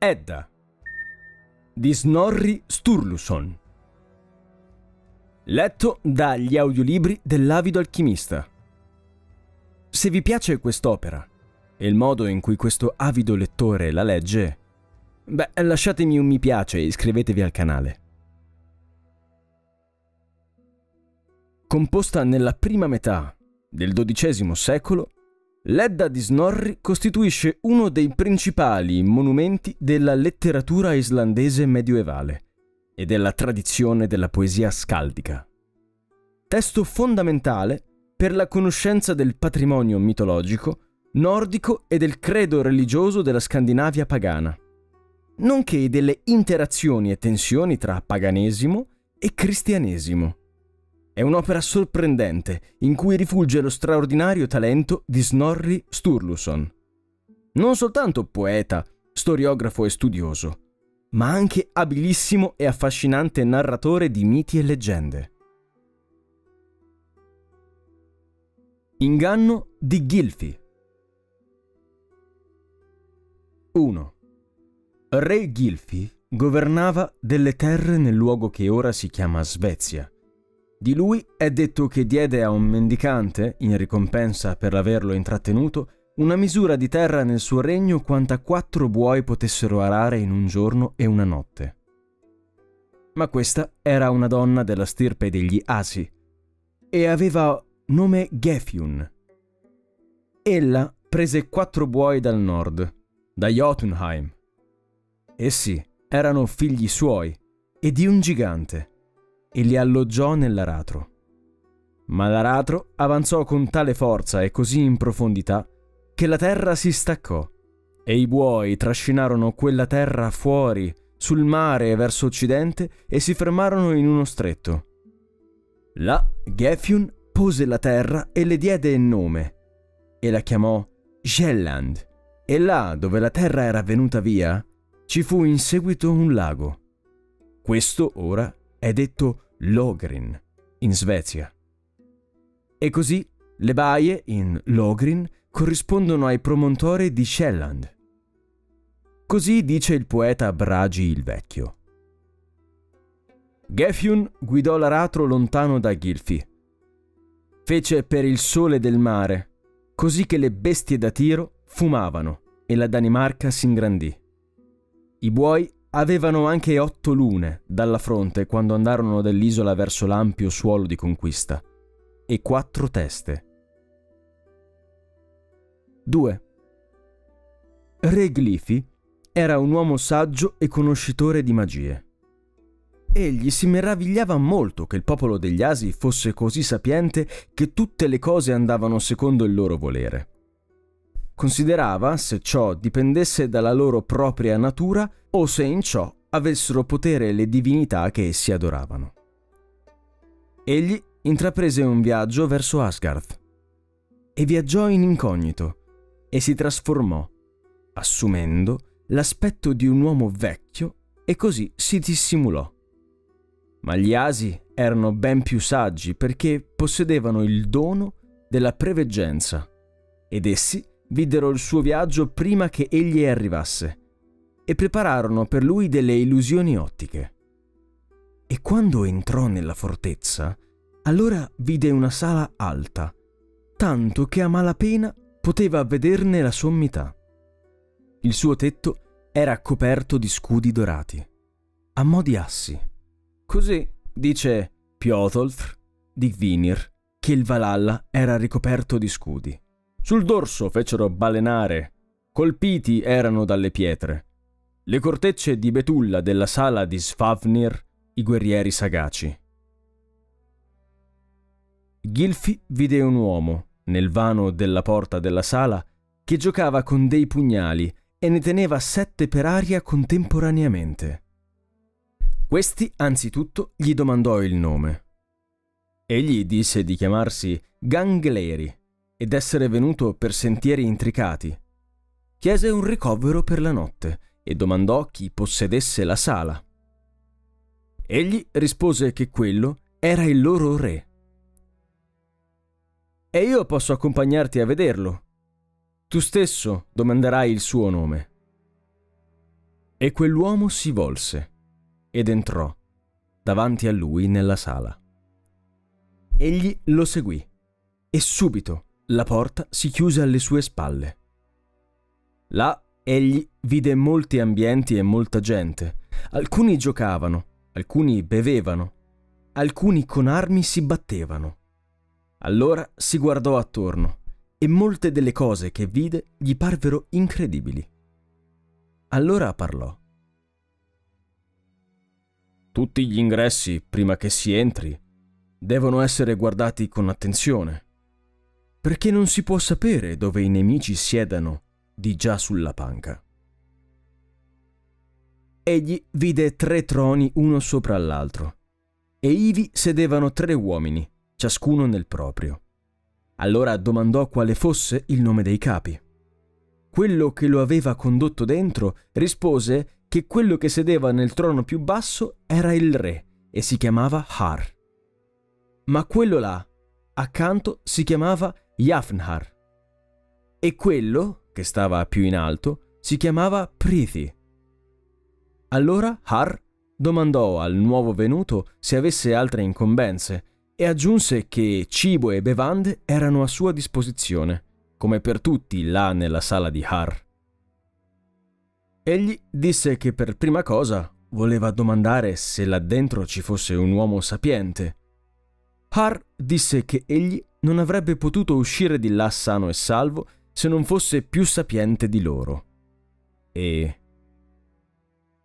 Edda di Snorri Sturluson, letto dagli audiolibri dell'avido alchimista. Se vi piace quest'opera e il modo in cui questo avido lettore la legge, beh, lasciatemi un mi piace e iscrivetevi al canale. Composta nella prima metà del XII secolo, l'Edda di Snorri costituisce uno dei principali monumenti della letteratura islandese medioevale e della tradizione della poesia skaldica. Testo fondamentale per la conoscenza del patrimonio mitologico, nordico e del credo religioso della Scandinavia pagana, nonché delle interazioni e tensioni tra paganesimo e cristianesimo. È un'opera sorprendente in cui rifulge lo straordinario talento di Snorri Sturluson. Non soltanto poeta, storiografo e studioso, ma anche abilissimo e affascinante narratore di miti e leggende. Inganno di Gilfi. 1. Re Gilfi governava delle terre nel luogo che ora si chiama Svezia. Di lui è detto che diede a un mendicante, in ricompensa per averlo intrattenuto, una misura di terra nel suo regno quanta 4 buoi potessero arare in un giorno e una notte. Ma questa era una donna della stirpe degli Asi e aveva nome Gefjun. Ella prese 4 buoi dal nord, da Jotunheim. Essi erano figli suoi e di un gigante, e li alloggiò nell'aratro. Ma l'aratro avanzò con tale forza e così in profondità che la terra si staccò e i buoi trascinarono quella terra fuori, sul mare verso occidente, e si fermarono in uno stretto. Là Gefjun pose la terra e le diede il nome e la chiamò Jelland, e là dove la terra era venuta via ci fu in seguito un lago. Questo ora è detto Logrin, in Svezia. E così le baie in Logrin corrispondono ai promontori di Jelland. Così dice il poeta Bragi il Vecchio. Gefjun guidò l'aratro lontano da Gilfi. Fece per il sole del mare, così che le bestie da tiro fumavano e la Danimarca s'ingrandì. I buoi avevano anche 8 lune dalla fronte quando andarono dell'isola verso l'ampio suolo di conquista, e 4 teste. 2. Re Gilfi era un uomo saggio e conoscitore di magie. Egli si meravigliava molto che il popolo degli Asi fosse così sapiente che tutte le cose andavano secondo il loro volere. Considerava se ciò dipendesse dalla loro propria natura o se in ciò avessero potere le divinità che essi adoravano. Egli intraprese un viaggio verso Asgard e viaggiò in incognito e si trasformò, assumendo l'aspetto di un uomo vecchio, e così si dissimulò. Ma gli Asi erano ben più saggi perché possedevano il dono della preveggenza, ed essi videro il suo viaggio prima che egli arrivasse e prepararono per lui delle illusioni ottiche. E quando entrò nella fortezza, allora vide una sala alta, tanto che a malapena poteva vederne la sommità. Il suo tetto era coperto di scudi dorati, a mo' di assi. Così dice Piotolfr di Vinir che il Valhalla era ricoperto di scudi. Sul dorso fecero balenare, colpiti erano dalle pietre, le cortecce di betulla della sala di Svafnir, i guerrieri sagaci. Gilfi vide un uomo, nel vano della porta della sala, che giocava con dei pugnali e ne teneva 7 per aria contemporaneamente. Questi, anzitutto, gli domandò il nome. Egli disse di chiamarsi Gangleri ed essere venuto per sentieri intricati. Chiese un ricovero per la notte e domandò chi possedesse la sala. Egli rispose che quello era il loro re. E io posso accompagnarti a vederlo. Tu stesso domanderai il suo nome. E quell'uomo si volse ed entrò davanti a lui nella sala. Egli lo seguì e subito la porta si chiuse alle sue spalle. Là egli vide molti ambienti e molta gente. Alcuni giocavano, alcuni bevevano, alcuni con armi si battevano. Allora si guardò attorno e molte delle cose che vide gli parvero incredibili. Allora parlò. Tutti gli ingressi, prima che si entri, devono essere guardati con attenzione, perché non si può sapere dove i nemici siedano di già sulla panca. Egli vide 3 troni uno sopra l'altro, e ivi sedevano 3 uomini, ciascuno nel proprio. Allora domandò quale fosse il nome dei capi. Quello che lo aveva condotto dentro rispose che quello che sedeva nel trono più basso era il re e si chiamava Har. Ma quello là, accanto, si chiamava Jafnhar. E quello, che stava più in alto, si chiamava Prithi. Allora Har domandò al nuovo venuto se avesse altre incombenze e aggiunse che cibo e bevande erano a sua disposizione, come per tutti là nella sala di Har. Egli disse che per prima cosa voleva domandare se là dentro ci fosse un uomo sapiente. Har disse che egli non avrebbe potuto uscire di là sano e salvo se non fosse più sapiente di loro. E...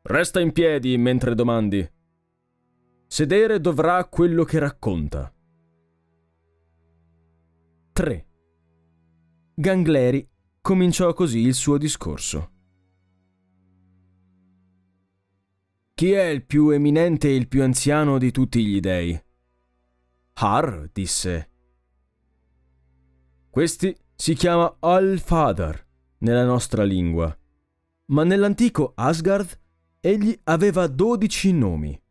Resta in piedi mentre domandi. Sedere dovrà quello che racconta. 3. Gangleri cominciò così il suo discorso. Chi è il più eminente e il più anziano di tutti gli dei? Har disse: questi si chiama Al-Fadar nella nostra lingua, ma nell'antico Asgard egli aveva 12 nomi.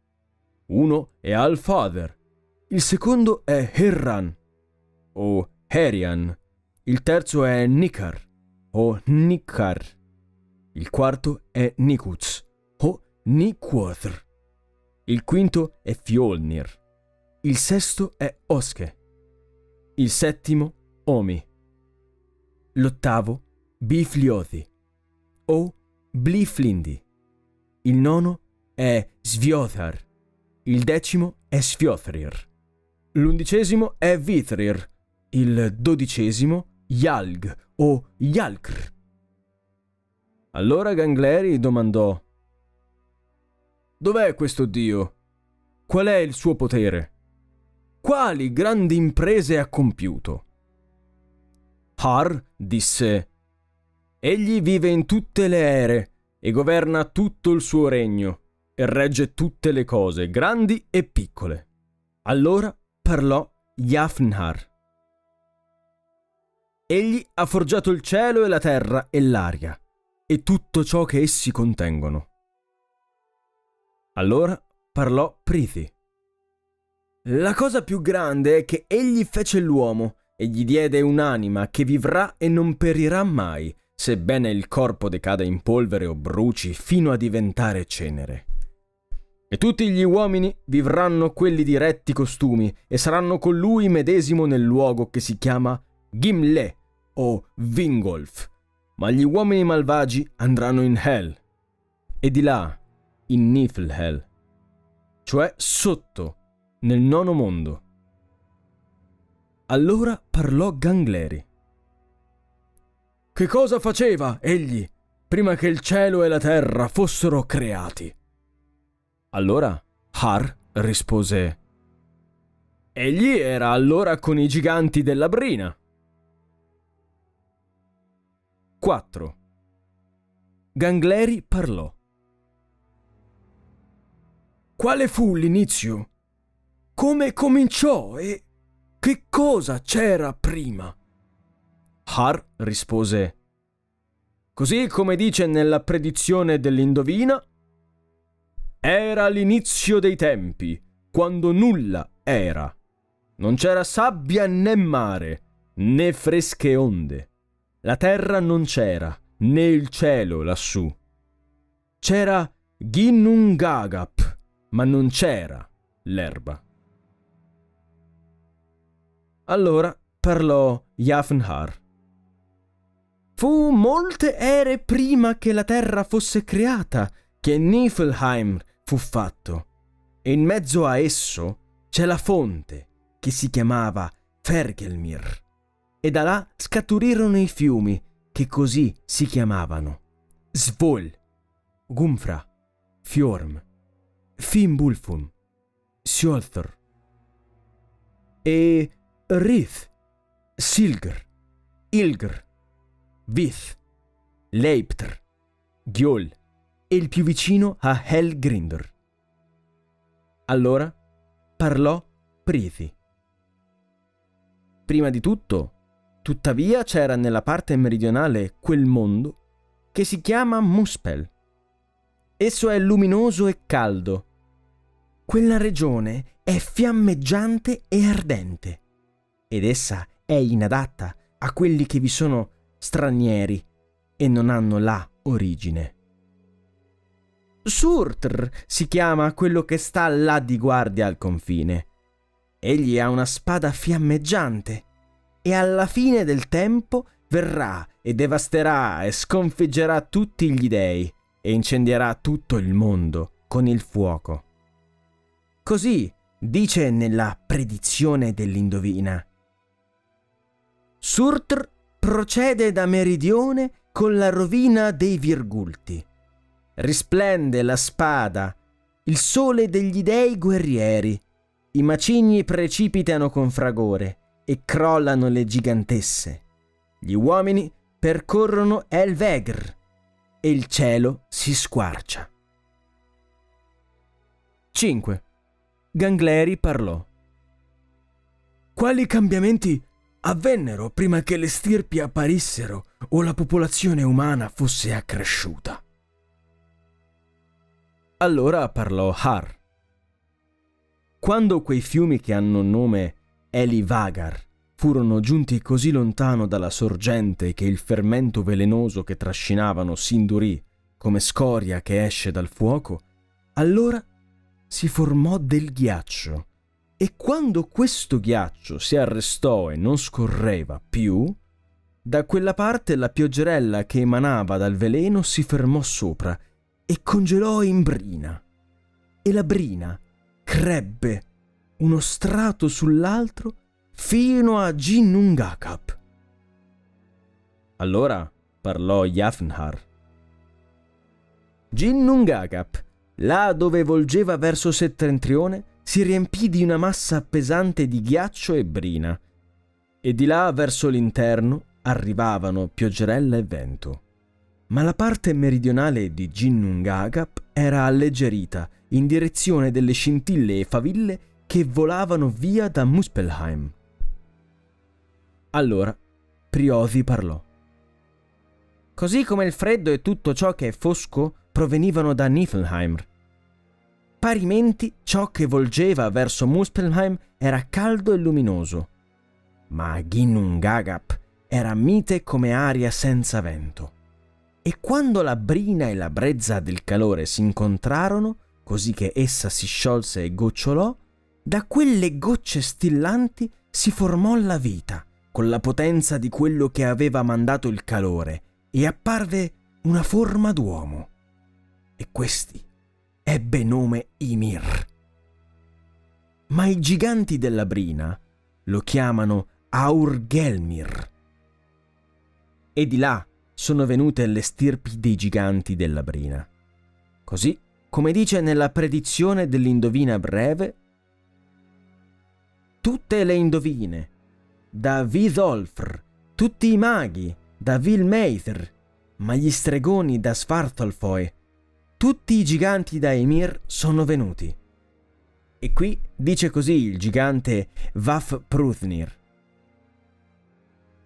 Uno è Al-Fadar, il secondo è Herran o Herian, il terzo è Nikar o Nikar, il quarto è Nikuts o Nikworthr, il quinto è Fjolnir, il sesto è Oske, il settimo Omi, l'ottavo Bifliothi o Bliflindi, il nono è Sviothar, il decimo è Sviothrir, l'undicesimo è Vithrir, il dodicesimo Yalg o Yalkr. Allora Gangleri domandò: dov'è questo dio? Qual è il suo potere? Quali grandi imprese ha compiuto? Har disse: egli vive in tutte le ere e governa tutto il suo regno e regge tutte le cose, grandi e piccole. Allora parlò Jafnhar. Egli ha forgiato il cielo e la terra e l'aria e tutto ciò che essi contengono. Allora parlò Prithi. La cosa più grande è che egli fece l'uomo e gli diede un'anima che vivrà e non perirà mai, sebbene il corpo decada in polvere o bruci fino a diventare cenere. E tutti gli uomini vivranno quelli di retti costumi e saranno con lui medesimo nel luogo che si chiama Gimle o Vingolf, ma gli uomini malvagi andranno in Hel e di là in Niflheim, cioè sotto nel nono mondo. Allora parlò Gangleri. Che cosa faceva egli prima che il cielo e la terra fossero creati? Allora Har rispose: egli era allora con i giganti della Brina. 4. Gangleri parlò. Quale fu l'inizio? Come cominciò e che cosa c'era prima? Har rispose: così come dice nella predizione dell'Indovina, era l'inizio dei tempi, quando nulla era. Non c'era sabbia né mare, né fresche onde. La terra non c'era, né il cielo lassù. C'era Ginnungagap, ma non c'era l'erba. Allora parlò Jafnhar. Fu molte ere prima che la terra fosse creata che Niflheim fu fatto, e in mezzo a esso c'è la fonte che si chiamava Fergelmir, e da là scaturirono i fiumi che così si chiamavano: Svöl, Gumfra, Fjorm, Fimbulfum, Surtr e Rith, Silgr, Ilgr, Vith, Leiptr, Gjöll e il più vicino a Helgrindr. Allora parlò Prithi. Prima di tutto, tuttavia, c'era nella parte meridionale quel mondo che si chiama Muspel. Esso è luminoso e caldo. Quella regione è fiammeggiante e ardente, ed essa è inadatta a quelli che vi sono stranieri e non hanno la origine. Surtr si chiama quello che sta là di guardia al confine. Egli ha una spada fiammeggiante e alla fine del tempo verrà e devasterà e sconfiggerà tutti gli dei e incendierà tutto il mondo con il fuoco. Così dice nella predizione dell'indovina. Surtr procede da meridione con la rovina dei virgulti. Risplende la spada, il sole degli dei guerrieri, i macigni precipitano con fragore e crollano le gigantesse. Gli uomini percorrono Elvegr e il cielo si squarcia. 5. Gangleri parlò. Quali cambiamenti avvennero prima che le stirpi apparissero o la popolazione umana fosse accresciuta? Allora parlò Har. Quando quei fiumi che hanno nome Elivagar furono giunti così lontano dalla sorgente che il fermento velenoso che trascinavano s'indurì come scoria che esce dal fuoco, allora si formò del ghiaccio, e quando questo ghiaccio si arrestò e non scorreva più, da quella parte la pioggerella che emanava dal veleno si fermò sopra e congelò in brina, e la brina crebbe uno strato sull'altro fino a Ginnungagap. Allora parlò Jafnhar. Ginnungagap, là dove volgeva verso settentrione, si riempì di una massa pesante di ghiaccio e brina, e di là verso l'interno arrivavano pioggerella e vento. Ma la parte meridionale di Ginnungagap era alleggerita in direzione delle scintille e faville che volavano via da Muspelheim. Allora Priosi parlò. Così come il freddo e tutto ciò che è fosco provenivano da Niflheim, parimenti ciò che volgeva verso Muspelheim era caldo e luminoso, ma Ginnungagap era mite come aria senza vento. E quando la brina e la brezza del calore si incontrarono, così che essa si sciolse e gocciolò, da quelle gocce stillanti si formò la vita, con la potenza di quello che aveva mandato il calore, e apparve una forma d'uomo. E questi ebbe nome Ymir. Ma i giganti della brina lo chiamano Aurgelmir. E di là sono venute le stirpi dei giganti della brina. Così, come dice nella predizione dell'indovina breve, tutte le indovine, da Vidolfr, tutti i maghi, da Vilmeithr, ma gli stregoni da Svartalfoe, tutti i giganti da Ymir sono venuti. E qui dice così il gigante Vafpruthnir.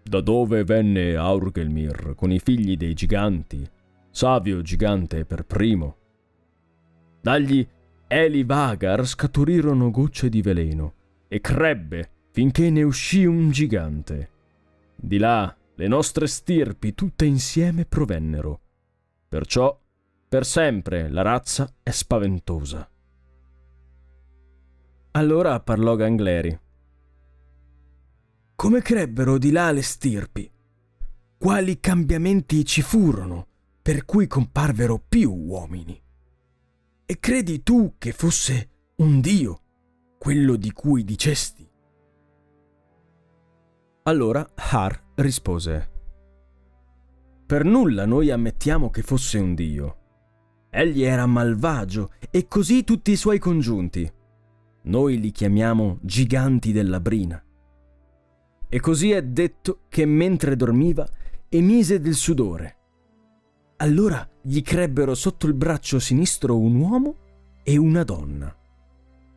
Da dove venne Aurgelmir con i figli dei giganti, savio gigante per primo? Dagli Elivagar scaturirono gocce di veleno, e crebbe finché ne uscì un gigante. Di là le nostre stirpi tutte insieme provennero. Perciò, Per sempre la razza è spaventosa. Allora parlò Gangleri. Come crebbero di là le stirpi? Quali cambiamenti ci furono, per cui comparvero più uomini? E credi tu che fosse un dio, quello di cui dicesti? Allora Har rispose: per nulla noi ammettiamo che fosse un dio. Egli era malvagio, e così tutti i suoi congiunti. Noi li chiamiamo giganti della brina. E così è detto che mentre dormiva emise del sudore. Allora gli crebbero sotto il braccio sinistro un uomo e una donna.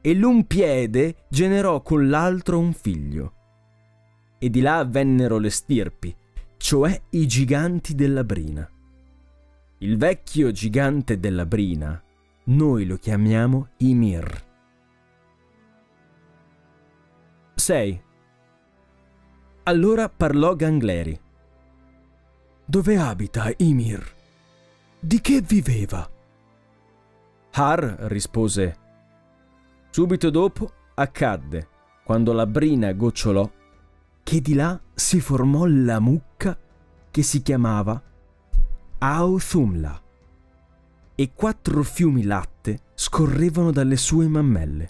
E l'un piede generò con l'altro un figlio. E di là vennero le stirpi, cioè i giganti della brina. Il vecchio gigante della brina noi lo chiamiamo Ymir. 6. Allora parlò Gangleri. Dove abita Ymir? Di che viveva? Har rispose: subito dopo accadde, quando la brina gocciolò, che di là si formò la mucca che si chiamava Aothumla, e 4 fiumi latte scorrevano dalle sue mammelle,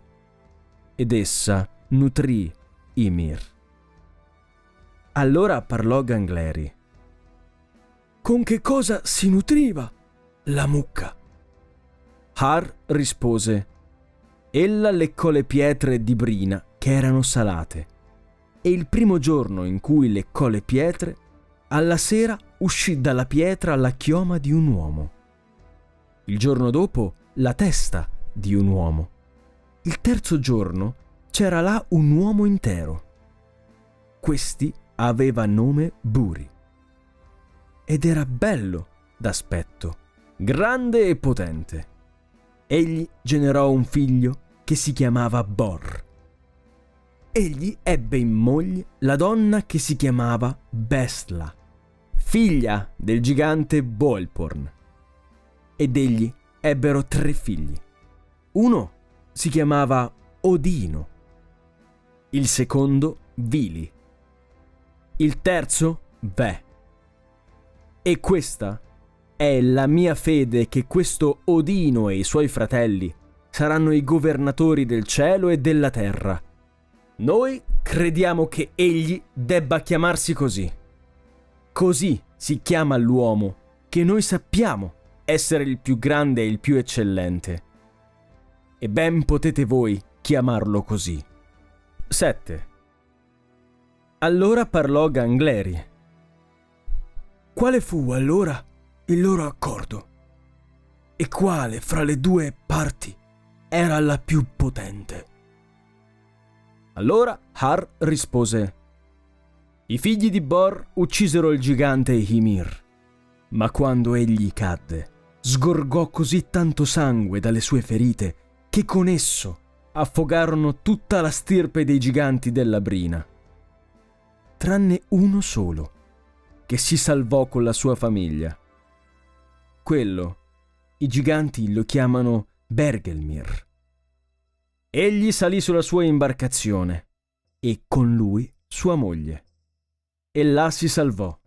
ed essa nutrì Ymir. Allora parlò Gangleri. Con che cosa si nutriva la mucca? Har rispose: ella leccò le pietre di brina che erano salate, e il primo giorno in cui leccò le pietre, alla sera uscì dalla pietra la chioma di un uomo. Il giorno dopo la testa di un uomo. Il terzo giorno c'era là un uomo intero. Questi aveva nome Buri. Ed era bello d'aspetto, grande e potente. Egli generò un figlio che si chiamava Bor. Egli ebbe in moglie la donna che si chiamava Bestla, figlia del gigante Bolporn. Ed egli ebbero 3 figli. Uno si chiamava Odino, il secondo Vili, il terzo Ve. E questa è la mia fede, che questo Odino e i suoi fratelli saranno i governatori del cielo e della terra. Noi crediamo che egli debba chiamarsi così. Così si chiama l'uomo che noi sappiamo essere il più grande e il più eccellente. E ben potete voi chiamarlo così. 7. Allora parlò Gangleri. Quale fu allora il loro accordo? E quale fra le 2 parti era la più potente? Allora Har rispose: i figli di Bor uccisero il gigante Ymir, ma quando egli cadde, sgorgò così tanto sangue dalle sue ferite che con esso affogarono tutta la stirpe dei giganti della brina, tranne uno solo, che si salvò con la sua famiglia. Quello i giganti lo chiamano Bergelmir. Egli salì sulla sua imbarcazione, e con lui sua moglie. E là si salvò,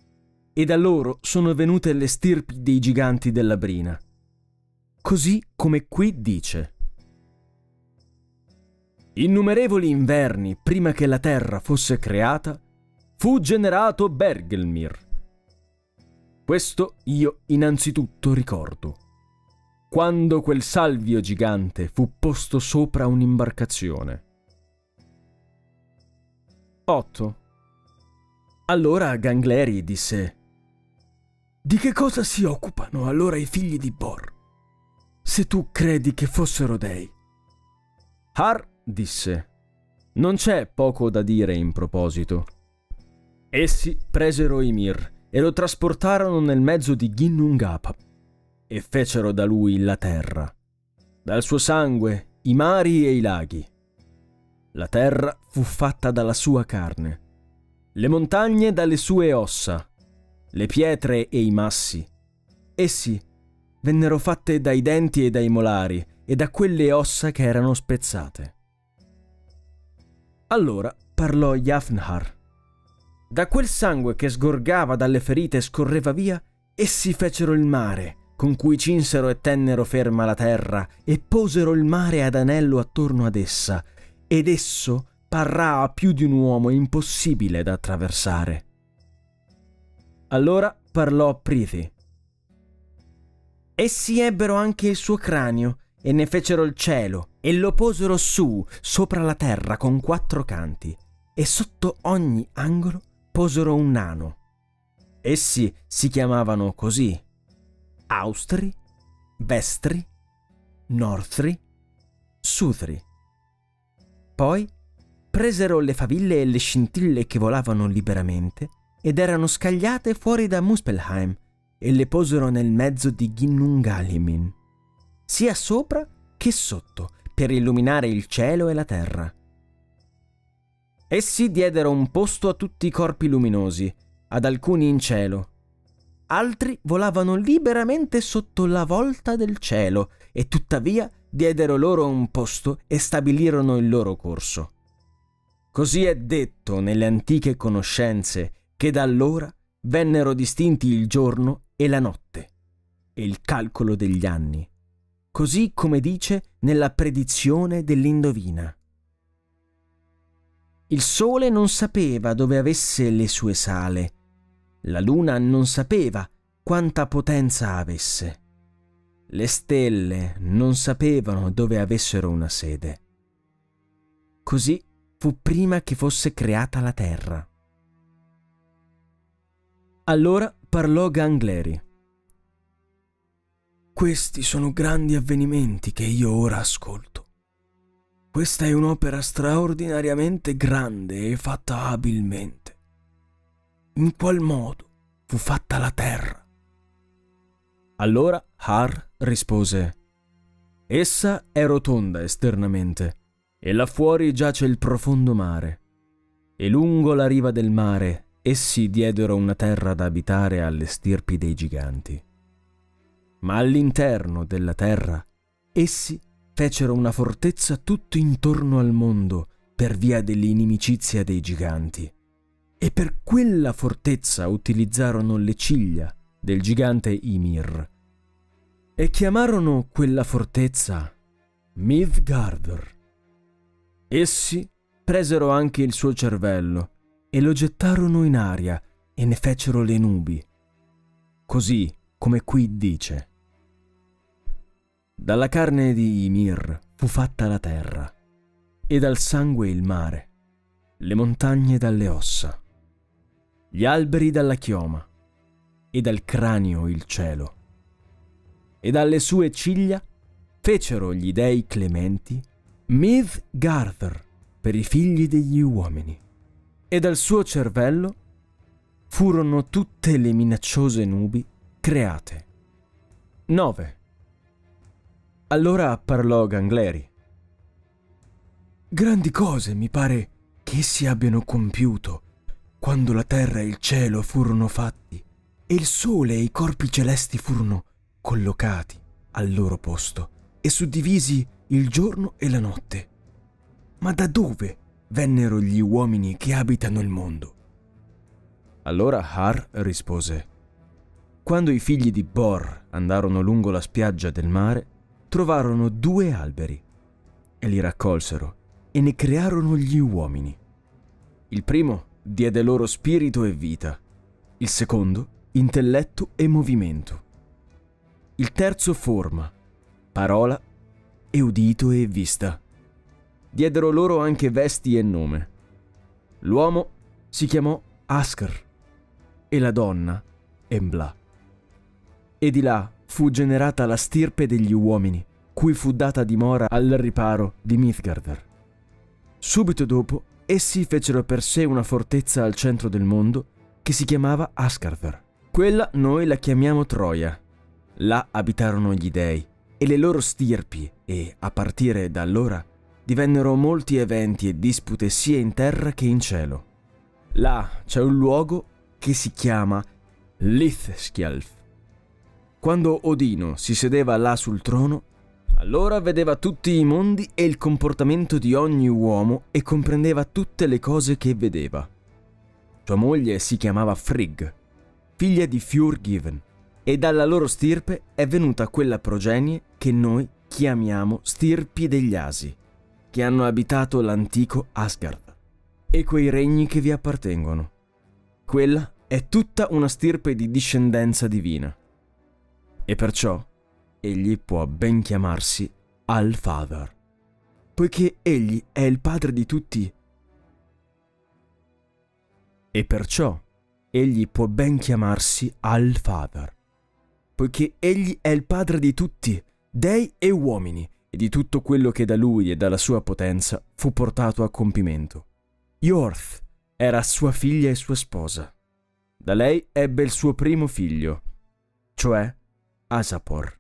e da loro sono venute le stirpi dei giganti della brina. Così come qui dice: innumerevoli inverni prima che la terra fosse creata, fu generato Bergelmir. Questo io innanzitutto ricordo, quando quel salvio gigante fu posto sopra un'imbarcazione. 8. Allora Gangleri disse: di che cosa si occupano allora i figli di Bor, se tu credi che fossero dei? Har disse: non c'è poco da dire in proposito. Essi presero Ymir e lo trasportarono nel mezzo di Ginnungagap, e fecero da lui la terra, dal suo sangue i mari e i laghi. La terra fu fatta dalla sua carne, le montagne dalle sue ossa, le pietre e i massi. Essi vennero fatte dai denti e dai molari e da quelle ossa che erano spezzate. Allora parlò Jafnhar. Da quel sangue che sgorgava dalle ferite e scorreva via, essi fecero il mare, con cui cinsero e tennero ferma la terra, e posero il mare ad anello attorno ad essa, ed esso parrà a più di un uomo impossibile da attraversare. Allora parlò Prithi. Essi ebbero anche il suo cranio, e ne fecero il cielo, e lo posero su, sopra la terra, con 4 canti, e sotto ogni angolo posero un nano. Essi si chiamavano così: Austri, Vestri, Northri, Sutri. Poi presero le faville e le scintille che volavano liberamente ed erano scagliate fuori da Muspelheim e le posero nel mezzo di Ginnungagap, sia sopra che sotto, per illuminare il cielo e la terra. Essi diedero un posto a tutti i corpi luminosi, ad alcuni in cielo. Altri volavano liberamente sotto la volta del cielo, e tuttavia diedero loro un posto e stabilirono il loro corso. Così è detto nelle antiche conoscenze che da allora vennero distinti il giorno e la notte, e il calcolo degli anni, così come dice nella predizione dell'indovina. Il sole non sapeva dove avesse le sue sale, la luna non sapeva quanta potenza avesse, le stelle non sapevano dove avessero una sede. Così fu prima che fosse creata la terra. Allora parlò Gangleri. Questi sono grandi avvenimenti che io ora ascolto. Questa è un'opera straordinariamente grande e fatta abilmente. In qual modo fu fatta la terra? Allora Har rispose: essa è rotonda esternamente, e là fuori giace il profondo mare. E lungo la riva del mare essi diedero una terra da abitare alle stirpi dei giganti. Ma all'interno della terra essi fecero una fortezza tutto intorno al mondo per via dell'inimicizia dei giganti, e per quella fortezza utilizzarono le ciglia del gigante Ymir, e chiamarono quella fortezza Midgardr. Essi presero anche il suo cervello e lo gettarono in aria e ne fecero le nubi, così come qui dice. Dalla carne di Ymir fu fatta la terra, e dal sangue il mare, le montagne dalle ossa, gli alberi dalla chioma, e dal cranio il cielo. E dalle sue ciglia fecero gli dei clementi Midgardr per i figli degli uomini, e dal suo cervello furono tutte le minacciose nubi create. 9. Allora parlò Gangleri. Grandi cose mi pare che essi abbiano compiuto quando la terra e il cielo furono fatti e il sole e i corpi celesti furono collocati al loro posto e suddivisi il giorno e la notte. Ma da dove vennero gli uomini che abitano il mondo? Allora Har rispose: quando i figli di Bor andarono lungo la spiaggia del mare, trovarono 2 alberi e li raccolsero e ne crearono gli uomini. Il primo diede loro spirito e vita, il secondo intelletto e movimento, il terzo forma, parola e udito e vista. Diedero loro anche vesti e nome. L'uomo si chiamò Asgard e la donna Embla. E di là fu generata la stirpe degli uomini, cui fu data dimora al riparo di Midgardr. Subito dopo, essi fecero per sé una fortezza al centro del mondo che si chiamava Asgardr. Quella noi la chiamiamo Troia. Là abitarono gli dei e le loro stirpi e, a partire da allora, divennero molti eventi e dispute sia in terra che in cielo. Là c'è un luogo che si chiama Lithskjalf. Quando Odino si sedeva là sul trono, allora vedeva tutti i mondi e il comportamento di ogni uomo e comprendeva tutte le cose che vedeva. Sua moglie si chiamava Frigg, figlia di Fjorm, e dalla loro stirpe è venuta quella progenie che noi chiamiamo stirpi degli Asi, che hanno abitato l'antico Asgard e quei regni che vi appartengono. Quella è tutta una stirpe di discendenza divina. E perciò egli può ben chiamarsi Allfather, poiché egli è il padre di tutti. E perciò egli può ben chiamarsi Allfather, poiché egli è il padre di tutti, dei e uomini, e di tutto quello che da lui e dalla sua potenza fu portato a compimento. Jorth era sua figlia e sua sposa. Da lei ebbe il suo primo figlio, cioè Asapor.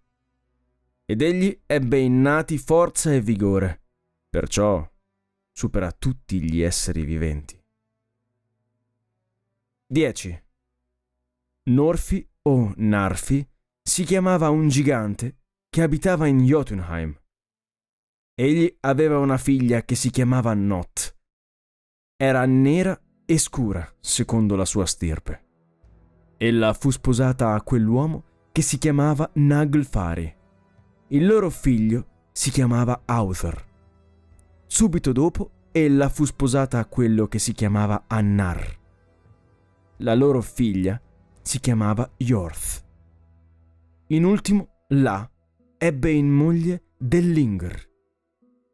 Ed egli ebbe innati forza e vigore, perciò supera tutti gli esseri viventi. 10. Norfi o Narfi si chiamava un gigante che abitava in Jotunheim. Egli aveva una figlia che si chiamava Nott. Era nera e scura, secondo la sua stirpe. Ella fu sposata a quell'uomo che si chiamava Naglfari. Il loro figlio si chiamava Author. Subito dopo, ella fu sposata a quello che si chiamava Annar. La loro figlia si chiamava Jorth. In ultimo, là, ebbe in moglie Dellinger.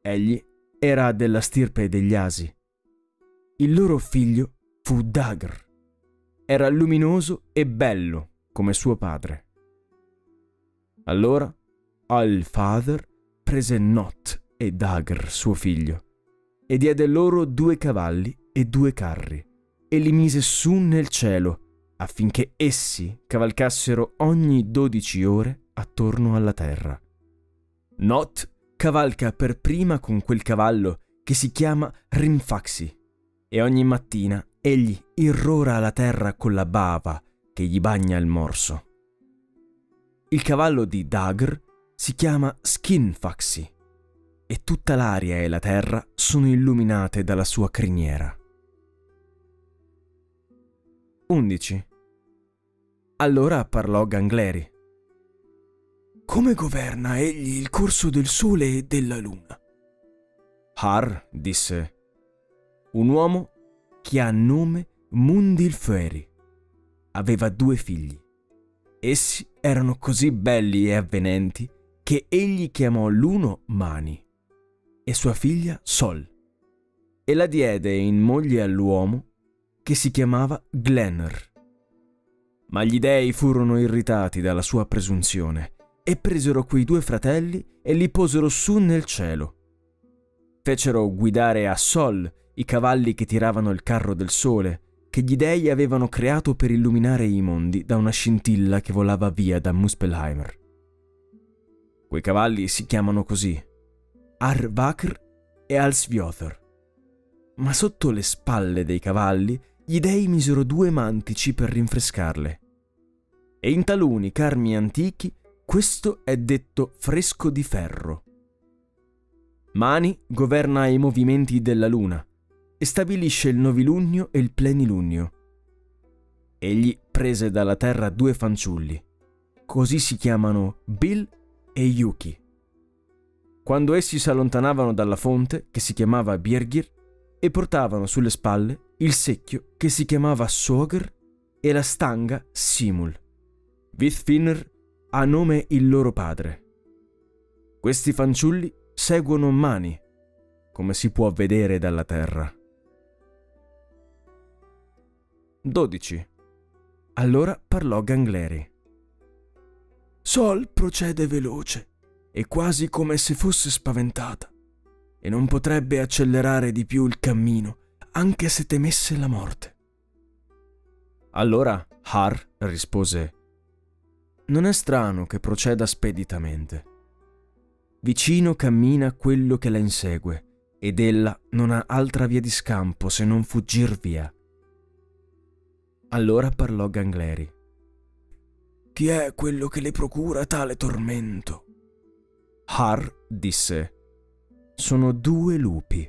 Egli era della stirpe degli Asi. Il loro figlio fu Dagr. Era luminoso e bello, come suo padre. Allora, Allfather prese Nott e Dagr, suo figlio, e diede loro 2 cavalli e 2 carri, e li mise su nel cielo, affinché essi cavalcassero ogni 12 ore attorno alla terra. Nott cavalca per prima con quel cavallo che si chiama Rinfaxi, e ogni mattina egli irrora la terra con la bava che gli bagna il morso. Il cavallo di Dagr si chiama Skinfaxi, e tutta l'aria e la terra sono illuminate dalla sua criniera. 11. Allora parlò Gangleri. Come governa egli il corso del sole e della luna? Har disse: un uomo che ha nome Mundilferi aveva 2 figli. Essi erano così belli e avvenenti che egli chiamò l'uno Mani e sua figlia Sol, e la diede in moglie all'uomo che si chiamava Glenr. Ma gli dei furono irritati dalla sua presunzione e presero quei 2 fratelli e li posero su nel cielo. Fecero guidare a Sol i cavalli che tiravano il carro del sole, che gli dei avevano creato per illuminare i mondi da una scintilla che volava via da Muspelheimer. Quei cavalli si chiamano così, Arvakr e Alsvjothur. Ma sotto le spalle dei cavalli gli dei misero 2 mantici per rinfrescarle. E in taluni carmi antichi questo è detto fresco di ferro. Mani governa i movimenti della luna e stabilisce il novilunio e il plenilunio. Egli prese dalla terra 2 fanciulli, così si chiamano Bil e Yuki. Quando essi si allontanavano dalla fonte, che si chiamava Birgir, e portavano sulle spalle il secchio che si chiamava Sogr e la stanga Simul. Vithfinr ha nome il loro padre. Questi fanciulli seguono Mani, come si può vedere dalla terra. 12. Allora parlò Gangleri. Sol procede veloce e quasi come se fosse spaventata, e non potrebbe accelerare di più il cammino, anche se temesse la morte. Allora Har rispose: non è strano che proceda speditamente. Vicino cammina quello che la insegue, ed ella non ha altra via di scampo se non fuggir via. Allora parlò Gangleri. Chi è quello che le procura tale tormento? Har disse: sono due lupi,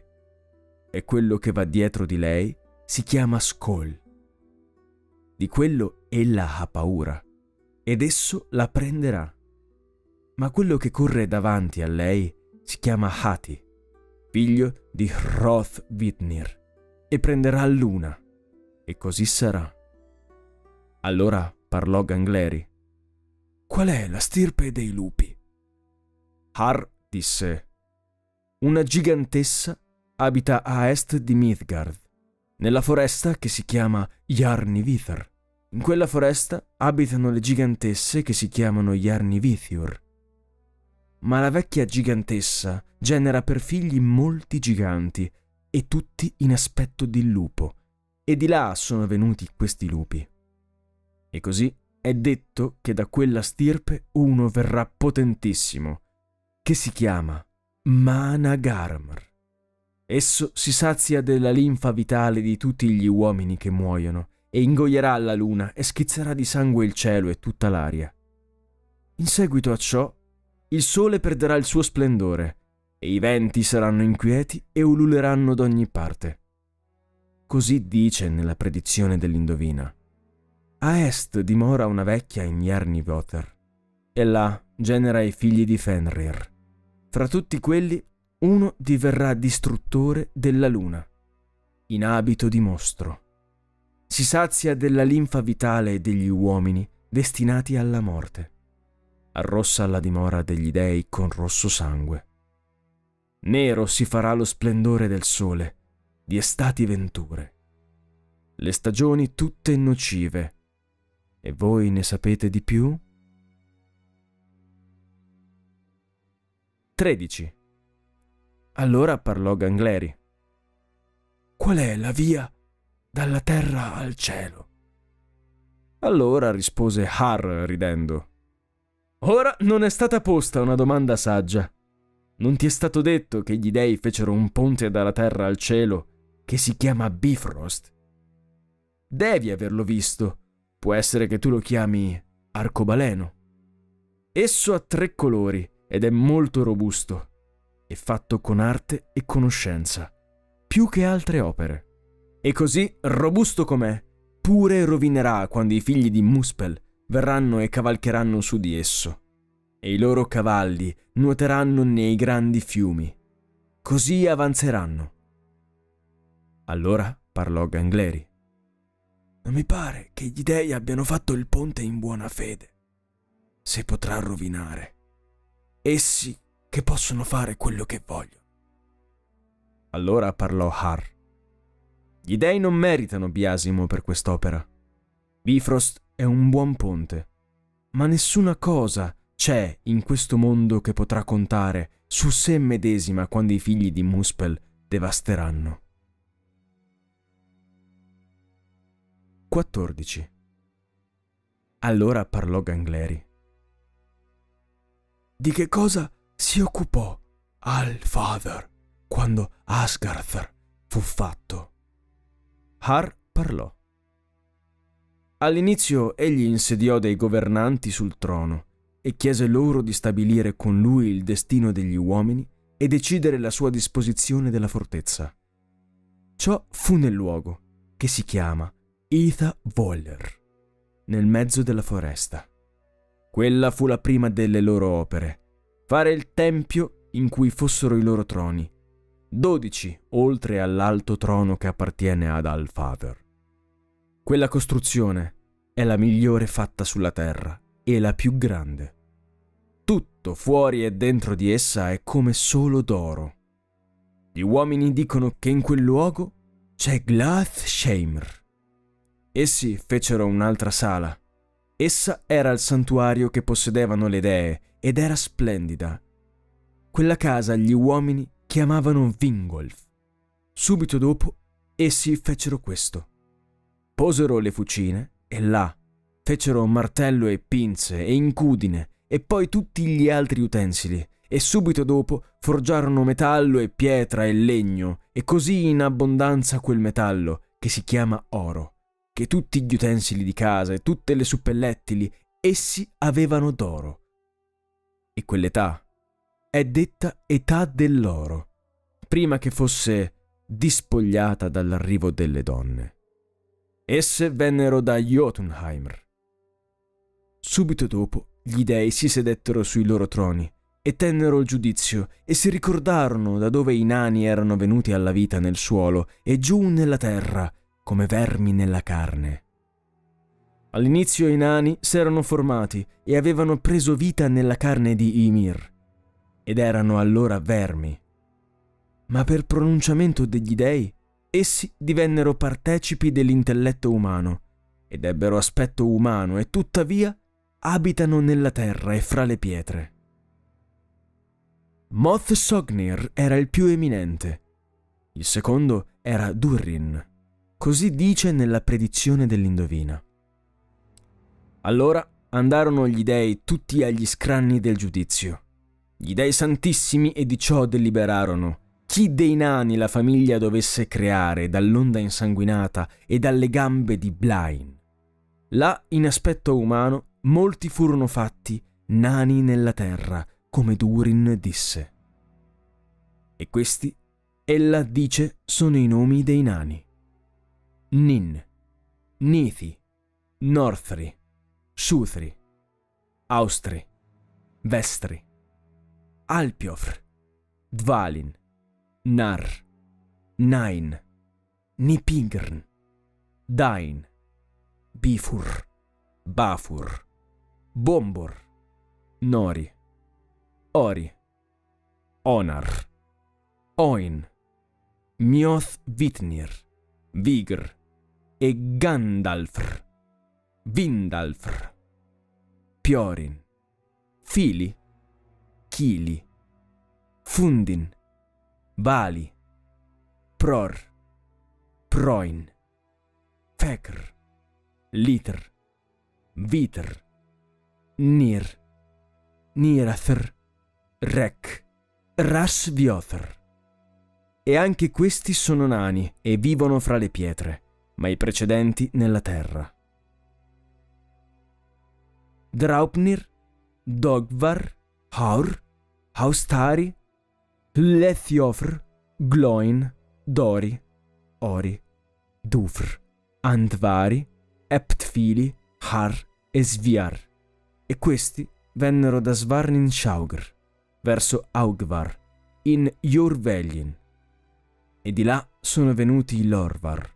e quello che va dietro di lei si chiama Skol. Di quello ella ha paura, ed esso la prenderà. Ma quello che corre davanti a lei si chiama Hati, figlio di Hroth Vitnir, e prenderà l'una, e così sarà. Allora parlò Gangleri: qual è la stirpe dei lupi? Har disse: una gigantessa abita a est di Midgard, nella foresta che si chiama Jarnivithar. In quella foresta abitano le gigantesse che si chiamano Jarnivithur. Ma la vecchia gigantessa genera per figli molti giganti, e tutti in aspetto di lupo, e di là sono venuti questi lupi. E così è detto che da quella stirpe uno verrà potentissimo, che si chiama Managarmr. Esso si sazia della linfa vitale di tutti gli uomini che muoiono, e ingoierà la luna e schizzerà di sangue il cielo e tutta l'aria. In seguito a ciò, il sole perderà il suo splendore, e i venti saranno inquieti e ululeranno d'ogni parte. Così dice nella predizione dell'indovina. A est dimora una vecchia in Jarnivother, e là genera i figli di Fenrir. Fra tutti quelli, uno diverrà distruttore della luna, in abito di mostro. Si sazia della linfa vitale degli uomini destinati alla morte. Arrossa la dimora degli dei con rosso sangue. Nero si farà lo splendore del sole, di estati venture. Le stagioni tutte nocive. E voi ne sapete di più? 13. Allora parlò Gangleri: qual è la via dalla terra al cielo? Allora rispose Har ridendo: ora non è stata posta una domanda saggia. Non ti è stato detto che gli dei fecero un ponte dalla terra al cielo che si chiama Bifrost? Devi averlo visto. Può essere che tu lo chiami arcobaleno. Esso ha 3 colori ed è molto robusto. È fatto con arte e conoscenza, più che altre opere. E così, robusto com'è, pure rovinerà quando i figli di Muspel verranno e cavalcheranno su di esso. E i loro cavalli nuoteranno nei grandi fiumi. Così avanzeranno. Allora parlò Gangleri: non mi pare che gli dei abbiano fatto il ponte in buona fede, se potrà rovinare. Essi che possono fare quello che vogliono. Allora parlò Har: gli dei non meritano biasimo per quest'opera. Bifrost è un buon ponte, ma nessuna cosa c'è in questo mondo che potrà contare su sé medesima quando i figli di Muspel devasteranno. 14. Allora parlò Gangleri: di che cosa si occupò Allfather quando Asgard fu fatto? Har parlò: all'inizio egli insediò dei governanti sul trono e chiese loro di stabilire con lui il destino degli uomini e decidere la sua disposizione della fortezza. Ciò fu nel luogo che si chiama Itha Voller, nel mezzo della foresta. Quella fu la prima delle loro opere, fare il tempio in cui fossero i loro troni, 12 oltre all'alto trono che appartiene ad Allfather. Quella costruzione è la migliore fatta sulla terra e la più grande. Tutto fuori e dentro di essa è come solo d'oro. Gli uomini dicono che in quel luogo c'è Glathsheimr. Essi fecero un'altra sala. Essa era il santuario che possedevano le dee ed era splendida. Quella casa gli uomini chiamavano Vingolf. Subito dopo essi fecero questo. Posero le fucine e là fecero martello e pinze e incudine e poi tutti gli altri utensili, e subito dopo forgiarono metallo e pietra e legno, e così in abbondanza quel metallo che si chiama oro, che tutti gli utensili di casa e tutte le suppellettili essi avevano d'oro. E quell'età è detta età dell'oro, prima che fosse dispogliata dall'arrivo delle donne. Esse vennero da Jotunheim. Subito dopo gli dei si sedettero sui loro troni e tennero il giudizio e si ricordarono da dove i nani erano venuti alla vita nel suolo e giù nella terra, come vermi nella carne. All'inizio i nani s'erano formati e avevano preso vita nella carne di Ymir, ed erano allora vermi. Ma per pronunciamento degli dei, essi divennero partecipi dell'intelletto umano, ed ebbero aspetto umano e tuttavia abitano nella terra e fra le pietre. Moth-Sognir era il più eminente, il secondo era Durin, così dice nella predizione dell'Indovina. Allora andarono gli dei tutti agli scranni del giudizio. Gli dei santissimi e di ciò deliberarono chi dei nani la famiglia dovesse creare dall'onda insanguinata e dalle gambe di Blain. Là, in aspetto umano, molti furono fatti nani nella terra, come Durin disse. E questi, ella dice, sono i nomi dei nani: Nin, Nithi, Northri, Sutri, Austri, Vestri, Alpiofr, Dvalin, Nar, Nain, Nipingrn, Dain, Bifur, Bafur, Bombor, Nori, Ori, Onar, Oin, Mioth-Vitnir, Vigr e Gandalfr, Vindalfr, Piorin, Fili, Kili, Fundin, Vali, Pror, Proin, Fekr, Litr, Vitr, Nir, Nirathr, Rek, Rasviothr. E anche questi sono nani e vivono fra le pietre, ma i precedenti nella terra. Draupnir, Dogvar, Haur, Haustari, Lethiofr, Gloin, Dori, Ori, Dufr, Andvari, Eptfili, Har e Sviar. E questi vennero da Svarninshaugr, verso Augvar, in Jorvelin. E di là sono venuti i Lorvar.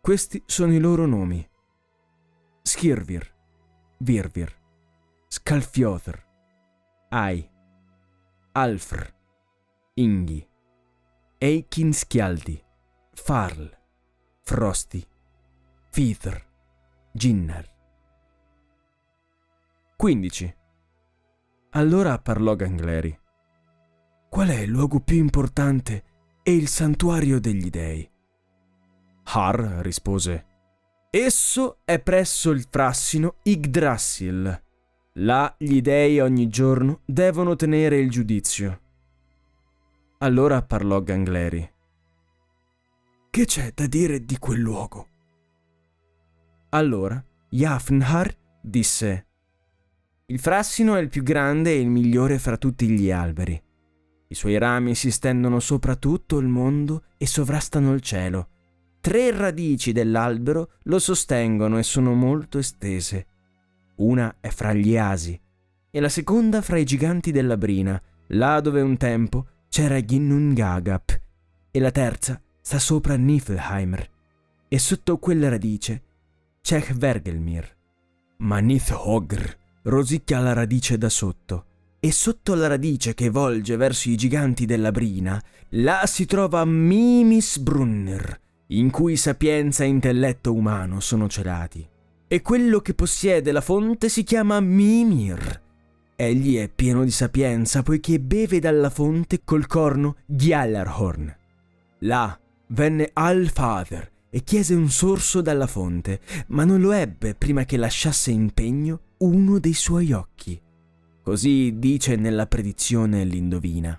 Questi sono i loro nomi: Skirvir, Virvir, Skalfjothr, Ai, Alfr, Ingi, Eikinskjaldi, Farl, Frosti, Fithr, Ginnar. 15. Allora parlò Gangleri: qual è il luogo più importante e il santuario degli dei? Har rispose: esso è presso il frassino Yggdrasil. Là gli dei ogni giorno devono tenere il giudizio. Allora parlò Gangleri: che c'è da dire di quel luogo? Allora Jafnhar disse: il frassino è il più grande e il migliore fra tutti gli alberi. I suoi rami si stendono sopra tutto il mondo e sovrastano il cielo. 3 radici dell'albero lo sostengono e sono molto estese. Una è fra gli Asi e la seconda fra i giganti della Brina, là dove un tempo c'era Ginnungagap, e la terza sta sopra Niflheim, e sotto quella radice c'è Fergelmir. Ma Nithogr rosicchia la radice da sotto, e sotto la radice che volge verso i giganti della Brina, là si trova Mimisbrunnir, in cui sapienza e intelletto umano sono celati. E quello che possiede la fonte si chiama Mimir. Egli è pieno di sapienza poiché beve dalla fonte col corno Gjallarhorn. Là venne Allfather e chiese un sorso dalla fonte, ma non lo ebbe prima che lasciasse in pegno uno dei suoi occhi. Così dice nella predizione l'Indovina.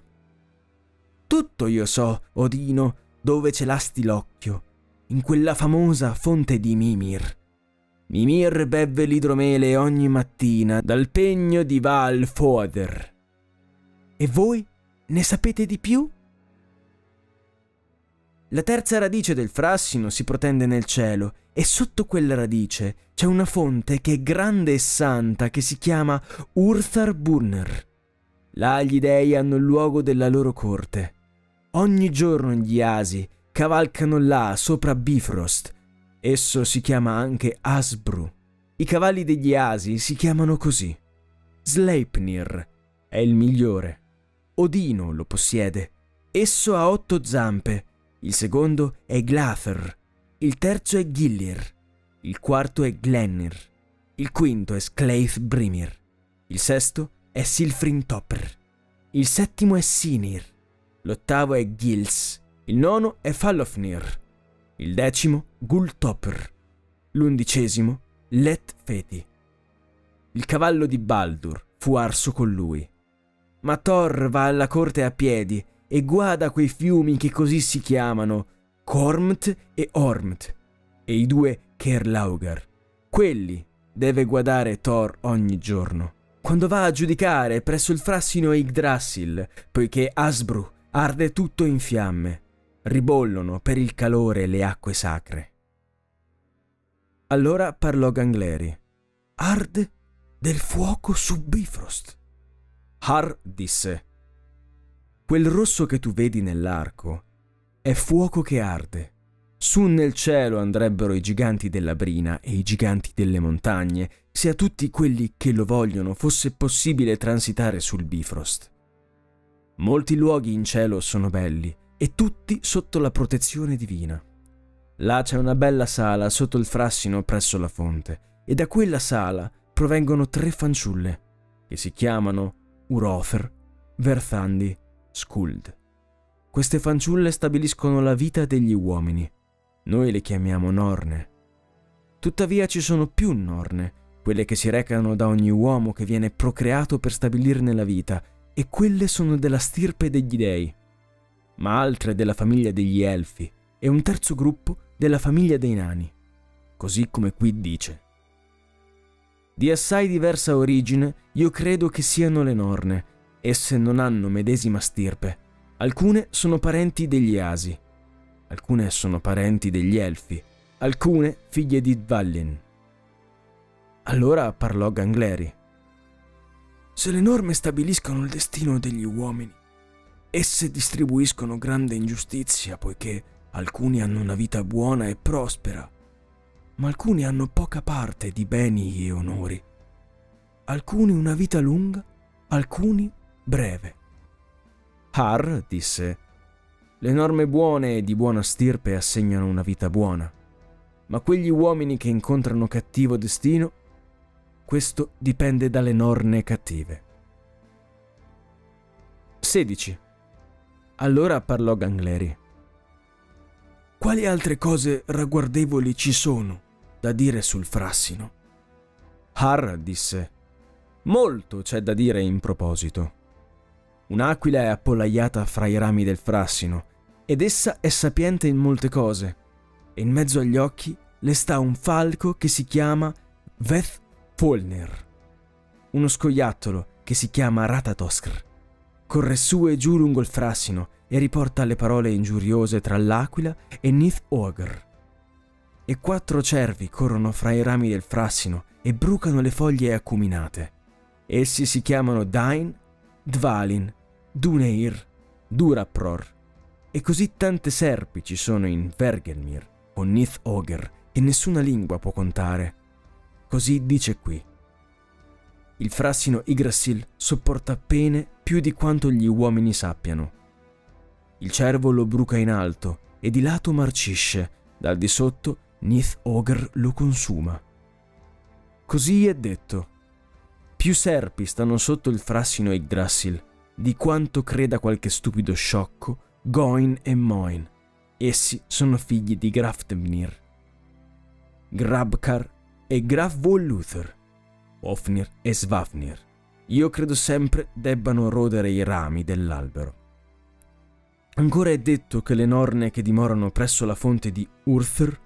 Tutto io so, Odino, dove celasti l'occhio, in quella famosa fonte di Mimir. Ymir beve l'idromele ogni mattina dal pegno di Valfoder. E voi ne sapete di più? La terza radice del frassino si protende nel cielo e sotto quella radice c'è una fonte che è grande e santa che si chiama Urtharburnr. Là gli dei hanno il luogo della loro corte. Ogni giorno gli asi cavalcano là sopra Bifrost. Esso si chiama anche Asbru. I cavalli degli asi si chiamano così. Sleipnir è il migliore. Odino lo possiede. Esso ha 8 zampe. Il secondo è Glather, il terzo è Gillir, il quarto è Glennir, il quinto è Skleithbrimir, il sesto è Silfrintopr, il settimo è Sinir, l'ottavo è Gils, il nono è Falofnir, il decimo Gultopr, l'undicesimo Letfeti. Il cavallo di Baldur fu arso con lui. Ma Thor va alla corte a piedi e guada quei fiumi che così si chiamano Kormt e Ormt e i due Kerlaugar. Quelli deve guardare Thor ogni giorno quando va a giudicare presso il frassino Yggdrasil, poiché Asbru arde tutto in fiamme, ribollono per il calore le acque sacre. Allora parlò Gangleri: "Arde del fuoco su Bifrost." Har disse: "Quel rosso che tu vedi nell'arco è fuoco che arde. Su nel cielo andrebbero i giganti della brina e i giganti delle montagne, se a tutti quelli che lo vogliono fosse possibile transitare sul Bifrost. Molti luoghi in cielo sono belli e tutti sotto la protezione divina. Là c'è una bella sala sotto il frassino presso la fonte e da quella sala provengono 3 fanciulle che si chiamano Urofer, Verthandi, Skuld. Queste fanciulle stabiliscono la vita degli uomini. Noi le chiamiamo Norne. Tuttavia ci sono più Norne, quelle che si recano da ogni uomo che viene procreato per stabilirne la vita, e quelle sono della stirpe degli dei, ma altre della famiglia degli Elfi e un terzo gruppo della famiglia dei Nani, così come qui dice. Di assai diversa origine io credo che siano le Norne. Esse non hanno medesima stirpe. Alcune sono parenti degli Asi, alcune sono parenti degli Elfi, alcune figlie di Dvalin." Allora parlò Gangleri: "Se le norme stabiliscono il destino degli uomini, esse distribuiscono grande ingiustizia, poiché alcuni hanno una vita buona e prospera, ma alcuni hanno poca parte di beni e onori, alcuni una vita lunga, alcuni breve." Har disse: "Le norme buone e di buona stirpe assegnano una vita buona, ma quegli uomini che incontrano cattivo destino, questo dipende dalle norme cattive." 16. Allora parlò Gangleri: "Quali altre cose ragguardevoli ci sono da dire sul frassino?" Har disse: "Molto c'è da dire in proposito. Un'aquila è appollaiata fra i rami del frassino, ed essa è sapiente in molte cose, e in mezzo agli occhi le sta un falco che si chiama Vethfolnir, uno scoiattolo che si chiama Ratatoskr, corre su e giù lungo il frassino e riporta le parole ingiuriose tra l'aquila e Nith-Ogr. E 4 cervi corrono fra i rami del frassino e brucano le foglie acuminate. Essi si chiamano Dain, Dvalin, Duneir, Durapror, e così tante serpi ci sono in Fergelmir o Nith-Ogr che nessuna lingua può contare. Così dice qui. Il frassino Yggdrasil sopporta pene più di quanto gli uomini sappiano. Il cervo lo bruca in alto e di lato marcisce, dal di sotto Nith-Ogr lo consuma. Così è detto. Più serpi stanno sotto il frassino Yggdrasil di quanto creda qualche stupido sciocco Goin e Moin. Essi sono figli di Graftemnir, Grabkar e Grafvoluther, Ofnir e Svafnir. Io credo sempre debbano rodere i rami dell'albero. Ancora è detto che le norne che dimorano presso la fonte di Urthr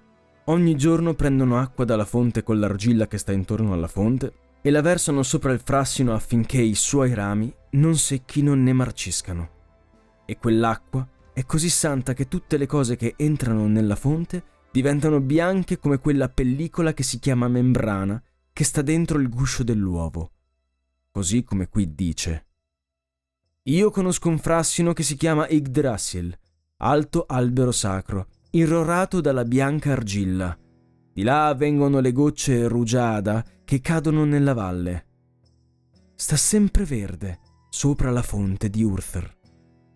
Ogni giorno prendono acqua dalla fonte con l'argilla che sta intorno alla fonte e la versano sopra il frassino affinché i suoi rami non secchino né marciscano. E quell'acqua è così santa che tutte le cose che entrano nella fonte diventano bianche come quella pellicola che si chiama membrana che sta dentro il guscio dell'uovo, così come qui dice. Io conosco un frassino che si chiama Yggdrasil, alto albero sacro, irrorato dalla bianca argilla. Di là vengono le gocce rugiada che cadono nella valle. Sta sempre verde, sopra la fonte di Surtr.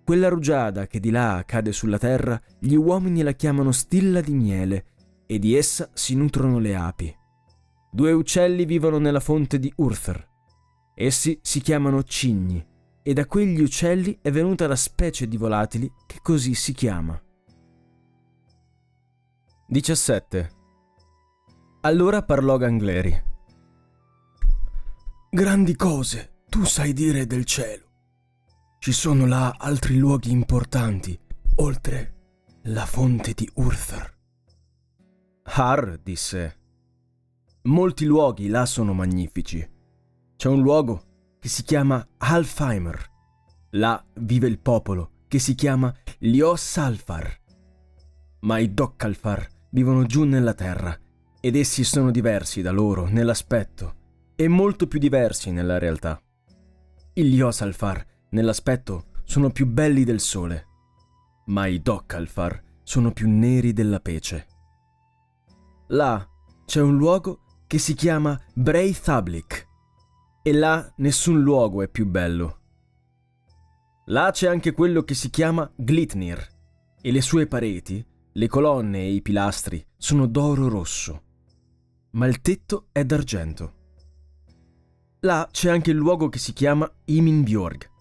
Quella rugiada che di là cade sulla terra, gli uomini la chiamano stilla di miele, e di essa si nutrono le api. 2 uccelli vivono nella fonte di Surtr. Essi si chiamano cigni, e da quegli uccelli è venuta la specie di volatili che così si chiama. 17. Allora parlò Gangleri. Grandi cose tu sai dire del cielo. Ci sono là altri luoghi importanti, oltre la fonte di Surtr. Har disse: molti luoghi là sono magnifici. C'è un luogo che si chiama Alfheimr. Là vive il popolo che si chiama Ljósálfar. Ma i Dokkalfar vivono giù nella terra, ed essi sono diversi da loro nell'aspetto, e molto più diversi nella realtà. I Ljósálfar nell'aspetto sono più belli del sole, ma i Dokkalfar sono più neri della pece. Là c'è un luogo che si chiama Breidablik, e là nessun luogo è più bello. Là c'è anche quello che si chiama Glitnir, e le sue pareti, le colonne e i pilastri sono d'oro rosso, ma il tetto è d'argento. Là c'è anche il luogo che si chiama Himinbjörg.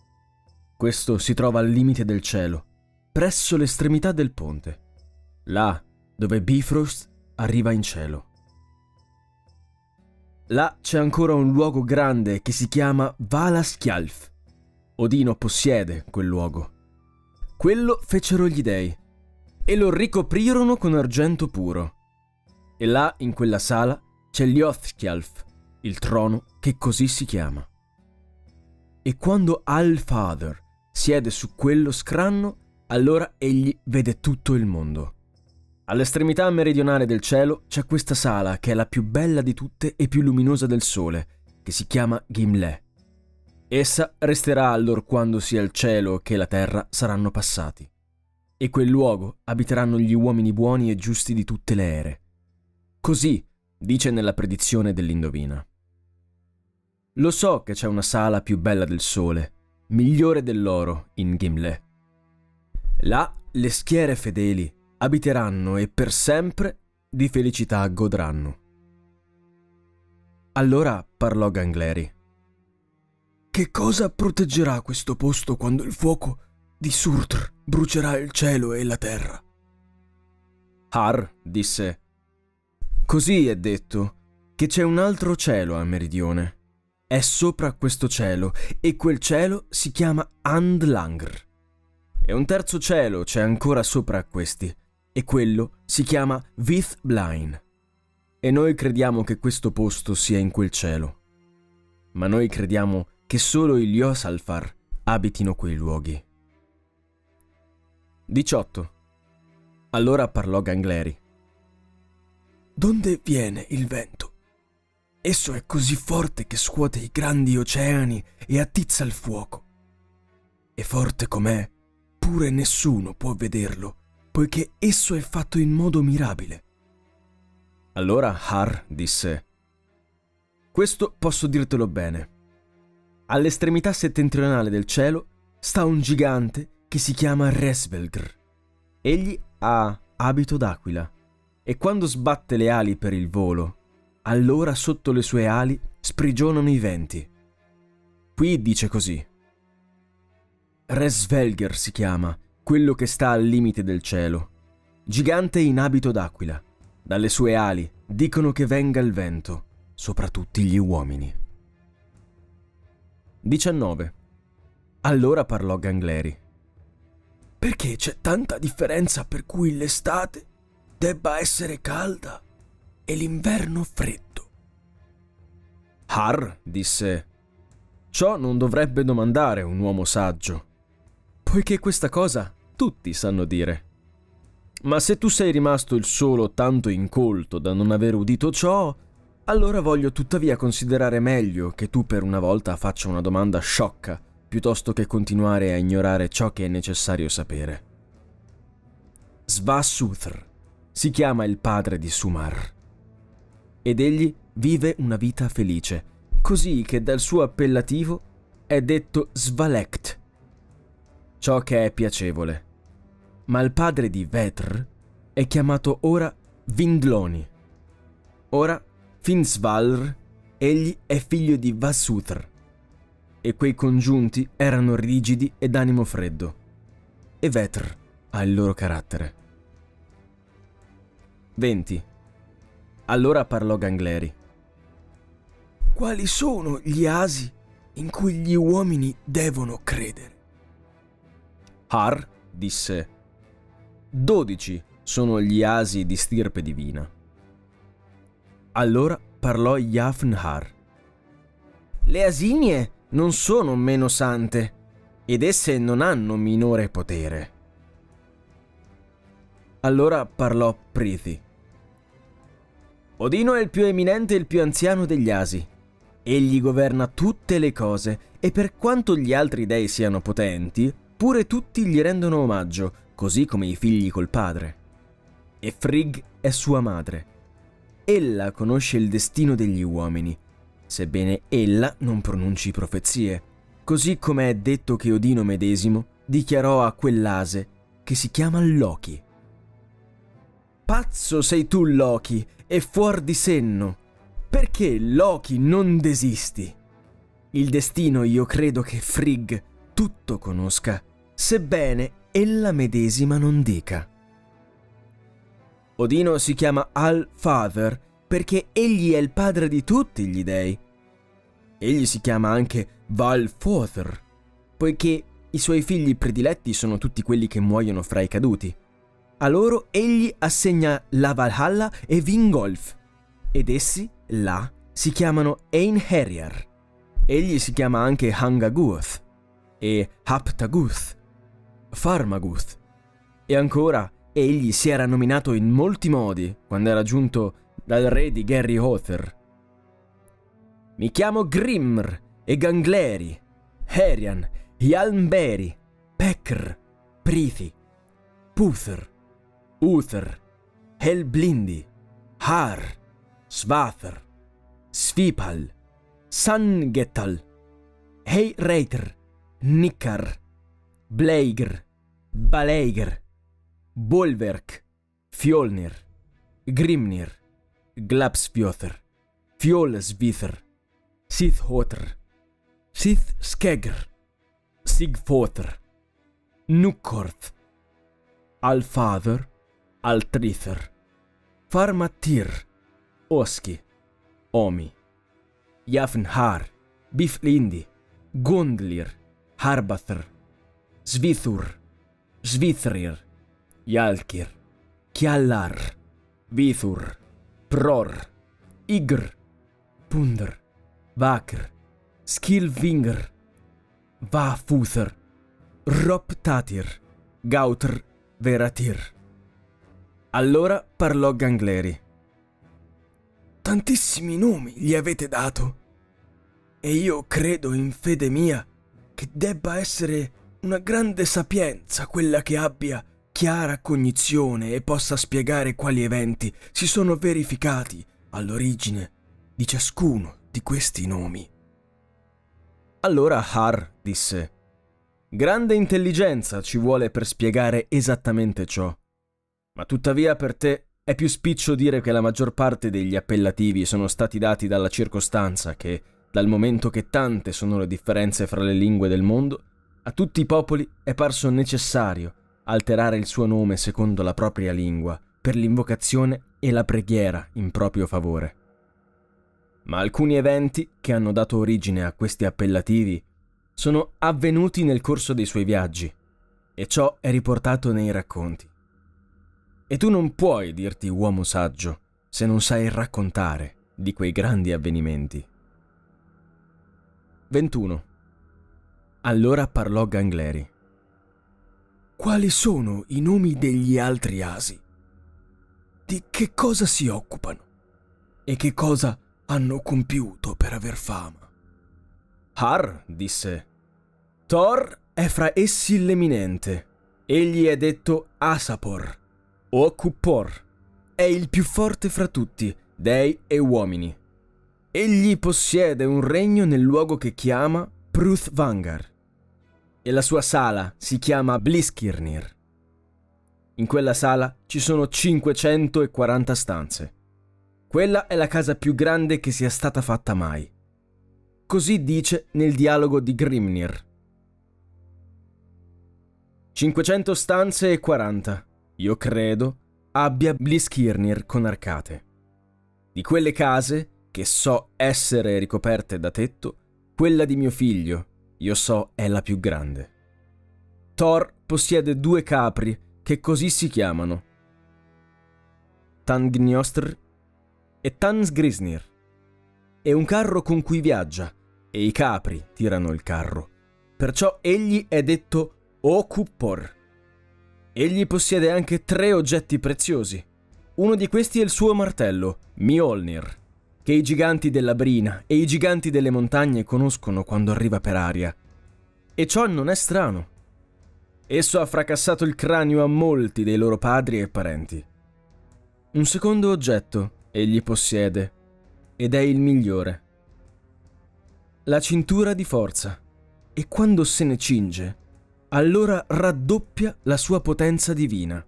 Questo si trova al limite del cielo, presso l'estremità del ponte, là dove Bifrost arriva in cielo. Là c'è ancora un luogo grande che si chiama Valaskjalf. Odino possiede quel luogo. Quello fecero gli dei, e lo ricoprirono con argento puro. E là, in quella sala, c'è Ljóthskjalf, il trono che così si chiama. E quando Allfather siede su quello scranno, allora egli vede tutto il mondo. All'estremità meridionale del cielo c'è questa sala che è la più bella di tutte e più luminosa del sole, che si chiama Gimle. Essa resterà allor quando sia il cielo che la terra saranno passati. E quel luogo abiteranno gli uomini buoni e giusti di tutte le ere. Così dice nella predizione dell'Indovina. Lo so che c'è una sala più bella del sole, migliore dell'oro, in Gimle. Là le schiere fedeli abiteranno e per sempre di felicità godranno. Allora parlò Gangleri. Che cosa proteggerà questo posto quando il fuoco di Surtr brucerà il cielo e la terra? Har disse: così è detto che c'è un altro cielo a meridione. È sopra questo cielo, e quel cielo si chiama Andlangr. E un terzo cielo c'è ancora sopra questi, e quello si chiama Vithblain. E noi crediamo che questo posto sia in quel cielo. Ma noi crediamo che solo i Ljósálfar abitino quei luoghi. 18. Allora parlò Gangleri. Donde viene il vento? Esso è così forte che scuote i grandi oceani e attizza il fuoco. E forte com'è, pure nessuno può vederlo, poiché esso è fatto in modo mirabile. Allora Har disse: questo posso dirtelo bene. All'estremità settentrionale del cielo sta un gigante che si chiama Resvelgr. Egli ha abito d'aquila, e quando sbatte le ali per il volo, allora sotto le sue ali sprigionano i venti. Qui dice così: Resvelgr si chiama quello che sta al limite del cielo, gigante in abito d'aquila. Dalle sue ali dicono che venga il vento, sopra tutti gli uomini. 19. Allora parlò Gangleri. Perché c'è tanta differenza per cui l'estate debba essere calda e l'inverno freddo. Har disse: ciò non dovrebbe domandare un uomo saggio, poiché questa cosa tutti sanno dire. Ma se tu sei rimasto il solo tanto incolto da non aver udito ciò, allora voglio tuttavia considerare meglio che tu per una volta faccia una domanda sciocca, piuttosto che continuare a ignorare ciò che è necessario sapere. Surtr si chiama il padre di Sumar, ed egli vive una vita felice, così che dal suo appellativo è detto Svalekt, ciò che è piacevole. Ma il padre di Vetr è chiamato ora Vindloni. Ora, Finsvalr, egli è figlio di Vasutr, e quei congiunti erano rigidi e d'animo freddo, e Vetr ha il loro carattere. 20. Allora parlò Gangleri. Quali sono gli asi in cui gli uomini devono credere? Har disse: 12 sono gli asi di stirpe divina. Allora parlò Jafnhar. Le asinie non sono meno sante, ed esse non hanno minore potere. Allora parlò Prithi. Odino è il più eminente e il più anziano degli asi. Egli governa tutte le cose, e per quanto gli altri dei siano potenti, pure tutti gli rendono omaggio, così come i figli col padre. E Frigg è sua madre. Ella conosce il destino degli uomini, sebbene ella non pronunci profezie, così come è detto che Odino medesimo dichiarò a quell'ase che si chiama Loki. Pazzo sei tu, Loki, e fuor di senno. Perché, Loki, non desisti? Il destino io credo che Frigg tutto conosca, sebbene ella medesima non dica. Odino si chiama All-Father perché egli è il padre di tutti gli dei. Egli si chiama anche Valfothr, poiché i suoi figli prediletti sono tutti quelli che muoiono fra i caduti. A loro egli assegna la Valhalla e Vingolf, ed essi, là, si chiamano Einherjar. Egli si chiama anche Hangaguth e Haptaguth, Farmaguth, e ancora egli si era nominato in molti modi quando era giunto dal re di Gerihother. Mi chiamo Grimr e Gangleri, Herian, Hjalmberi, Pekr, Prithi, Puthr, Uthr, Helblindi, Har, Svathr, Svipal, Sangetal, Heireitr, Nikkar, Bleigr, Baleigr, Bolverk, Fjolnir, Grimnir, Glapsfjothr, Fjolsvithr, Sithotr, Sithskegr, Sigfotr, Nukorth, Alfather, Altrithor, Farmatir, Oski, Omi, Jafnhar, Biflindi, Gondlir, Harbathr, Svithur, Svithrir, Jalkir, Kjallar, Vithur, Pror, Igr, Pundr, Vakr, Skilvingr, Vafuthr, Roptatir, Gautr, Veratir. Allora parlò Gangleri. Tantissimi nomi gli avete dato, e io credo in fede mia che debba essere una grande sapienza quella che abbia chiara cognizione e possa spiegare quali eventi si sono verificati all'origine di ciascuno di questi nomi. Allora Har disse: grande intelligenza ci vuole per spiegare esattamente ciò, ma tuttavia per te è più spiccio dire che la maggior parte degli appellativi sono stati dati dalla circostanza che, dal momento che tante sono le differenze fra le lingue del mondo, a tutti i popoli è parso necessario alterare il suo nome secondo la propria lingua per l'invocazione e la preghiera in proprio favore. Ma alcuni eventi che hanno dato origine a questi appellativi sono avvenuti nel corso dei suoi viaggi, e ciò è riportato nei racconti. E tu non puoi dirti uomo saggio se non sai raccontare di quei grandi avvenimenti. 21. Allora parlò Gangleri. Quali sono i nomi degli altri asi? Di che cosa si occupano? E che cosa hanno compiuto per aver fama? Har disse: Thor è fra essi l'eminente. Egli è detto Asapor o Cuppor. È il più forte fra tutti, dei e uomini. Egli possiede un regno nel luogo che chiama Pruthvangar, e la sua sala si chiama Bliskirnir. In quella sala ci sono 540 stanze. Quella è la casa più grande che sia stata fatta mai. Così dice nel dialogo di Grimnir. 500 stanze e 40, io credo, abbia Bliskirnir con arcate. Di quelle case, che so essere ricoperte da tetto, quella di mio figlio, io so, è la più grande. Thor possiede 2 capri, che così si chiamano, Tangnostr e Tansgrisnir, e un carro con cui viaggia, e i capri tirano il carro. Perciò egli è detto Okupor. Egli possiede anche 3 oggetti preziosi. Uno di questi è il suo martello, Mjolnir, che i giganti della brina e i giganti delle montagne conoscono quando arriva per aria. E ciò non è strano. Esso ha fracassato il cranio a molti dei loro padri e parenti. Un secondo oggetto egli possiede, ed è il migliore. La cintura di forza, e quando se ne cinge, allora raddoppia la sua potenza divina.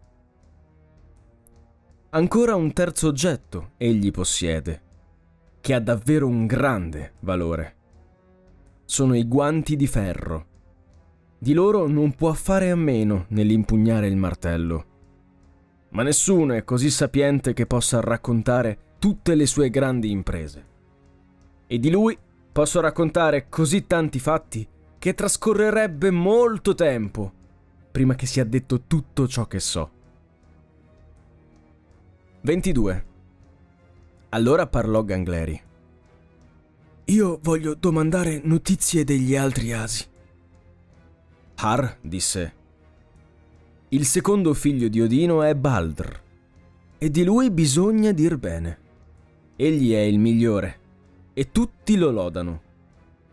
Ancora un terzo oggetto egli possiede, che ha davvero un grande valore. Sono i guanti di ferro. Di loro non può fare a meno nell'impugnare il martello. Ma nessuno è così sapiente che possa raccontare tutte le sue grandi imprese. E di lui posso raccontare così tanti fatti che trascorrerebbe molto tempo prima che sia detto tutto ciò che so. 22. Allora parlò Gangleri. Io voglio domandare notizie degli altri asi. Har disse: Il secondo figlio di Odino è Baldr, e di lui bisogna dir bene. Egli è il migliore, e tutti lo lodano.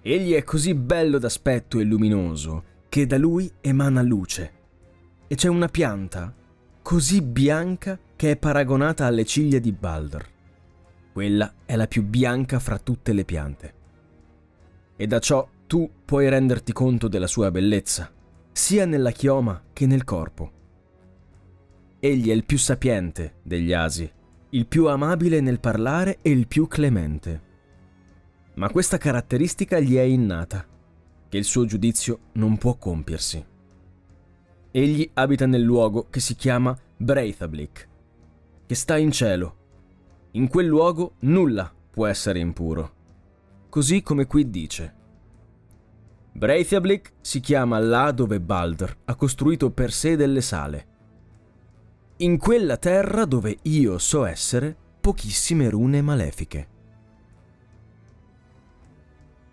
Egli è così bello d'aspetto e luminoso che da lui emana luce, e c'è una pianta così bianca che è paragonata alle ciglia di Baldr. Quella è la più bianca fra tutte le piante. E da ciò tu puoi renderti conto della sua bellezza, sia nella chioma che nel corpo. Egli è il più sapiente degli asi, il più amabile nel parlare e il più clemente. Ma questa caratteristica gli è innata, che il suo giudizio non può compiersi. Egli abita nel luogo che si chiama Breithablik, che sta in cielo. In quel luogo nulla può essere impuro, così come qui dice. Breithablik si chiama là dove Baldr ha costruito per sé delle sale. In quella terra dove io so essere pochissime rune malefiche.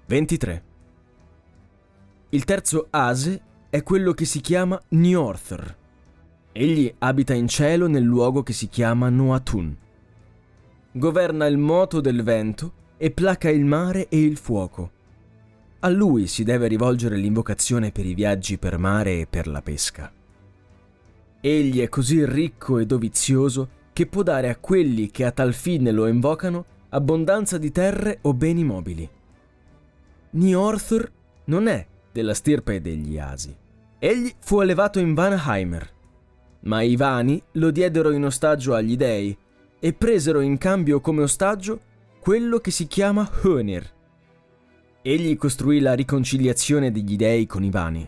23. Il terzo ase è quello che si chiama Njorthr. Egli abita in cielo nel luogo che si chiama Noatun. Governa il moto del vento e placa il mare e il fuoco. A lui si deve rivolgere l'invocazione per i viaggi per mare e per la pesca. Egli è così ricco e dovizioso che può dare a quelli che a tal fine lo invocano abbondanza di terre o beni mobili. Njorthr non è della stirpe degli asi. Egli fu allevato in Vanaheimr, ma i Vani lo diedero in ostaggio agli dei e presero in cambio come ostaggio quello che si chiama Hönir. Egli costruì la riconciliazione degli dei con i Vani.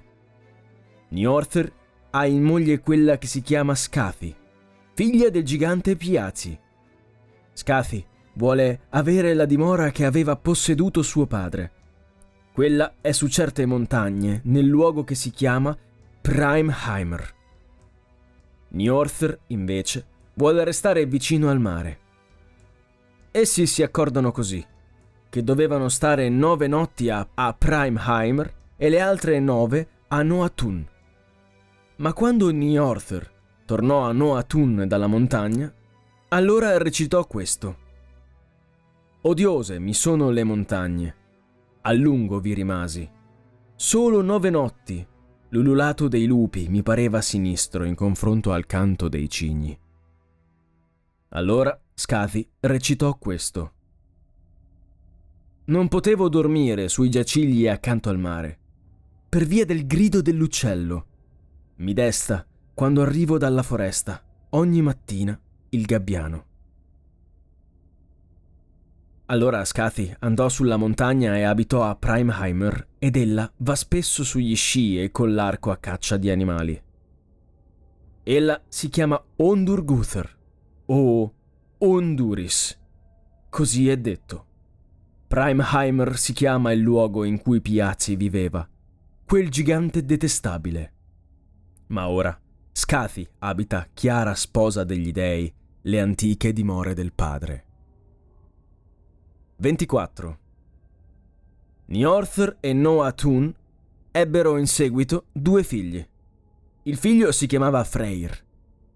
Njorthr ha in moglie quella che si chiama Skathi, figlia del gigante Piazi. Skathi vuole avere la dimora che aveva posseduto suo padre. Quella è su certe montagne, nel luogo che si chiama Primheimr. Njorthr, invece, vuole restare vicino al mare. Essi si accordano così, che dovevano stare 9 notti a Primheimr e le altre 9 a Noatun. Ma quando Njörthr tornò a Noatun dalla montagna, allora recitò questo: «Odiose mi sono le montagne, a lungo vi rimasi. Solo 9 notti, l'ululato dei lupi mi pareva sinistro in confronto al canto dei cigni». Allora Skadi recitò questo: «Non potevo dormire sui giacigli accanto al mare, per via del grido dell'uccello. Mi desta, quando arrivo dalla foresta, ogni mattina il gabbiano». Allora Skadi andò sulla montagna e abitò a Primheimr, ed ella va spesso sugli sci e con l'arco a caccia di animali. Ella si chiama Ondurguthr o Onduris, così è detto. Primheimr si chiama il luogo in cui Piazzi viveva, quel gigante detestabile. Ma ora Skadi abita Chiara sposa degli dei, le antiche dimore del padre. 24. Njörthr e Noatun ebbero in seguito 2 figli. Il figlio si chiamava Freyr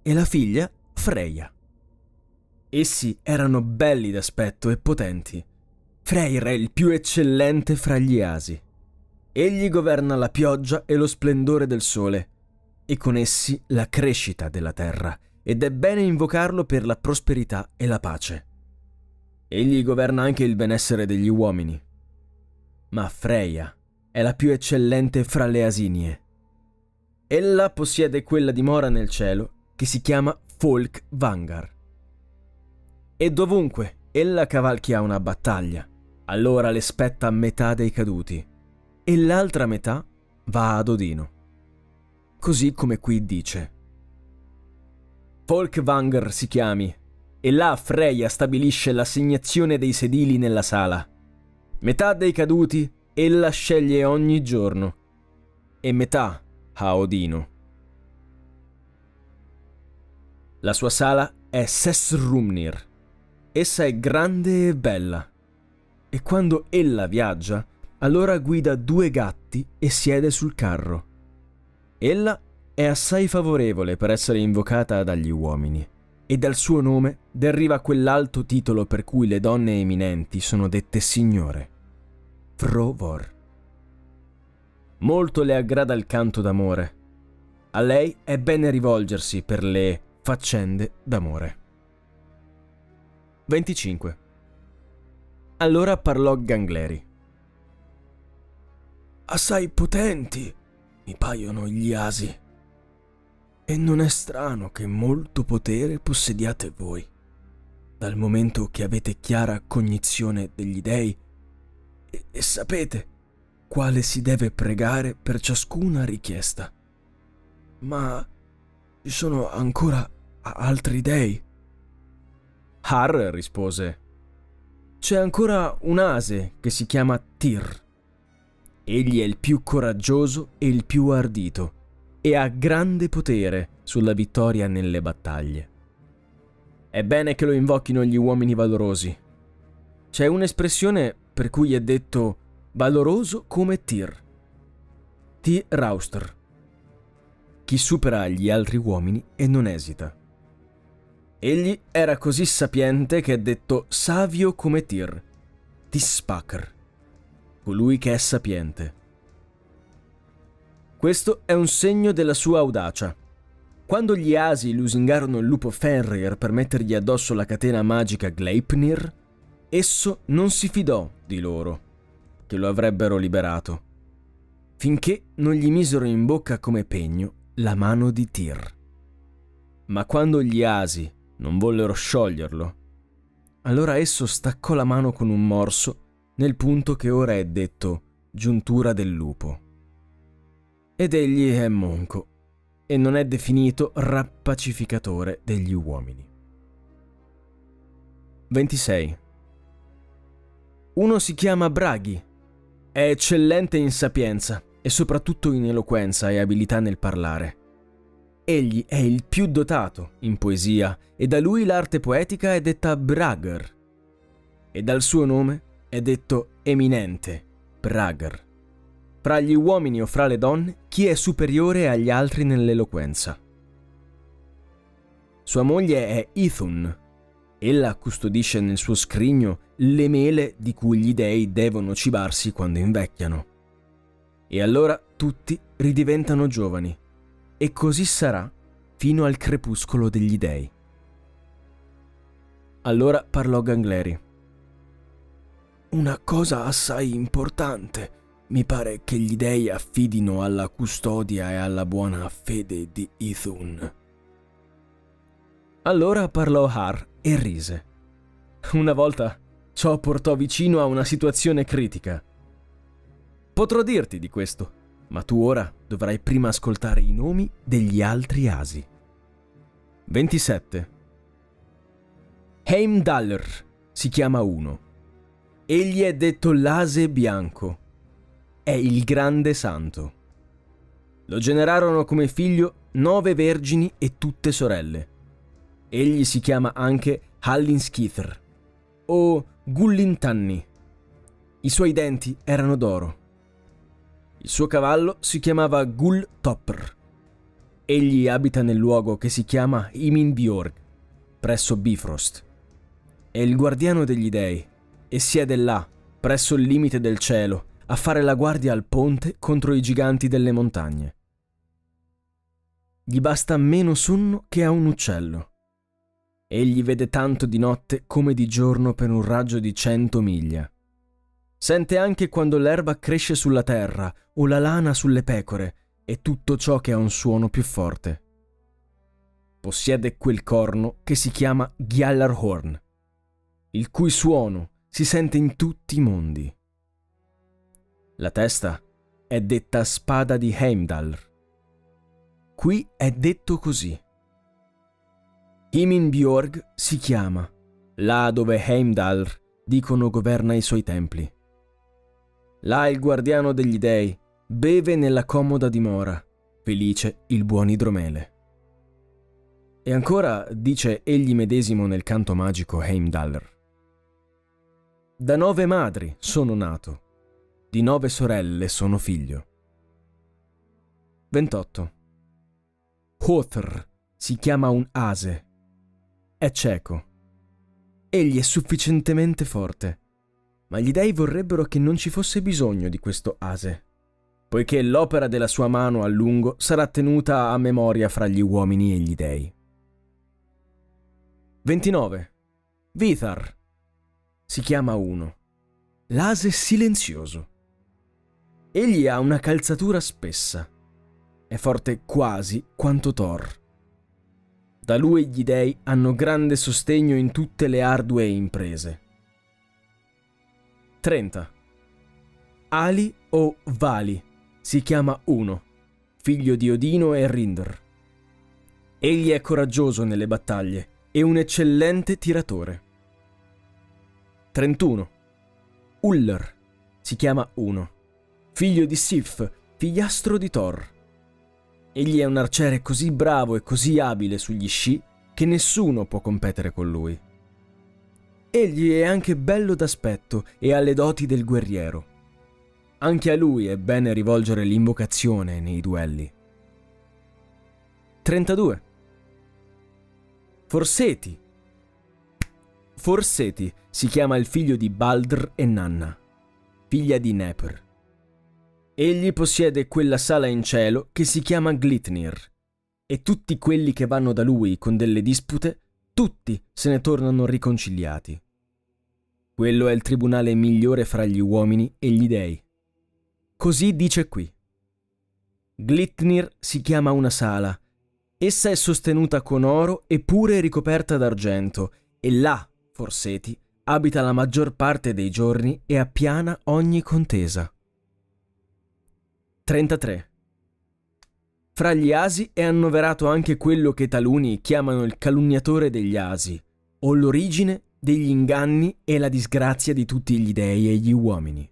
e la figlia Freya. Essi erano belli d'aspetto e potenti. Freyr è il più eccellente fra gli asi. Egli governa la pioggia e lo splendore del sole, e con essi la crescita della terra, ed è bene invocarlo per la prosperità e la pace. Egli governa anche il benessere degli uomini. Ma Freya è la più eccellente fra le asinie. Ella possiede quella dimora nel cielo che si chiama Folkvangar. E dovunque ella cavalchia una battaglia, allora le spetta metà dei caduti, e l'altra metà va ad Odino. Così come qui dice: Folkvangar si chiami, e là Freya stabilisce l'assegnazione dei sedili nella sala. Metà dei caduti ella sceglie ogni giorno, e metà a Odino. La sua sala è Sesrumnir. Essa è grande e bella, e quando ella viaggia, allora guida 2 gatti e siede sul carro. Ella è assai favorevole per essere invocata dagli uomini, e dal suo nome deriva quell'alto titolo per cui le donne eminenti sono dette signore: Frovor. Molto le aggrada il canto d'amore. A lei è bene rivolgersi per le faccende d'amore. 25. Allora parlò Gangleri: «Assai potenti mi paiono gli asi, e non è strano che molto potere possediate voi, dal momento che avete chiara cognizione degli dei e sapete quale si deve pregare per ciascuna richiesta. Ma ci sono ancora altri dei?» Har rispose: «C'è ancora un ase che si chiama Tyr. Egli è il più coraggioso e il più ardito, e ha grande potere sulla vittoria nelle battaglie. È bene che lo invochino gli uomini valorosi. C'è un'espressione per cui è detto valoroso come Tyr, Tyraustr, chi supera gli altri uomini e non esita. Egli era così sapiente che è detto savio come Tyr, Tispakr, colui che è sapiente. Questo è un segno della sua audacia. Quando gli asi lusingarono il lupo Fenrir per mettergli addosso la catena magica Gleipnir, esso non si fidò di loro, che lo avrebbero liberato, finché non gli misero in bocca come pegno la mano di Tyr. Ma quando gli asi non vollero scioglierlo, allora esso staccò la mano con un morso nel punto che ora è detto giuntura del lupo. Ed egli è monco, e non è definito rappacificatore degli uomini. 26. Uno si chiama Bragi, è eccellente in sapienza e soprattutto in eloquenza e abilità nel parlare. Egli è il più dotato in poesia e da lui l'arte poetica è detta Bragr e dal suo nome è detto eminente, Bragr. Fra gli uomini o fra le donne, chi è superiore agli altri nell'eloquenza? Sua moglie è Ithun. Ella custodisce nel suo scrigno le mele di cui gli dei devono cibarsi quando invecchiano. E allora tutti ridiventano giovani. E così sarà fino al crepuscolo degli dei. Allora parlò Gangleri. Una cosa assai importante, mi pare che gli dei affidino alla custodia e alla buona fede di Ithun. Allora parlò Har e rise. Una volta ciò portò vicino a una situazione critica. Potrò dirti di questo, ma tu ora dovrai prima ascoltare i nomi degli altri asi. 27. Heimdallr si chiama uno. Egli è detto l'Ase Bianco. È il grande santo. Lo generarono come figlio 9 vergini e tutte sorelle. Egli si chiama anche Hallinskithir o Gullintanni. I suoi denti erano d'oro. Il suo cavallo si chiamava Gulltopr. Egli abita nel luogo che si chiama Himinbjorg, presso Bifrost. È il guardiano degli dei e siede là, presso il limite del cielo, a fare la guardia al ponte contro i giganti delle montagne. Gli basta meno sonno che a un uccello. Egli vede tanto di notte come di giorno per un raggio di 100 miglia. Sente anche quando l'erba cresce sulla terra o la lana sulle pecore e tutto ciò che ha un suono più forte. Possiede quel corno che si chiama Gjallarhorn, il cui suono si sente in tutti i mondi. La testa è detta spada di Heimdallr. Qui è detto così. Himinbjorg si chiama, là dove Heimdallr dicono governa i suoi templi. Là il guardiano degli dei beve nella comoda dimora, felice il buon idromele. E ancora dice egli medesimo nel canto magico Heimdallr. Da 9 madri sono nato, di 9 sorelle sono figlio. 28. Hothr si chiama un ase. È cieco. Egli è sufficientemente forte. Ma gli dei vorrebbero che non ci fosse bisogno di questo ase, poiché l'opera della sua mano a lungo sarà tenuta a memoria fra gli uomini e gli dei. 29. Vithar si chiama uno, l'ase silenzioso. Egli ha una calzatura spessa, è forte quasi quanto Thor. Da lui gli dei hanno grande sostegno in tutte le ardue imprese. 30. Ali o Vali si chiama Uno, figlio di Odino e Rindr. Egli è coraggioso nelle battaglie e un eccellente tiratore. 31. Ullr si chiama Uno, figlio di Sif, figliastro di Thor. Egli è un arciere così bravo e così abile sugli sci che nessuno può competere con lui. Egli è anche bello d'aspetto e ha le doti del guerriero. Anche a lui è bene rivolgere l'invocazione nei duelli. 32. Forseti. Forseti si chiama il figlio di Baldr e Nanna, figlia di Nepr. Egli possiede quella sala in cielo che si chiama Glitnir, e tutti quelli che vanno da lui con delle dispute, tutti se ne tornano riconciliati. Quello è il tribunale migliore fra gli uomini e gli dei. Così dice qui. Glitnir si chiama una sala. Essa è sostenuta con oro e pure ricoperta d'argento, e là, Forseti, abita la maggior parte dei giorni e appiana ogni contesa. 33. Fra gli asi è annoverato anche quello che taluni chiamano il calunniatore degli asi, o l'origine degli inganni e la disgrazia di tutti gli dei e gli uomini.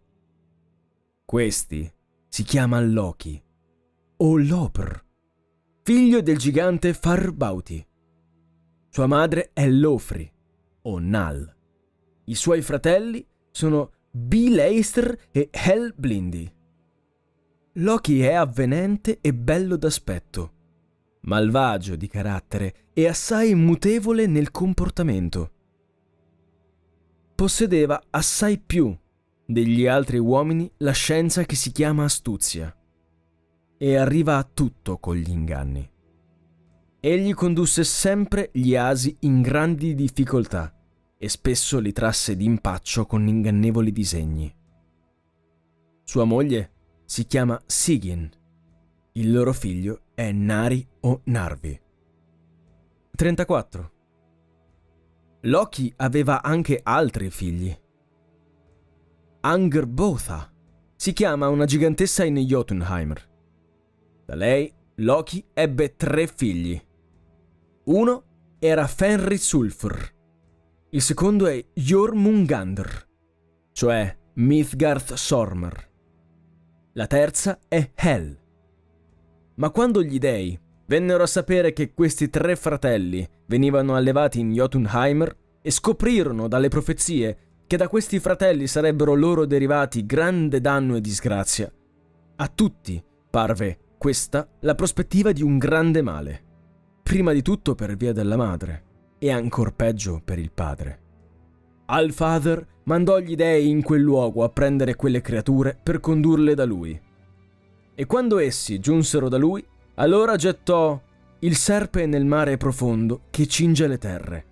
Questi si chiama Loki o Lopr, figlio del gigante Farbauti. Sua madre è Lofri, o Nal. I suoi fratelli sono Bileistr e Helblindi. Loki è avvenente e bello d'aspetto, malvagio di carattere e assai mutevole nel comportamento. Possedeva assai più degli altri uomini la scienza che si chiama astuzia e arriva a tutto con gli inganni. Egli condusse sempre gli asi in grandi difficoltà e spesso li trasse d'impaccio con ingannevoli disegni. Sua moglie si chiama Sigyn, il loro figlio è Nari o Narvi. 34. Loki aveva anche altri figli. Angerboda si chiama una gigantessa in Jotunheim. Da lei Loki ebbe 3 figli. Uno era Fenri Sulfur, il secondo è Jormungandr, cioè Midgard Sormer. La terza è Hel. Ma quando gli dei vennero a sapere che questi 3 fratelli venivano allevati in Jotunheim e scoprirono dalle profezie che da questi fratelli sarebbero loro derivati grande danno e disgrazia, a tutti parve questa la prospettiva di un grande male, prima di tutto per via della madre e ancor peggio per il padre. Allfather mandò gli dei in quel luogo a prendere quelle creature per condurle da lui. E quando essi giunsero da lui, allora gettò il serpe nel mare profondo che cinge le terre.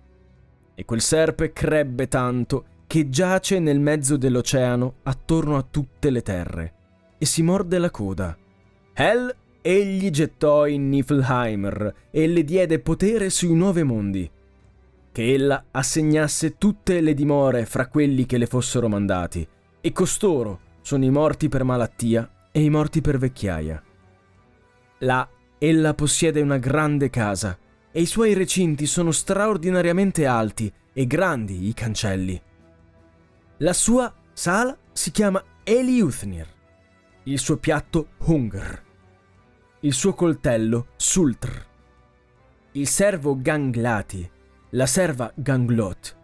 E quel serpe crebbe tanto che giace nel mezzo dell'oceano attorno a tutte le terre e si morde la coda. Hel egli gettò in Niflheim e le diede potere sui 9 mondi, che ella assegnasse tutte le dimore fra quelli che le fossero mandati, e costoro sono i morti per malattia e i morti per vecchiaia. Là ella possiede una grande casa, e i suoi recinti sono straordinariamente alti e grandi i cancelli. La sua sala si chiama Eliuthnir, il suo piatto Hungr, il suo coltello Surtr, il servo Ganglati, la serva Ganglot,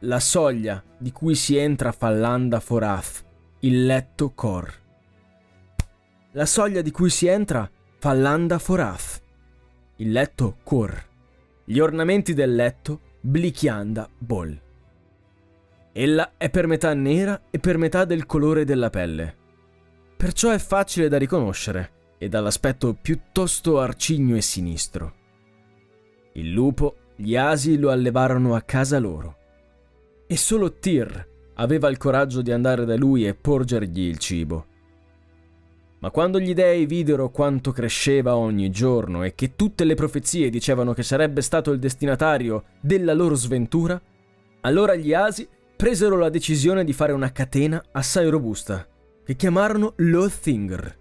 la soglia di cui si entra Fallanda Forath, il letto Kor. La soglia di cui si entra Fallanda Forath, il letto Kor. Gli ornamenti del letto Blikianda Bol. Ella è per metà nera e per metà del colore della pelle, perciò è facile da riconoscere e dall'aspetto piuttosto arcigno e sinistro. Il lupo gli asi lo allevarono a casa loro, e solo Tyr aveva il coraggio di andare da lui e porgergli il cibo. Ma quando gli dei videro quanto cresceva ogni giorno e che tutte le profezie dicevano che sarebbe stato il destinatario della loro sventura, allora gli asi presero la decisione di fare una catena assai robusta, che chiamarono Lothingr,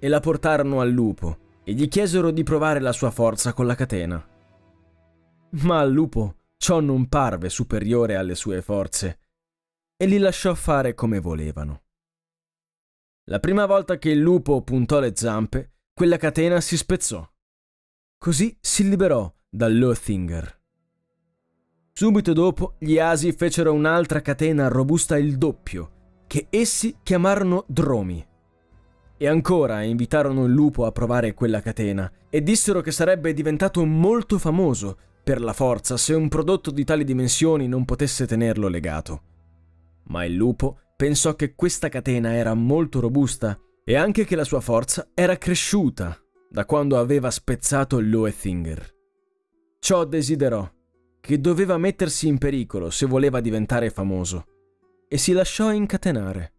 e la portarono al lupo e gli chiesero di provare la sua forza con la catena. Ma al lupo ciò non parve superiore alle sue forze e li lasciò fare come volevano. La prima volta che il lupo puntò le zampe, quella catena si spezzò. Così si liberò dal Lothingr. Subito dopo gli asi fecero un'altra catena robusta il doppio, che essi chiamarono Dromi. E ancora invitarono il lupo a provare quella catena e dissero che sarebbe diventato molto famoso per la forza se un prodotto di tali dimensioni non potesse tenerlo legato. Ma il lupo pensò che questa catena era molto robusta e anche che la sua forza era cresciuta da quando aveva spezzato Lothingr. Ciò desiderò, che doveva mettersi in pericolo se voleva diventare famoso, e si lasciò incatenare.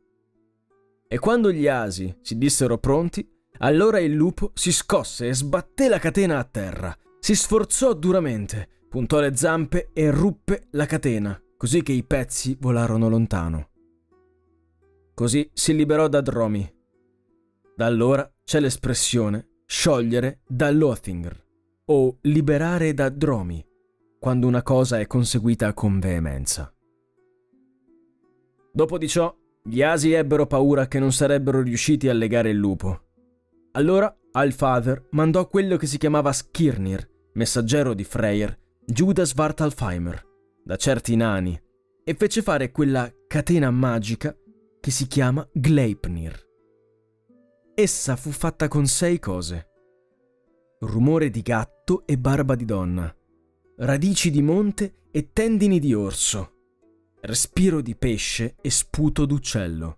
E quando gli asi si dissero pronti, allora il lupo si scosse e sbatté la catena a terra. Si sforzò duramente, puntò le zampe e ruppe la catena, così che i pezzi volarono lontano. Così si liberò da Dromi. Da allora c'è l'espressione sciogliere da Lothingr o liberare da Dromi, quando una cosa è conseguita con veemenza. Dopo di ciò, gli asi ebbero paura che non sarebbero riusciti a legare il lupo. Allora Alfather mandò quello che si chiamava Skirnir, messaggero di Freyr, giù da Svartalfheimr, da certi nani, e fece fare quella catena magica che si chiama Gleipnir. Essa fu fatta con 6 cose: rumore di gatto e barba di donna, radici di monte e tendini di orso, respiro di pesce e sputo d'uccello.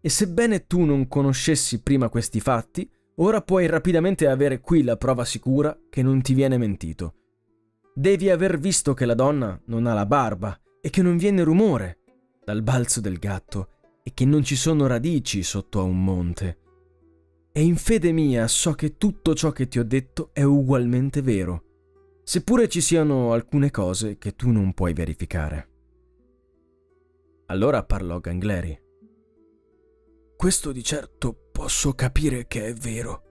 E sebbene tu non conoscessi prima questi fatti, ora puoi rapidamente avere qui la prova sicura che non ti viene mentito. Devi aver visto che la donna non ha la barba e che non viene rumore dal balzo del gatto e che non ci sono radici sotto a un monte. E in fede mia so che tutto ciò che ti ho detto è ugualmente vero, seppure ci siano alcune cose che tu non puoi verificare. Allora parlò Gangleri. Questo di certo posso capire che è vero.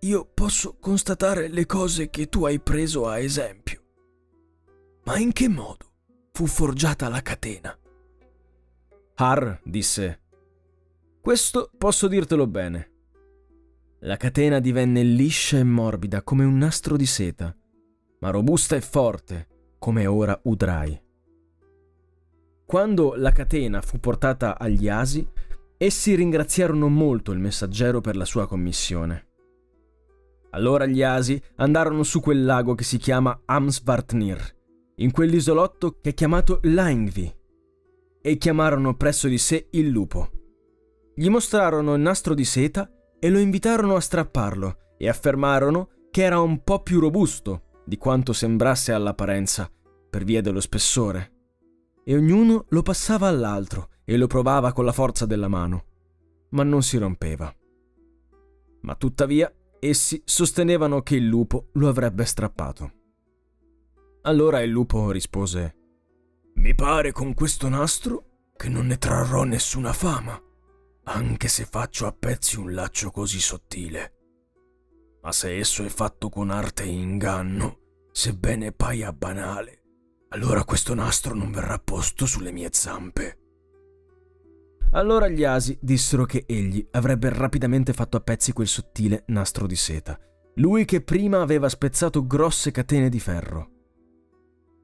Io posso constatare le cose che tu hai preso a esempio. Ma in che modo fu forgiata la catena? Har disse: questo posso dirtelo bene. La catena divenne liscia e morbida come un nastro di seta, ma robusta e forte, come ora udrai. Quando la catena fu portata agli Asi, essi ringraziarono molto il messaggero per la sua commissione. Allora gli Asi andarono su quel lago che si chiama Amsvartnir, in quell'isolotto che è chiamato Laingvi, e chiamarono presso di sé il lupo. Gli mostrarono il nastro di seta e lo invitarono a strapparlo, e affermarono che era un po' più robusto di quanto sembrasse all'apparenza, per via dello spessore, e ognuno lo passava all'altro e lo provava con la forza della mano, ma non si rompeva. Ma tuttavia essi sostenevano che il lupo lo avrebbe strappato. Allora il lupo rispose: mi pare con questo nastro che non ne trarrò nessuna fama, anche se faccio a pezzi un laccio così sottile. Ma se esso è fatto con arte e inganno, sebbene paia banale, allora questo nastro non verrà posto sulle mie zampe. Allora gli Asi dissero che egli avrebbe rapidamente fatto a pezzi quel sottile nastro di seta, lui che prima aveva spezzato grosse catene di ferro.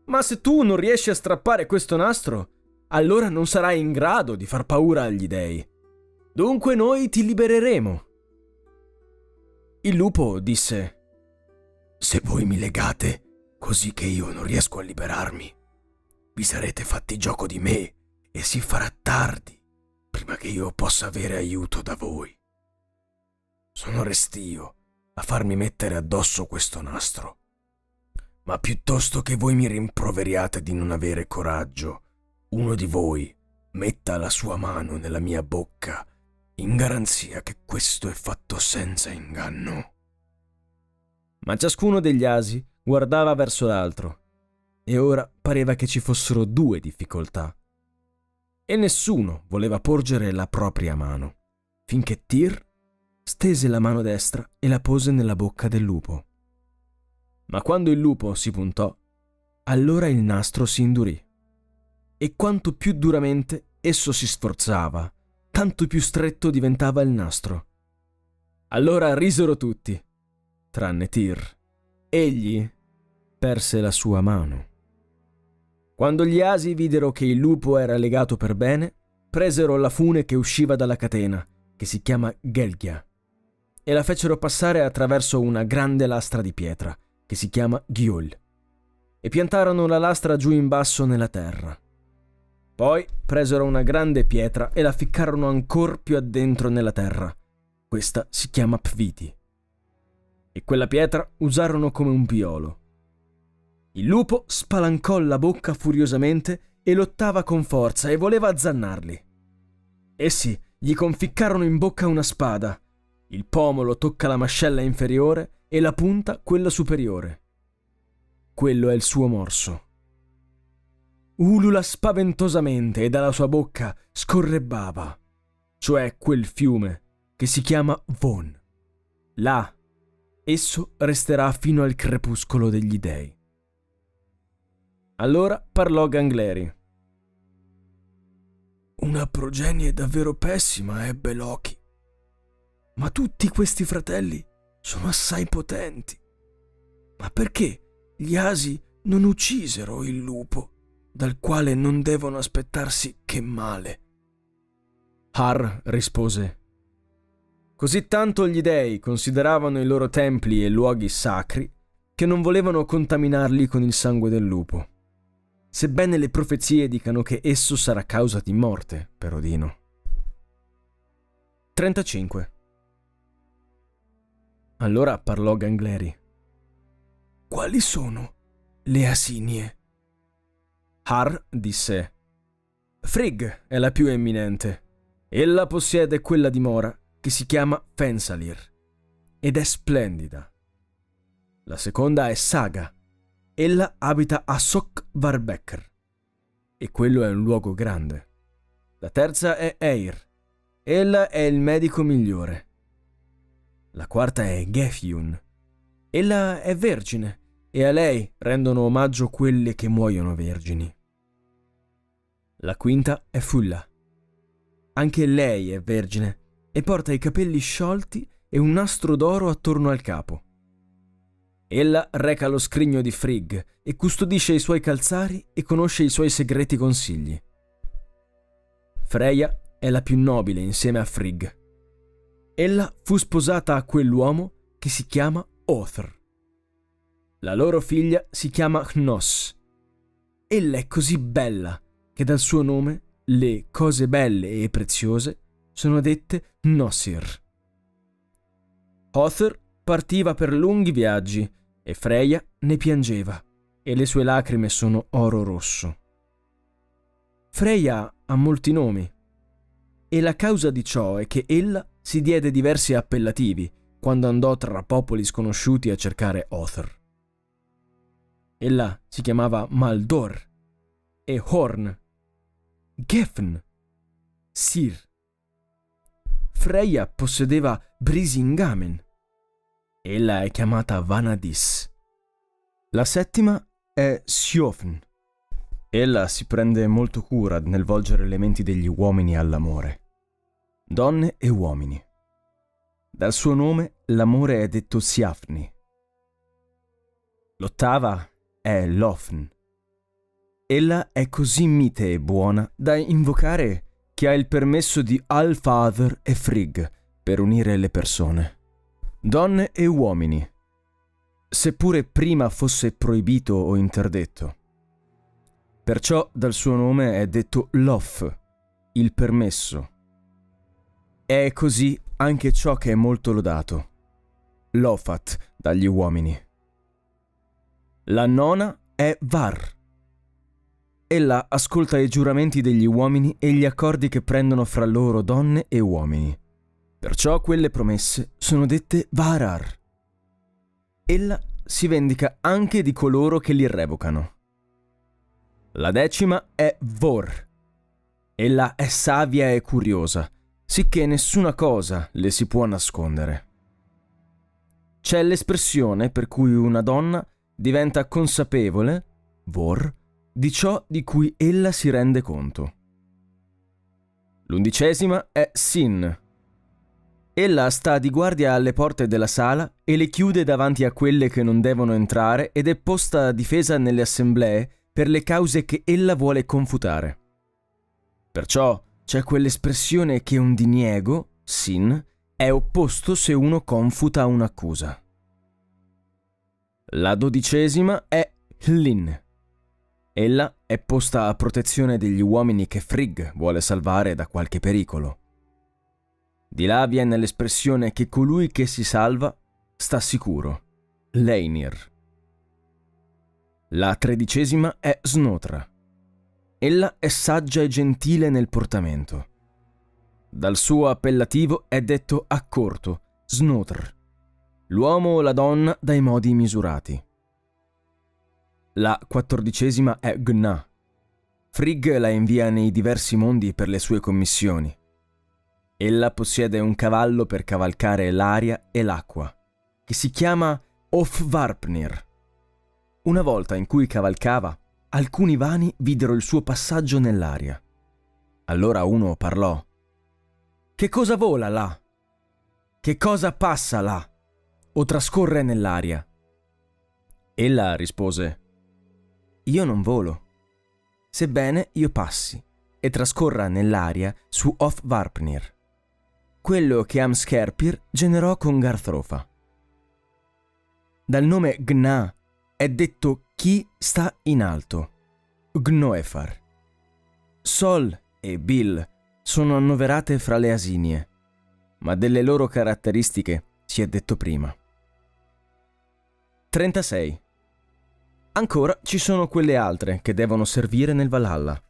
Ma se tu non riesci a strappare questo nastro, allora non sarai in grado di far paura agli dèi. Dunque noi ti libereremo. Il lupo disse: se voi mi legate, così che io non riesco a liberarmi, vi sarete fatti gioco di me e si farà tardi prima che io possa avere aiuto da voi. Sono restio a farmi mettere addosso questo nastro, ma piuttosto che voi mi rimproveriate di non avere coraggio, uno di voi metta la sua mano nella mia bocca in garanzia che questo è fatto senza inganno. Ma ciascuno degli Asi guardava verso l'altro, e ora pareva che ci fossero 2 difficoltà. E nessuno voleva porgere la propria mano, finché Tyr stese la mano destra e la pose nella bocca del lupo. Ma quando il lupo si puntò, allora il nastro si indurì, e quanto più duramente esso si sforzava, tanto più stretto diventava il nastro. Allora risero tutti, tranne Tyr. Egli perse la sua mano. Quando gli Asi videro che il lupo era legato per bene, presero la fune che usciva dalla catena, che si chiama Gelgia, e la fecero passare attraverso una grande lastra di pietra, che si chiama Ghiol, e piantarono la lastra giù in basso nella terra. Poi presero una grande pietra e la ficcarono ancor più addentro nella terra. Questa si chiama Pviti. E quella pietra usarono come un piolo. Il lupo spalancò la bocca furiosamente e lottava con forza e voleva azzannarli. Essi gli conficcarono in bocca una spada. Il pomolo tocca la mascella inferiore e la punta quella superiore. Quello è il suo morso. Ulula spaventosamente e dalla sua bocca scorre bava, cioè quel fiume che si chiama Von. Là, esso resterà fino al crepuscolo degli dèi. Allora parlò Gangleri. Una progenie davvero pessima ebbe Loki, ma tutti questi fratelli sono assai potenti. Ma perché gli Asi non uccisero il lupo, dal quale non devono aspettarsi che male? Har rispose: così tanto gli dei consideravano i loro templi e luoghi sacri che non volevano contaminarli con il sangue del lupo, sebbene le profezie dicano che esso sarà causa di morte per Odino. 35. Allora parlò Gangleri: quali sono le asinie? Har disse: Frigg è la più eminente. Ella possiede quella dimora che si chiama Fensalir ed è splendida. La seconda è Saga. Ella abita a Sokvarbekr e quello è un luogo grande. La terza è Eir. Ella è il medico migliore. La quarta è Gefjun. Ella è vergine e a lei rendono omaggio quelle che muoiono vergini. La quinta è Fulla. Anche lei è vergine e porta i capelli sciolti e un nastro d'oro attorno al capo. Ella reca lo scrigno di Frigg e custodisce i suoi calzari e conosce i suoi segreti consigli. Freya è la più nobile insieme a Frigg. Ella fu sposata a quell'uomo che si chiama Othr. La loro figlia si chiama Hnoss. Ella è così bella che dal suo nome le cose belle e preziose sono dette Hnossir. Othr partiva per lunghi viaggi e Freya ne piangeva e le sue lacrime sono oro rosso. Freya ha molti nomi e la causa di ciò è che ella si diede diversi appellativi quando andò tra popoli sconosciuti a cercare Othr. Ella si chiamava Maldor e Horn, Gefn, Sir. Freya possedeva Brisingamen. Ella è chiamata Vanadis. La settima è Siofn. Ella si prende molto cura nel volgere le menti degli uomini all'amore, donne e uomini. Dal suo nome l'amore è detto Siafni. L'ottava è Lofn. Ella è così mite e buona da invocare che ha il permesso di Allfather e Frigg per unire le persone, donne e uomini, seppure prima fosse proibito o interdetto. Perciò dal suo nome è detto Lof, il permesso. È così anche ciò che è molto lodato, Lofat dagli uomini. La nona è Var. Ella ascolta i giuramenti degli uomini e gli accordi che prendono fra loro donne e uomini. Perciò quelle promesse sono dette Varar. Ella si vendica anche di coloro che li revocano. La decima è Vor. Ella è savia e curiosa, sicché nessuna cosa le si può nascondere. C'è l'espressione per cui una donna diventa consapevole, vor, di ciò di cui ella si rende conto. L'undicesima è Sin. Ella sta di guardia alle porte della sala e le chiude davanti a quelle che non devono entrare ed è posta a difesa nelle assemblee per le cause che ella vuole confutare. Perciò c'è quell'espressione che un diniego, sin, è opposto se uno confuta un'accusa. La dodicesima è Hlin. Ella è posta a protezione degli uomini che Frigg vuole salvare da qualche pericolo. Di là viene l'espressione che colui che si salva sta sicuro, Leinir. La tredicesima è Snotra. Ella è saggia e gentile nel portamento. Dal suo appellativo è detto accorto, Snotr, l'uomo o la donna dai modi misurati. La quattordicesima è Gna. Frigg la invia nei diversi mondi per le sue commissioni. Ella possiede un cavallo per cavalcare l'aria e l'acqua, che si chiama Ofvarpnir. Una volta in cui cavalcava, alcuni vani videro il suo passaggio nell'aria. Allora uno parlò: che cosa vola là? Che cosa passa là? o trascorre nell'aria? Ella rispose: io non volo, sebbene io passi e trascorra nell'aria su Hofvarpnir, quello che Amskerpir generò con Garthrofa. Dal nome Gna è detto chi sta in alto, Gnoefar. Sol e Bil sono annoverate fra le asinie, ma delle loro caratteristiche si è detto prima. 36. Ancora ci sono quelle altre che devono servire nel Valhalla,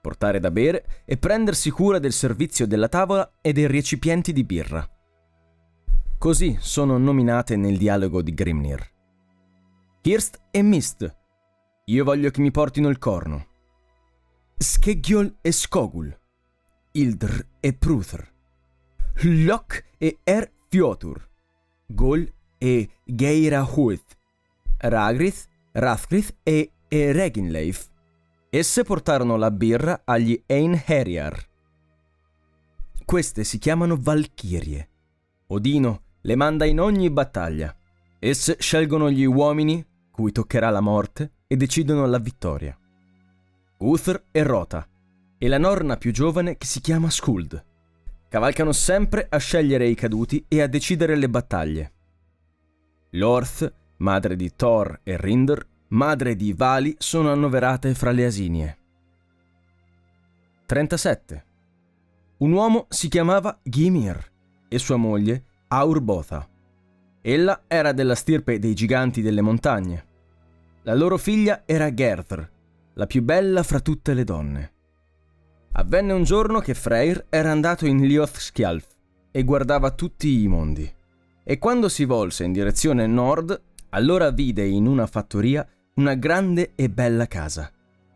portare da bere e prendersi cura del servizio della tavola e dei recipienti di birra. Così sono nominate nel dialogo di Grimnir. Hirst e Mist, io voglio che mi portino il corno. Skeggiol e Skogul, Ildr e Pruthr, Hlok e Erfjotur, Gol e Geirahuith, Ragrith, Rathgrith e Reginleif. Esse portarono la birra agli Einherjar. Queste si chiamano Valchirie. Odino le manda in ogni battaglia. Esse scelgono gli uomini, cui toccherà la morte, e decidono la vittoria. Uthr e Rota, e la norna più giovane che si chiama Skuld. Cavalcano sempre a scegliere i caduti e a decidere le battaglie. Lorth, madre di Thor e Rindr, madre di Vali, sono annoverate fra le asinie. 37. Un uomo si chiamava Gimir e sua moglie Aurbotha. Ella era della stirpe dei giganti delle montagne. La loro figlia era Gertr, la più bella fra tutte le donne. Avvenne un giorno che Freyr era andato in Lithskjalf e guardava tutti i mondi. E quando si volse in direzione nord, allora vide in una fattoria una grande e bella casa,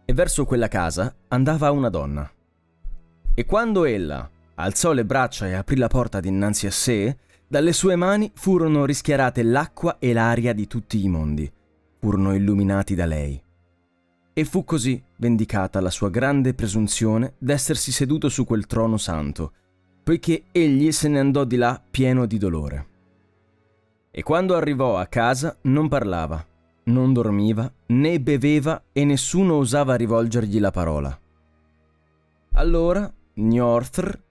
e verso quella casa andava una donna. E quando ella alzò le braccia e aprì la porta dinanzi a sé, dalle sue mani furono rischiarate l'acqua e l'aria di tutti i mondi, furono illuminati da lei. E fu così vendicata la sua grande presunzione d'essersi seduto su quel trono santo, poiché egli se ne andò di là pieno di dolore. E quando arrivò a casa non parlava, non dormiva, né beveva e nessuno osava rivolgergli la parola. Allora Njorthr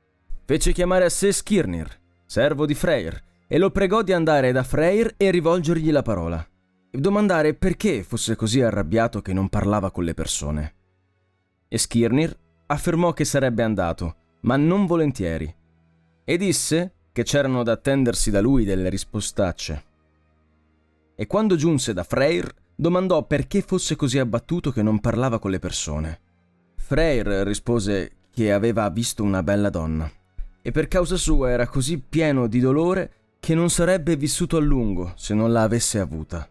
fece chiamare a sé Skirnir, servo di Freyr, e lo pregò di andare da Freyr e rivolgergli la parola, e domandare perché fosse così arrabbiato che non parlava con le persone. E Skirnir affermò che sarebbe andato, ma non volentieri, e disse che c'erano da attendersi da lui delle rispostacce. E quando giunse da Freyr, domandò perché fosse così abbattuto che non parlava con le persone. Freyr rispose che aveva visto una bella donna, e per causa sua era così pieno di dolore che non sarebbe vissuto a lungo se non la avesse avuta.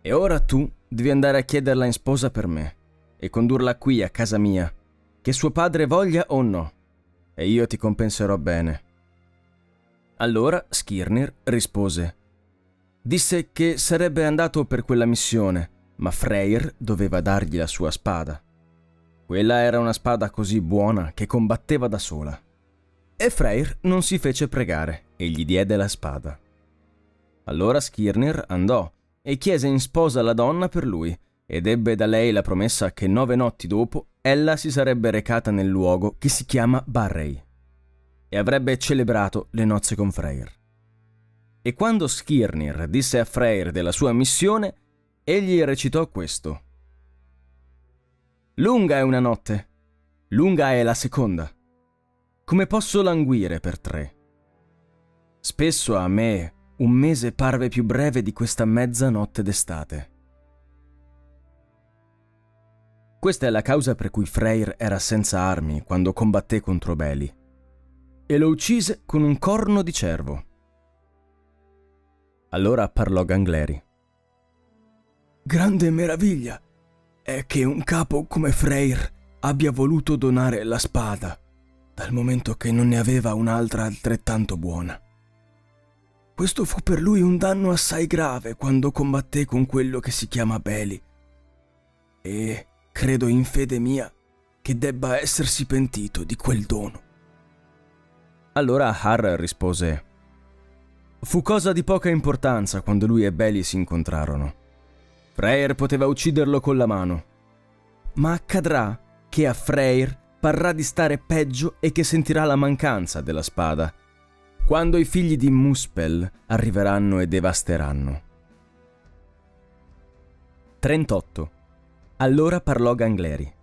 E ora tu devi andare a chiederla in sposa per me, e condurla qui a casa mia, che suo padre voglia o no, e io ti compenserò bene. Allora Skirnir rispose. Disse che sarebbe andato per quella missione, ma Freyr doveva dargli la sua spada. Quella era una spada così buona che combatteva da sola. E Freyr non si fece pregare e gli diede la spada. Allora Skirnir andò e chiese in sposa la donna per lui ed ebbe da lei la promessa che 9 notti dopo ella si sarebbe recata nel luogo che si chiama Barrey, e avrebbe celebrato le nozze con Freyr. E quando Skirnir disse a Freyr della sua missione, egli recitò questo. Lunga è una notte, lunga è la seconda, come posso languire per 3? Spesso a me un mese parve più breve di questa mezzanotte d'estate. Questa è la causa per cui Freyr era senza armi quando combatté contro Beli, e lo uccise con un corno di cervo. Allora parlò Gangleri. Grande meraviglia è che un capo come Freyr abbia voluto donare la spada, dal momento che non ne aveva un'altra altrettanto buona. Questo fu per lui un danno assai grave quando combatté con quello che si chiama Beli, e credo in fede mia che debba essersi pentito di quel dono. Allora Har rispose: Fu cosa di poca importanza quando lui e Beli si incontrarono. Freyr poteva ucciderlo con la mano. Ma accadrà che a Freyr parrà di stare peggio e che sentirà la mancanza della spada, quando i figli di Muspel arriveranno e devasteranno. 38. Allora parlò Gangleri.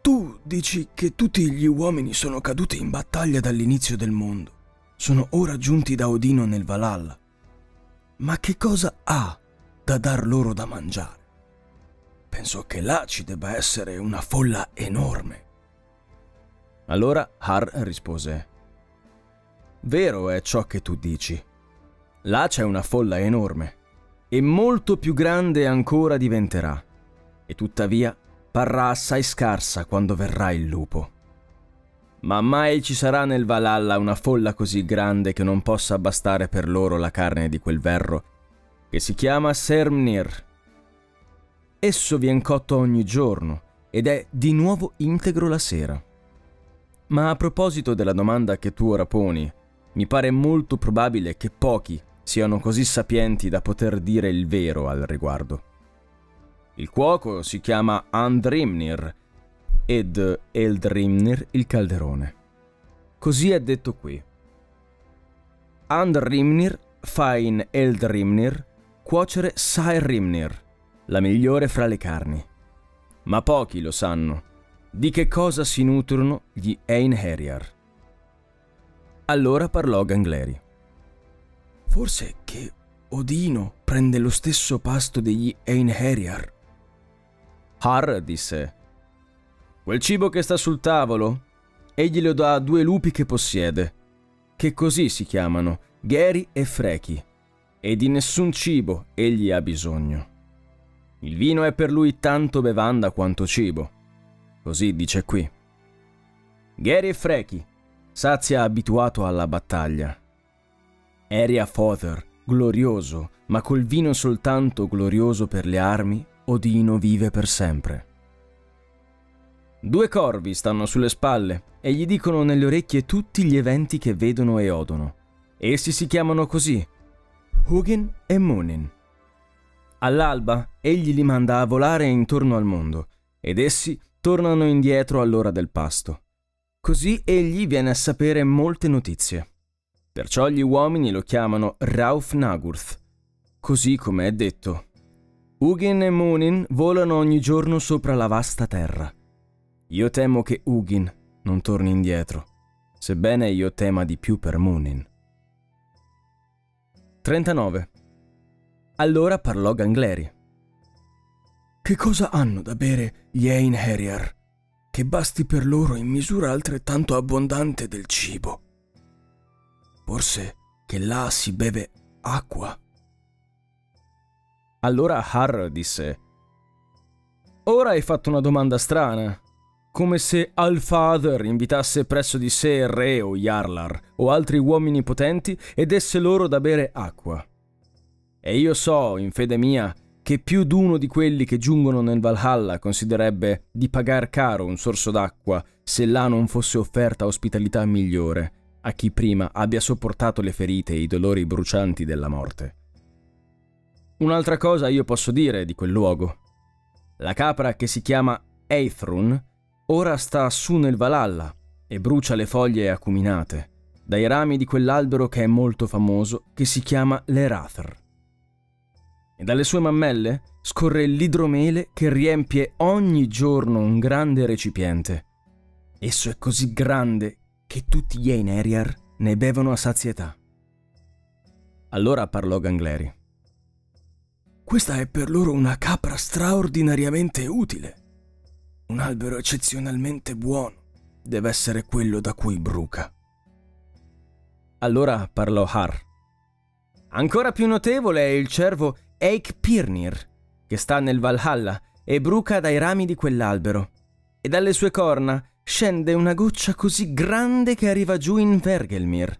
Tu dici che tutti gli uomini sono caduti in battaglia dall'inizio del mondo. Sono ora giunti da Odino nel Valhalla. Ma che cosa ha da dar loro da mangiare? Penso che là ci debba essere una folla enorme. Allora Har rispose: vero è ciò che tu dici. Là c'è una folla enorme, e molto più grande ancora diventerà, e tuttavia parrà assai scarsa quando verrà il lupo. Ma mai ci sarà nel Valhalla una folla così grande che non possa bastare per loro la carne di quel verro, che si chiama Sermnir. Esso vien cotto ogni giorno, ed è di nuovo integro la sera. Ma a proposito della domanda che tu ora poni, mi pare molto probabile che pochi siano così sapienti da poter dire il vero al riguardo. Il cuoco si chiama Andrimnir ed Eldrimnir il calderone. Così è detto qui. Andrimnir fa in Eldrimnir cuocere Saerimnir, la migliore fra le carni. Ma pochi lo sanno. Di che cosa si nutrono gli Einherjar? Allora parlò Gangleri. Forse che Odino prende lo stesso pasto degli Einherjar. Har disse: quel cibo che sta sul tavolo, egli lo dà a due lupi che possiede, che così si chiamano, Geri e Freki, e di nessun cibo egli ha bisogno. Il vino è per lui tanto bevanda quanto cibo, così dice qui. Geri e Freki, sazia abituato alla battaglia. Eriafather, glorioso, ma col vino soltanto glorioso per le armi, Odino vive per sempre. Due corvi stanno sulle spalle e gli dicono nelle orecchie tutti gli eventi che vedono e odono. Essi si chiamano così, Hugin e Munin. All'alba egli li manda a volare intorno al mondo, ed essi tornano indietro all'ora del pasto. Così egli viene a sapere molte notizie. Perciò gli uomini lo chiamano Raufnagurth, così come è detto. Hugin e Munin volano ogni giorno sopra la vasta terra. Io temo che Hugin non torni indietro, sebbene io tema di più per Munin. 39. Allora parlò Gangleri. Che cosa hanno da bere gli Einherjar, che basti per loro in misura altrettanto abbondante del cibo? Forse che là si beve acqua. Allora Har disse: ora hai fatto una domanda strana, come se Alfather invitasse presso di sé il re o Jarlar o altri uomini potenti e desse loro da bere acqua. E io so, in fede mia, che più d'uno di quelli che giungono nel Valhalla considererebbe di pagar caro un sorso d'acqua se là non fosse offerta ospitalità migliore a chi prima abbia sopportato le ferite e i dolori brucianti della morte. Un'altra cosa io posso dire di quel luogo. La capra che si chiama Eithrun ora sta su nel Valhalla e brucia le foglie acuminate dai rami di quell'albero che è molto famoso, che si chiama l'Erathar. E dalle sue mammelle scorre l'idromele che riempie ogni giorno un grande recipiente. Esso è così grande che tutti gli Einherjar ne bevono a sazietà. Allora parlò Gangleri. Questa è per loro una capra straordinariamente utile. Un albero eccezionalmente buono deve essere quello da cui bruca. Allora parlò Har. Ancora più notevole è il cervo Eikpirnir, che sta nel Valhalla e bruca dai rami di quell'albero, e dalle sue corna scende una goccia così grande che arriva giù in Fergelmir,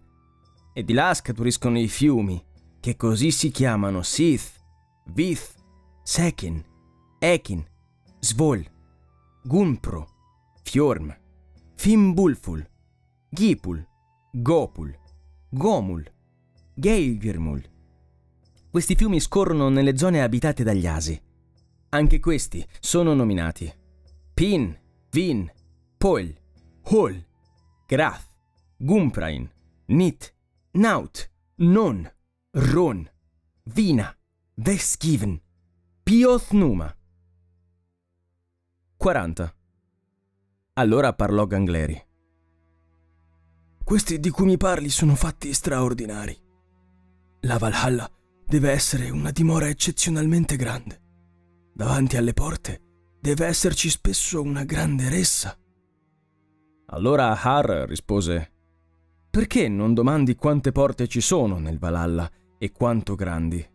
e di là scaturiscono i fiumi, che così si chiamano Sith, Vith, Sekin, Ekin, Svöl, Gunpro, Fjorm, Fimbulful, Gipul, Gopul, Gomul, Geirgirmul. Questi fiumi scorrono nelle zone abitate dagli Asi. Anche questi sono nominati Pin, Vin, Pol, Hol, Graf, Gumprain, Nit, Naut, Non, Ron, Vina, Veskiven, Piothnuma. 40. Allora parlò Gangleri. Questi di cui mi parli sono fatti straordinari. La Valhalla deve essere una dimora eccezionalmente grande. Davanti alle porte deve esserci spesso una grande ressa. Allora Har rispose: perché non domandi quante porte ci sono nel Valhalla e quanto grandi?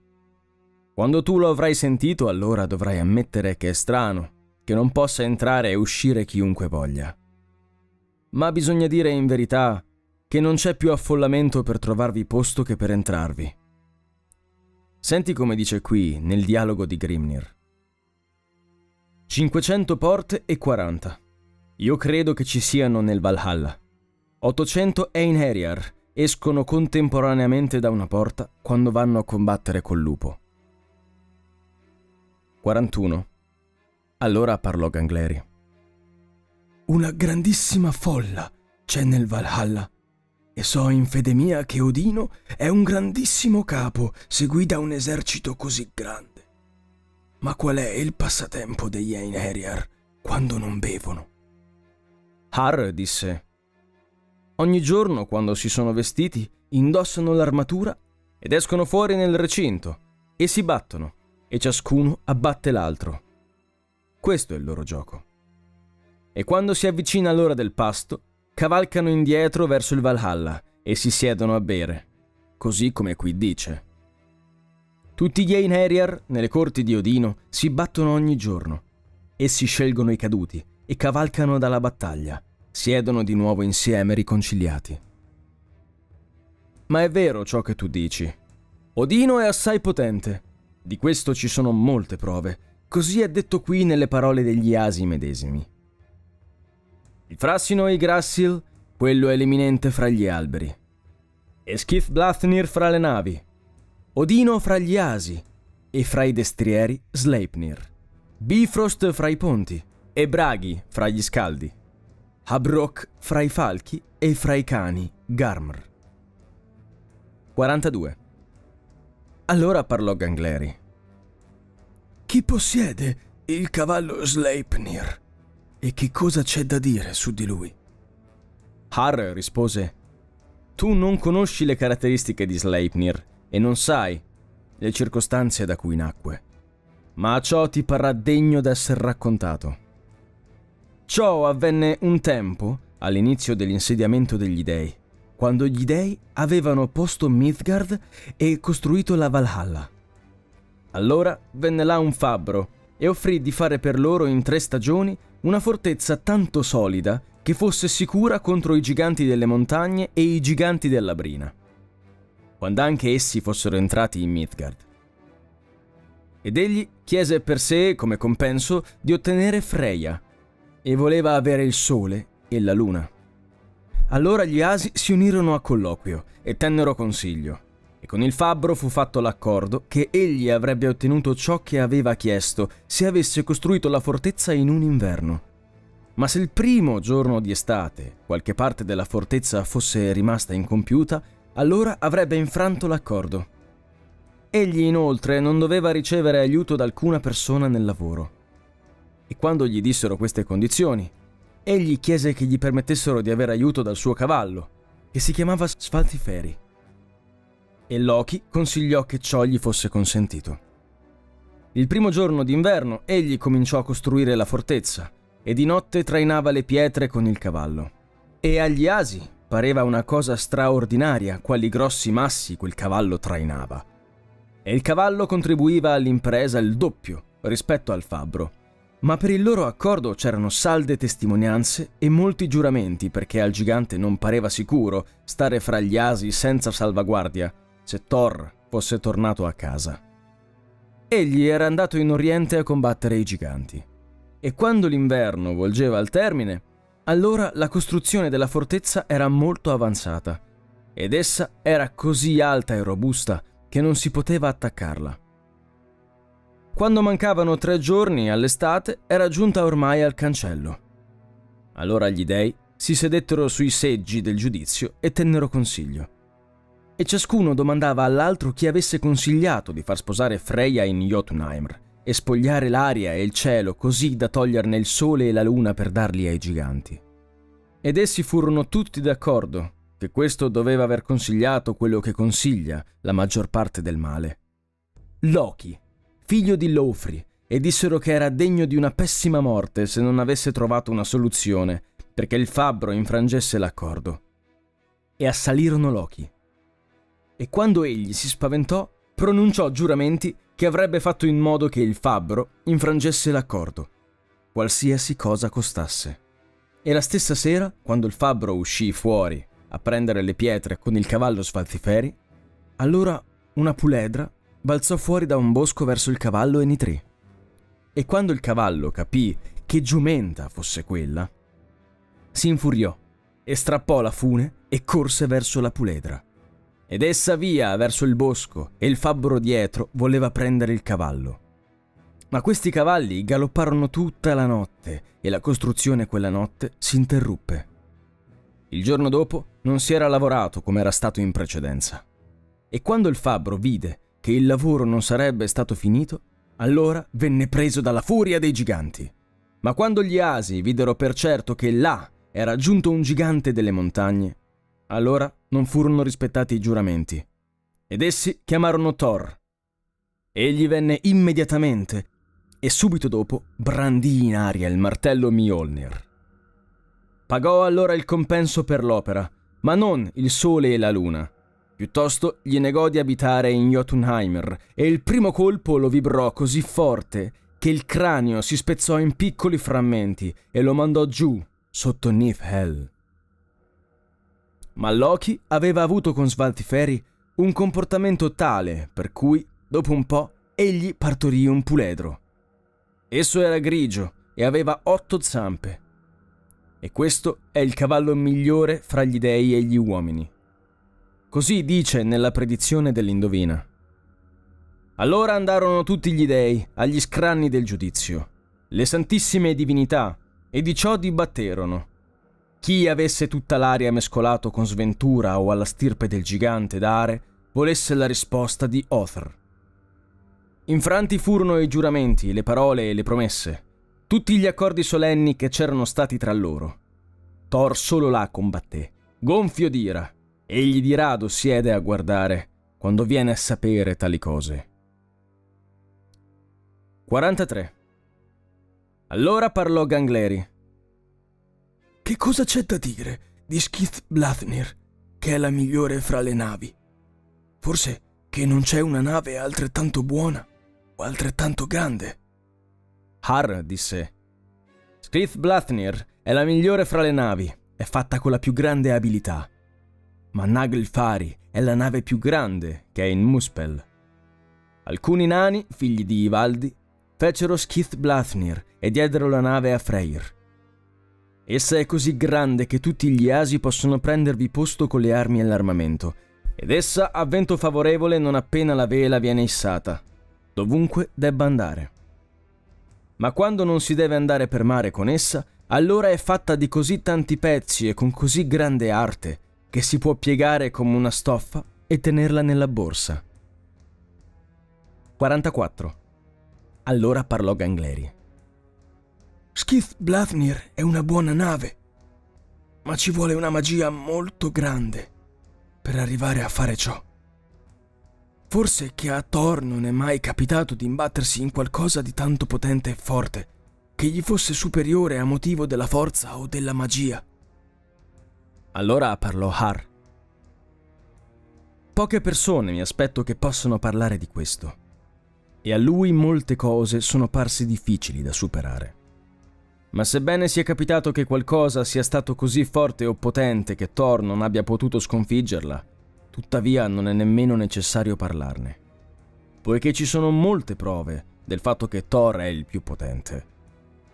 Quando tu lo avrai sentito, allora dovrai ammettere che è strano che non possa entrare e uscire chiunque voglia. Ma bisogna dire in verità che non c'è più affollamento per trovarvi posto che per entrarvi. Senti come dice qui nel dialogo di Grimnir. 500 porte e 40. Io credo che ci siano nel Valhalla. 800 Einherjar escono contemporaneamente da una porta quando vanno a combattere col lupo. 41. Allora parlò Gangleri. Una grandissima folla c'è nel Valhalla e so in fede mia che Odino è un grandissimo capo se guida un esercito così grande. Ma qual è il passatempo degli Einherjar quando non bevono? Har disse: ogni giorno quando si sono vestiti indossano l'armatura ed escono fuori nel recinto e si battono e ciascuno abbatte l'altro. Questo è il loro gioco. E quando si avvicina l'ora del pasto, cavalcano indietro verso il Valhalla e si siedono a bere, così come qui dice. Tutti gli Einherjar, nelle corti di Odino, si battono ogni giorno. Essi scelgono i caduti e cavalcano dalla battaglia, siedono di nuovo insieme riconciliati. Ma è vero ciò che tu dici. Odino è assai potente. Di questo ci sono molte prove, così è detto qui nelle parole degli Asi medesimi. Il frassino Yggdrasil, quello è l'eminente fra gli alberi. E Skithblathnir fra le navi. Odino fra gli Asi e fra i destrieri Sleipnir. Bifrost fra i ponti e Bragi fra gli scaldi. Habrok fra i falchi e fra i cani Garmr. 42. Allora parlò Gangleri. Chi possiede il cavallo Sleipnir? E che cosa c'è da dire su di lui? Har rispose: tu non conosci le caratteristiche di Sleipnir e non sai le circostanze da cui nacque, ma a ciò ti parrà degno d'essere raccontato. Ciò avvenne un tempo, all'inizio dell'insediamento degli dei, quando gli dei avevano posto Midgard e costruito la Valhalla. Allora venne là un fabbro e offrì di fare per loro in 3 stagioni una fortezza tanto solida che fosse sicura contro i giganti delle montagne e i giganti della brina, quando anche essi fossero entrati in Midgard. Ed egli chiese per sé, come compenso, di ottenere Freya, e voleva avere il sole e la luna. Allora gli Asi si unirono a colloquio e tennero consiglio, e con il fabbro fu fatto l'accordo che egli avrebbe ottenuto ciò che aveva chiesto se avesse costruito la fortezza in un inverno. Ma se il primo giorno di estate qualche parte della fortezza fosse rimasta incompiuta, allora avrebbe infranto l'accordo. Egli inoltre non doveva ricevere aiuto da alcuna persona nel lavoro. E quando gli dissero queste condizioni, egli chiese che gli permettessero di avere aiuto dal suo cavallo, che si chiamava Svaltiferi. E Loki consigliò che ciò gli fosse consentito. Il primo giorno d'inverno egli cominciò a costruire la fortezza e di notte trainava le pietre con il cavallo. E agli Asi pareva una cosa straordinaria quali grossi massi quel cavallo trainava. E il cavallo contribuiva all'impresa il doppio rispetto al fabbro. Ma per il loro accordo c'erano salde testimonianze e molti giuramenti, perché al gigante non pareva sicuro stare fra gli Asi senza salvaguardia se Thor fosse tornato a casa. Egli era andato in Oriente a combattere i giganti. E quando l'inverno volgeva al termine, allora la costruzione della fortezza era molto avanzata ed essa era così alta e robusta che non si poteva attaccarla. Quando mancavano 3 giorni all'estate era giunta ormai al cancello. Allora gli dei si sedettero sui seggi del giudizio e tennero consiglio. E ciascuno domandava all'altro chi avesse consigliato di far sposare Freya in Jotunheim e spogliare l'aria e il cielo così da toglierne il sole e la luna per darli ai giganti. Ed essi furono tutti d'accordo che questo doveva aver consigliato quello che consiglia la maggior parte del male. Loki, figlio di Laufri, e dissero che era degno di una pessima morte se non avesse trovato una soluzione, perché il fabbro infrangesse l'accordo. E assalirono Loki. E quando egli si spaventò, pronunciò giuramenti che avrebbe fatto in modo che il fabbro infrangesse l'accordo, qualsiasi cosa costasse. E la stessa sera, quando il fabbro uscì fuori a prendere le pietre con il cavallo sfalziferi, allora una puledra balzò fuori da un bosco verso il cavallo e nitrì. E quando il cavallo capì che giumenta fosse quella, si infuriò e strappò la fune e corse verso la puledra. Ed essa via verso il bosco e il fabbro dietro voleva prendere il cavallo. Ma questi cavalli galopparono tutta la notte e la costruzione quella notte si interruppe. Il giorno dopo non si era lavorato come era stato in precedenza. E quando il fabbro vide che il lavoro non sarebbe stato finito, allora venne preso dalla furia dei giganti. Ma quando gli asi videro per certo che là era giunto un gigante delle montagne, allora non furono rispettati i giuramenti. Ed essi chiamarono Thor. Egli venne immediatamente e subito dopo brandì in aria il martello Mjolnir. Pagò allora il compenso per l'opera, ma non il sole e la luna. Piuttosto gli negò di abitare in Jotunheim e il primo colpo lo vibrò così forte che il cranio si spezzò in piccoli frammenti e lo mandò giù sotto Niflheim. Ma Loki aveva avuto con Svaltiferi un comportamento tale per cui, dopo un po', egli partorì un puledro. Esso era grigio e aveva 8 zampe. E questo è il cavallo migliore fra gli dei e gli uomini. Così dice nella predizione dell'Indovina. Allora andarono tutti gli dei agli scranni del giudizio, le santissime divinità, e di ciò dibatterono. Chi avesse tutta l'aria mescolato con sventura o alla stirpe del gigante dare, volesse la risposta di Othr. Infranti furono i giuramenti, le parole e le promesse, tutti gli accordi solenni che c'erano stati tra loro. Thor solo là combatté, gonfio d'ira, egli di rado siede a guardare quando viene a sapere tali cose. 43. Allora parlò Gangleri. Che cosa c'è da dire di Skithblathnir, che è la migliore fra le navi? Forse che non c'è una nave altrettanto buona o altrettanto grande? Har disse: Skithblathnir è la migliore fra le navi, è fatta con la più grande abilità. Ma Naglfari è la nave più grande che è in Muspel. Alcuni nani, figli di Ivaldi, fecero Skithblathnir e diedero la nave a Freyr. Essa è così grande che tutti gli asi possono prendervi posto con le armi e l'armamento, ed essa ha vento favorevole non appena la vela viene issata, dovunque debba andare. Ma quando non si deve andare per mare con essa, allora è fatta di così tanti pezzi e con così grande arte che si può piegare come una stoffa e tenerla nella borsa. 44. Allora parlò Gangleri. Skithblathnir è una buona nave, ma ci vuole una magia molto grande per arrivare a fare ciò. Forse che a Thor non è mai capitato di imbattersi in qualcosa di tanto potente e forte che gli fosse superiore a motivo della forza o della magia. Allora parlò Har. Poche persone mi aspetto che possano parlare di questo, e a lui molte cose sono parse difficili da superare. Ma sebbene sia capitato che qualcosa sia stato così forte o potente che Thor non abbia potuto sconfiggerla, tuttavia non è nemmeno necessario parlarne, poiché ci sono molte prove del fatto che Thor è il più potente,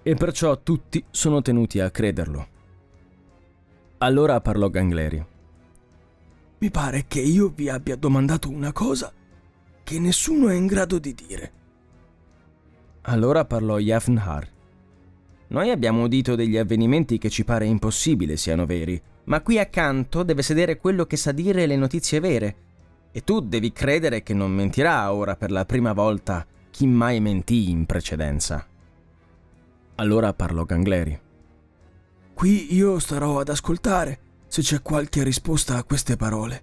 e perciò tutti sono tenuti a crederlo. Allora parlò Gangleri. Mi pare che io vi abbia domandato una cosa che nessuno è in grado di dire. Allora parlò Jafnhar. Noi abbiamo udito degli avvenimenti che ci pare impossibile siano veri, ma qui accanto deve sedere quello che sa dire le notizie vere. E tu devi credere che non mentirà ora per la prima volta chi mai mentì in precedenza. Allora parlò Gangleri. Qui io starò ad ascoltare se c'è qualche risposta a queste parole.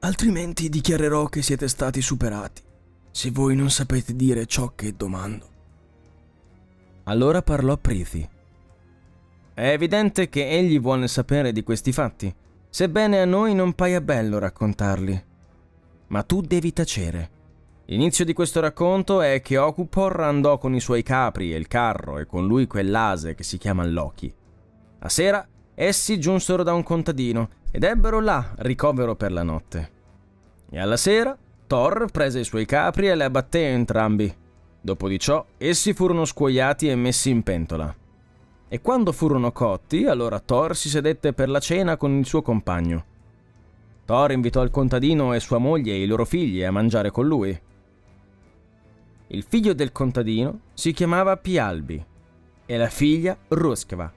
Altrimenti dichiarerò che siete stati superati, se voi non sapete dire ciò che domando. Allora parlò Prithi. È evidente che egli vuole sapere di questi fatti, sebbene a noi non paia bello raccontarli. Ma tu devi tacere. L'inizio di questo racconto è che Okupor andò con i suoi capri e il carro e con lui quell'ase che si chiama Loki. A sera essi giunsero da un contadino ed ebbero là ricovero per la notte. E alla sera Thor prese i suoi capri e le abbatté entrambi. Dopo di ciò essi furono scuoiati e messi in pentola. E quando furono cotti, allora Thor si sedette per la cena con il suo compagno. Thor invitò il contadino e sua moglie e i loro figli a mangiare con lui. Il figlio del contadino si chiamava Pialbi e la figlia Ruskva.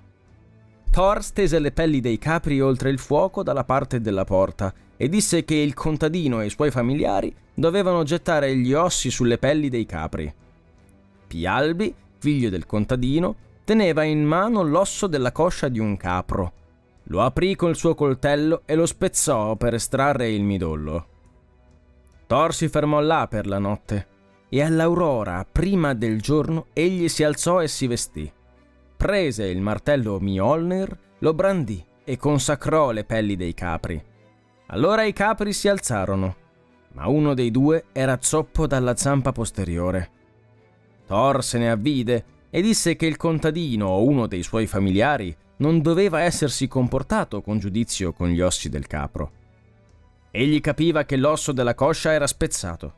Thor stese le pelli dei capri oltre il fuoco dalla parte della porta e disse che il contadino e i suoi familiari dovevano gettare gli ossi sulle pelli dei capri. Pialbi, figlio del contadino, teneva in mano l'osso della coscia di un capro. Lo aprì col suo coltello e lo spezzò per estrarre il midollo. Thor si fermò là per la notte e all'aurora, prima del giorno, egli si alzò e si vestì. Prese il martello Mjolnir, lo brandì e consacrò le pelli dei capri. Allora i capri si alzarono, ma uno dei due era zoppo dalla zampa posteriore. Thor se ne avvide e disse che il contadino o uno dei suoi familiari non doveva essersi comportato con giudizio con gli ossi del capro. Egli capiva che l'osso della coscia era spezzato.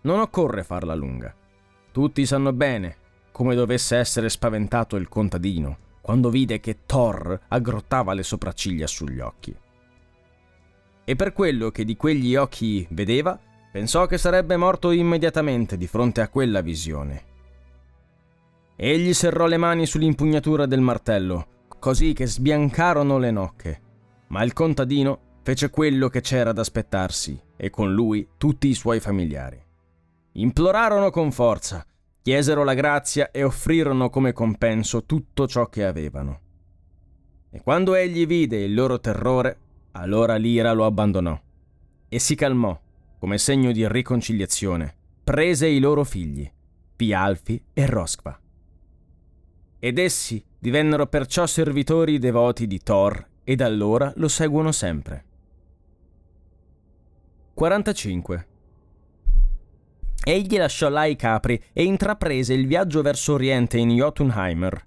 Non occorre farla lunga. Tutti sanno bene come dovesse essere spaventato il contadino quando vide che Thor aggrottava le sopracciglia sugli occhi. E per quello che di quegli occhi vedeva, pensò che sarebbe morto immediatamente di fronte a quella visione. Egli serrò le mani sull'impugnatura del martello, così che sbiancarono le nocche, ma il contadino fece quello che c'era da aspettarsi e con lui tutti i suoi familiari. Implorarono con forza, chiesero la grazia e offrirono come compenso tutto ciò che avevano. E quando egli vide il loro terrore, allora l'ira lo abbandonò e si calmò come segno di riconciliazione. Prese i loro figli, Pialfi e Roskva. Ed essi divennero perciò servitori devoti di Thor e da allora lo seguono sempre. 45. Egli lasciò là i capri e intraprese il viaggio verso oriente in Jotunheimer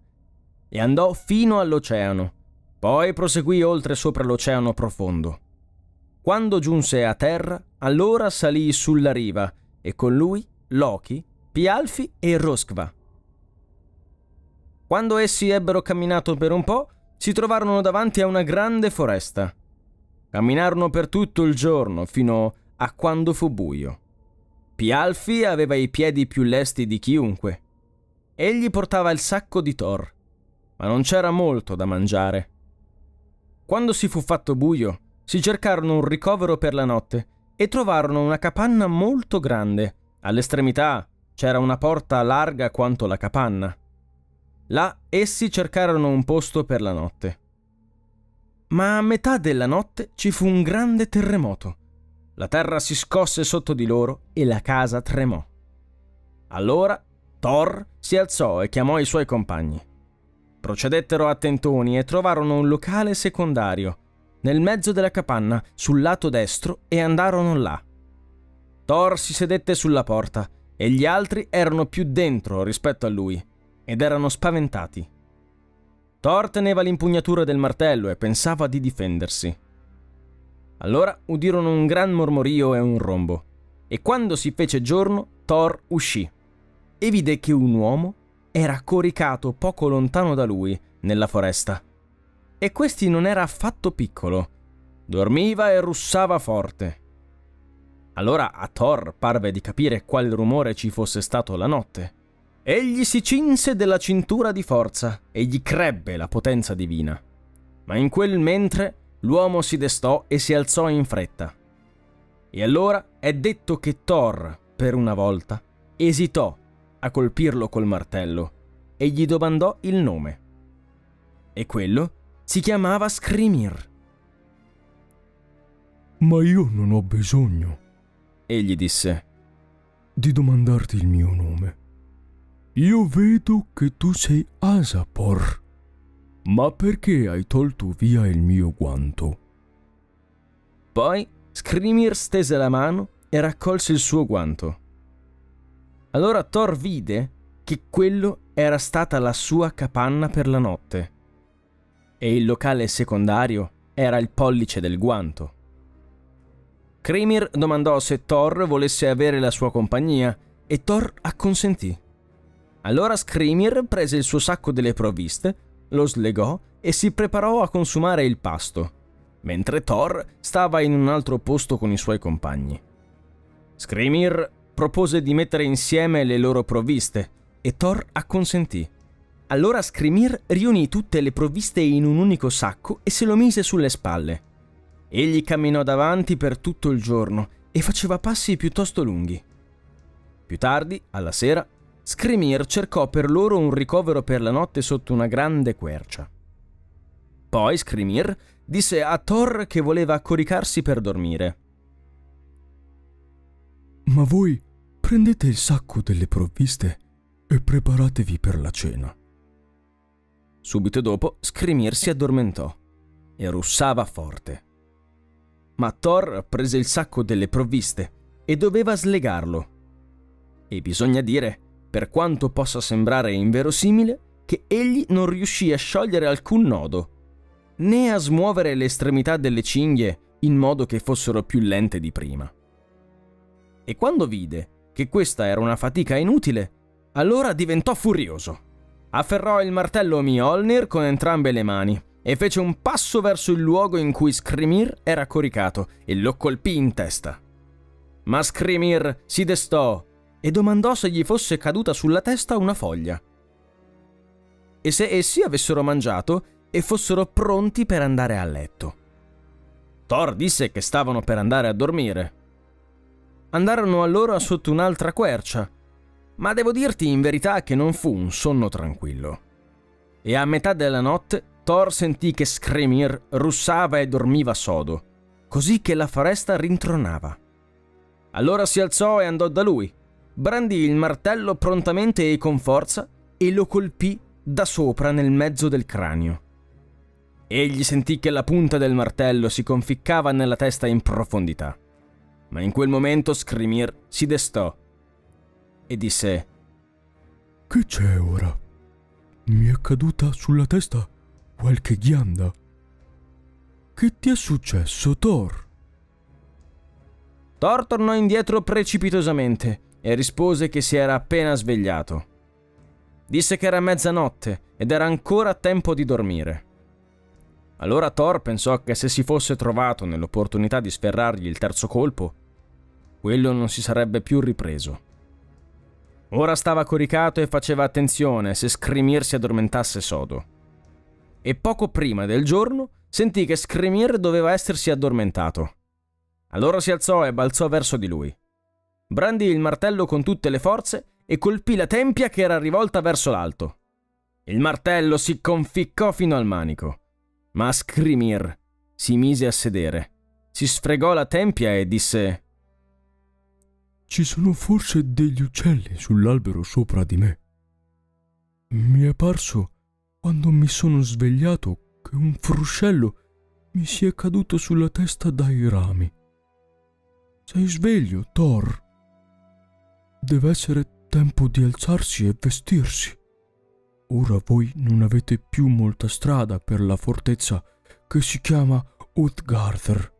e andò fino all'oceano, poi proseguì oltre sopra l'oceano profondo. Quando giunse a terra, allora salì sulla riva e con lui Loki, Pialfi e Roskva. Quando essi ebbero camminato per un po', si trovarono davanti a una grande foresta. Camminarono per tutto il giorno, fino a quando fu buio. Pialfi aveva i piedi più lesti di chiunque. Egli portava il sacco di Thor, ma non c'era molto da mangiare. Quando si fu fatto buio, si cercarono un ricovero per la notte e trovarono una capanna molto grande. All'estremità c'era una porta larga quanto la capanna. Là essi cercarono un posto per la notte. Ma a metà della notte ci fu un grande terremoto. La terra si scosse sotto di loro e la casa tremò. Allora Thor si alzò e chiamò i suoi compagni. Procedettero a tentoni e trovarono un locale secondario, nel mezzo della capanna, sul lato destro, e andarono là. Thor si sedette sulla porta e gli altri erano più dentro rispetto a lui, ed erano spaventati. Thor teneva l'impugnatura del martello e pensava di difendersi. Allora udirono un gran mormorio e un rombo, e quando si fece giorno Thor uscì e vide che un uomo era coricato poco lontano da lui nella foresta, e questi non era affatto piccolo, Dormiva e russava forte. Allora a Thor parve di capire quale rumore ci fosse stato la notte. Egli si cinse della cintura di forza e gli crebbe la potenza divina. Ma in quel mentre l'uomo si destò e si alzò in fretta. E allora è detto che Thor, per una volta, esitò a colpirlo col martello e gli domandò il nome. E quello si chiamava Skrymir. «Ma io non ho bisogno», egli disse, «di domandarti il mio nome. Io vedo che tu sei Asapor, ma perché hai tolto via il mio guanto?» Poi Skrymir stese la mano e raccolse il suo guanto. Allora Thor vide che quello era stata la sua capanna per la notte e il locale secondario era il pollice del guanto. Skrymir domandò se Thor volesse avere la sua compagnia e Thor acconsentì. Allora Skrymir prese il suo sacco delle provviste, lo slegò e si preparò a consumare il pasto, mentre Thor stava in un altro posto con i suoi compagni. Skrymir propose di mettere insieme le loro provviste e Thor acconsentì. Allora Skrymir riunì tutte le provviste in un unico sacco e se lo mise sulle spalle. Egli camminò davanti per tutto il giorno e faceva passi piuttosto lunghi. Più tardi, alla sera, Skrymir cercò per loro un ricovero per la notte sotto una grande quercia. Poi Skrymir disse a Thor che voleva accoricarsi per dormire. «Ma voi prendete il sacco delle provviste e preparatevi per la cena». Subito dopo Skrymir si addormentò e russava forte. Ma Thor prese il sacco delle provviste e doveva slegarlo. E bisogna dire, per quanto possa sembrare inverosimile, che egli non riuscì a sciogliere alcun nodo, né a smuovere le estremità delle cinghie in modo che fossero più lente di prima. E quando vide che questa era una fatica inutile, allora diventò furioso. Afferrò il martello Mjolnir con entrambe le mani e fece un passo verso il luogo in cui Skrymir era coricato e lo colpì in testa. Ma Skrymir si destò e domandò se gli fosse caduta sulla testa una foglia e se essi avessero mangiato e fossero pronti per andare a letto. Thor disse che stavano per andare a dormire. Andarono allora sotto un'altra quercia, ma devo dirti in verità che non fu un sonno tranquillo. E a metà della notte Thor sentì che Skrymir russava e dormiva sodo, così che la foresta rintronava. Allora si alzò e andò da lui. Brandì il martello prontamente e con forza e lo colpì da sopra nel mezzo del cranio. Egli sentì che la punta del martello si conficcava nella testa in profondità. Ma in quel momento Skrymir si destò e disse: «Che c'è ora? Mi è caduta sulla testa qualche ghianda. Che ti è successo, Thor?» Thor tornò indietro precipitosamente e rispose che si era appena svegliato. Disse che era mezzanotte ed era ancora tempo di dormire. Allora Thor pensò che se si fosse trovato nell'opportunità di sferrargli il terzo colpo, quello non si sarebbe più ripreso. Ora stava coricato e faceva attenzione se Skrymir si addormentasse sodo. E poco prima del giorno sentì che Skrymir doveva essersi addormentato. Allora si alzò e balzò verso di lui. Brandì il martello con tutte le forze e colpì la tempia che era rivolta verso l'alto. Il martello si conficcò fino al manico, ma Skrymir si mise a sedere, si sfregò la tempia e disse: «Ci sono forse degli uccelli sull'albero sopra di me. Mi è parso, quando mi sono svegliato, che un fruscello mi sia caduto sulla testa dai rami. Sei sveglio, Thor? Deve essere tempo di alzarsi e vestirsi. Ora voi non avete più molta strada per la fortezza che si chiama Midgardr.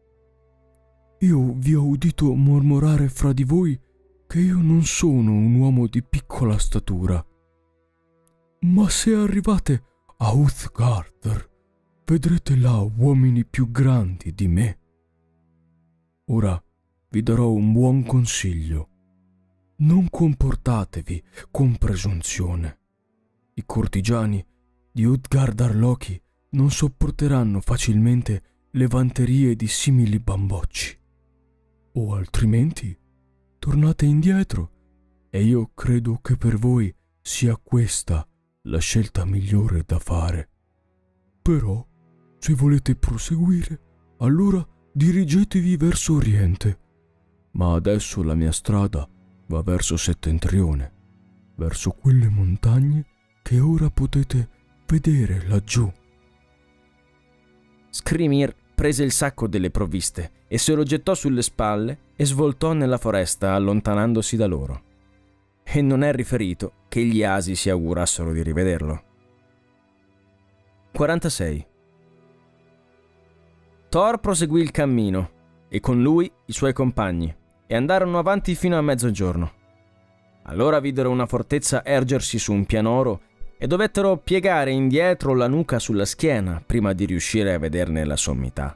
Io vi ho udito mormorare fra di voi che io non sono un uomo di piccola statura. Ma se arrivate a Midgardr, vedrete là uomini più grandi di me. Ora vi darò un buon consiglio. Non comportatevi con presunzione. I cortigiani di Utgardar Loki non sopporteranno facilmente le vanterie di simili bambocci. O altrimenti tornate indietro, e io credo che per voi sia questa la scelta migliore da fare. Però, se volete proseguire, allora dirigetevi verso oriente. Ma adesso la mia strada va verso settentrione, verso quelle montagne che ora potete vedere laggiù. Skrymir prese il sacco delle provviste e se lo gettò sulle spalle e svoltò nella foresta, allontanandosi da loro. E non è riferito che gli asi si augurassero di rivederlo. 46. Thor proseguì il cammino, e con lui i suoi compagni, e andarono avanti fino a mezzogiorno. Allora videro una fortezza ergersi su un pianoro e dovettero piegare indietro la nuca sulla schiena prima di riuscire a vederne la sommità.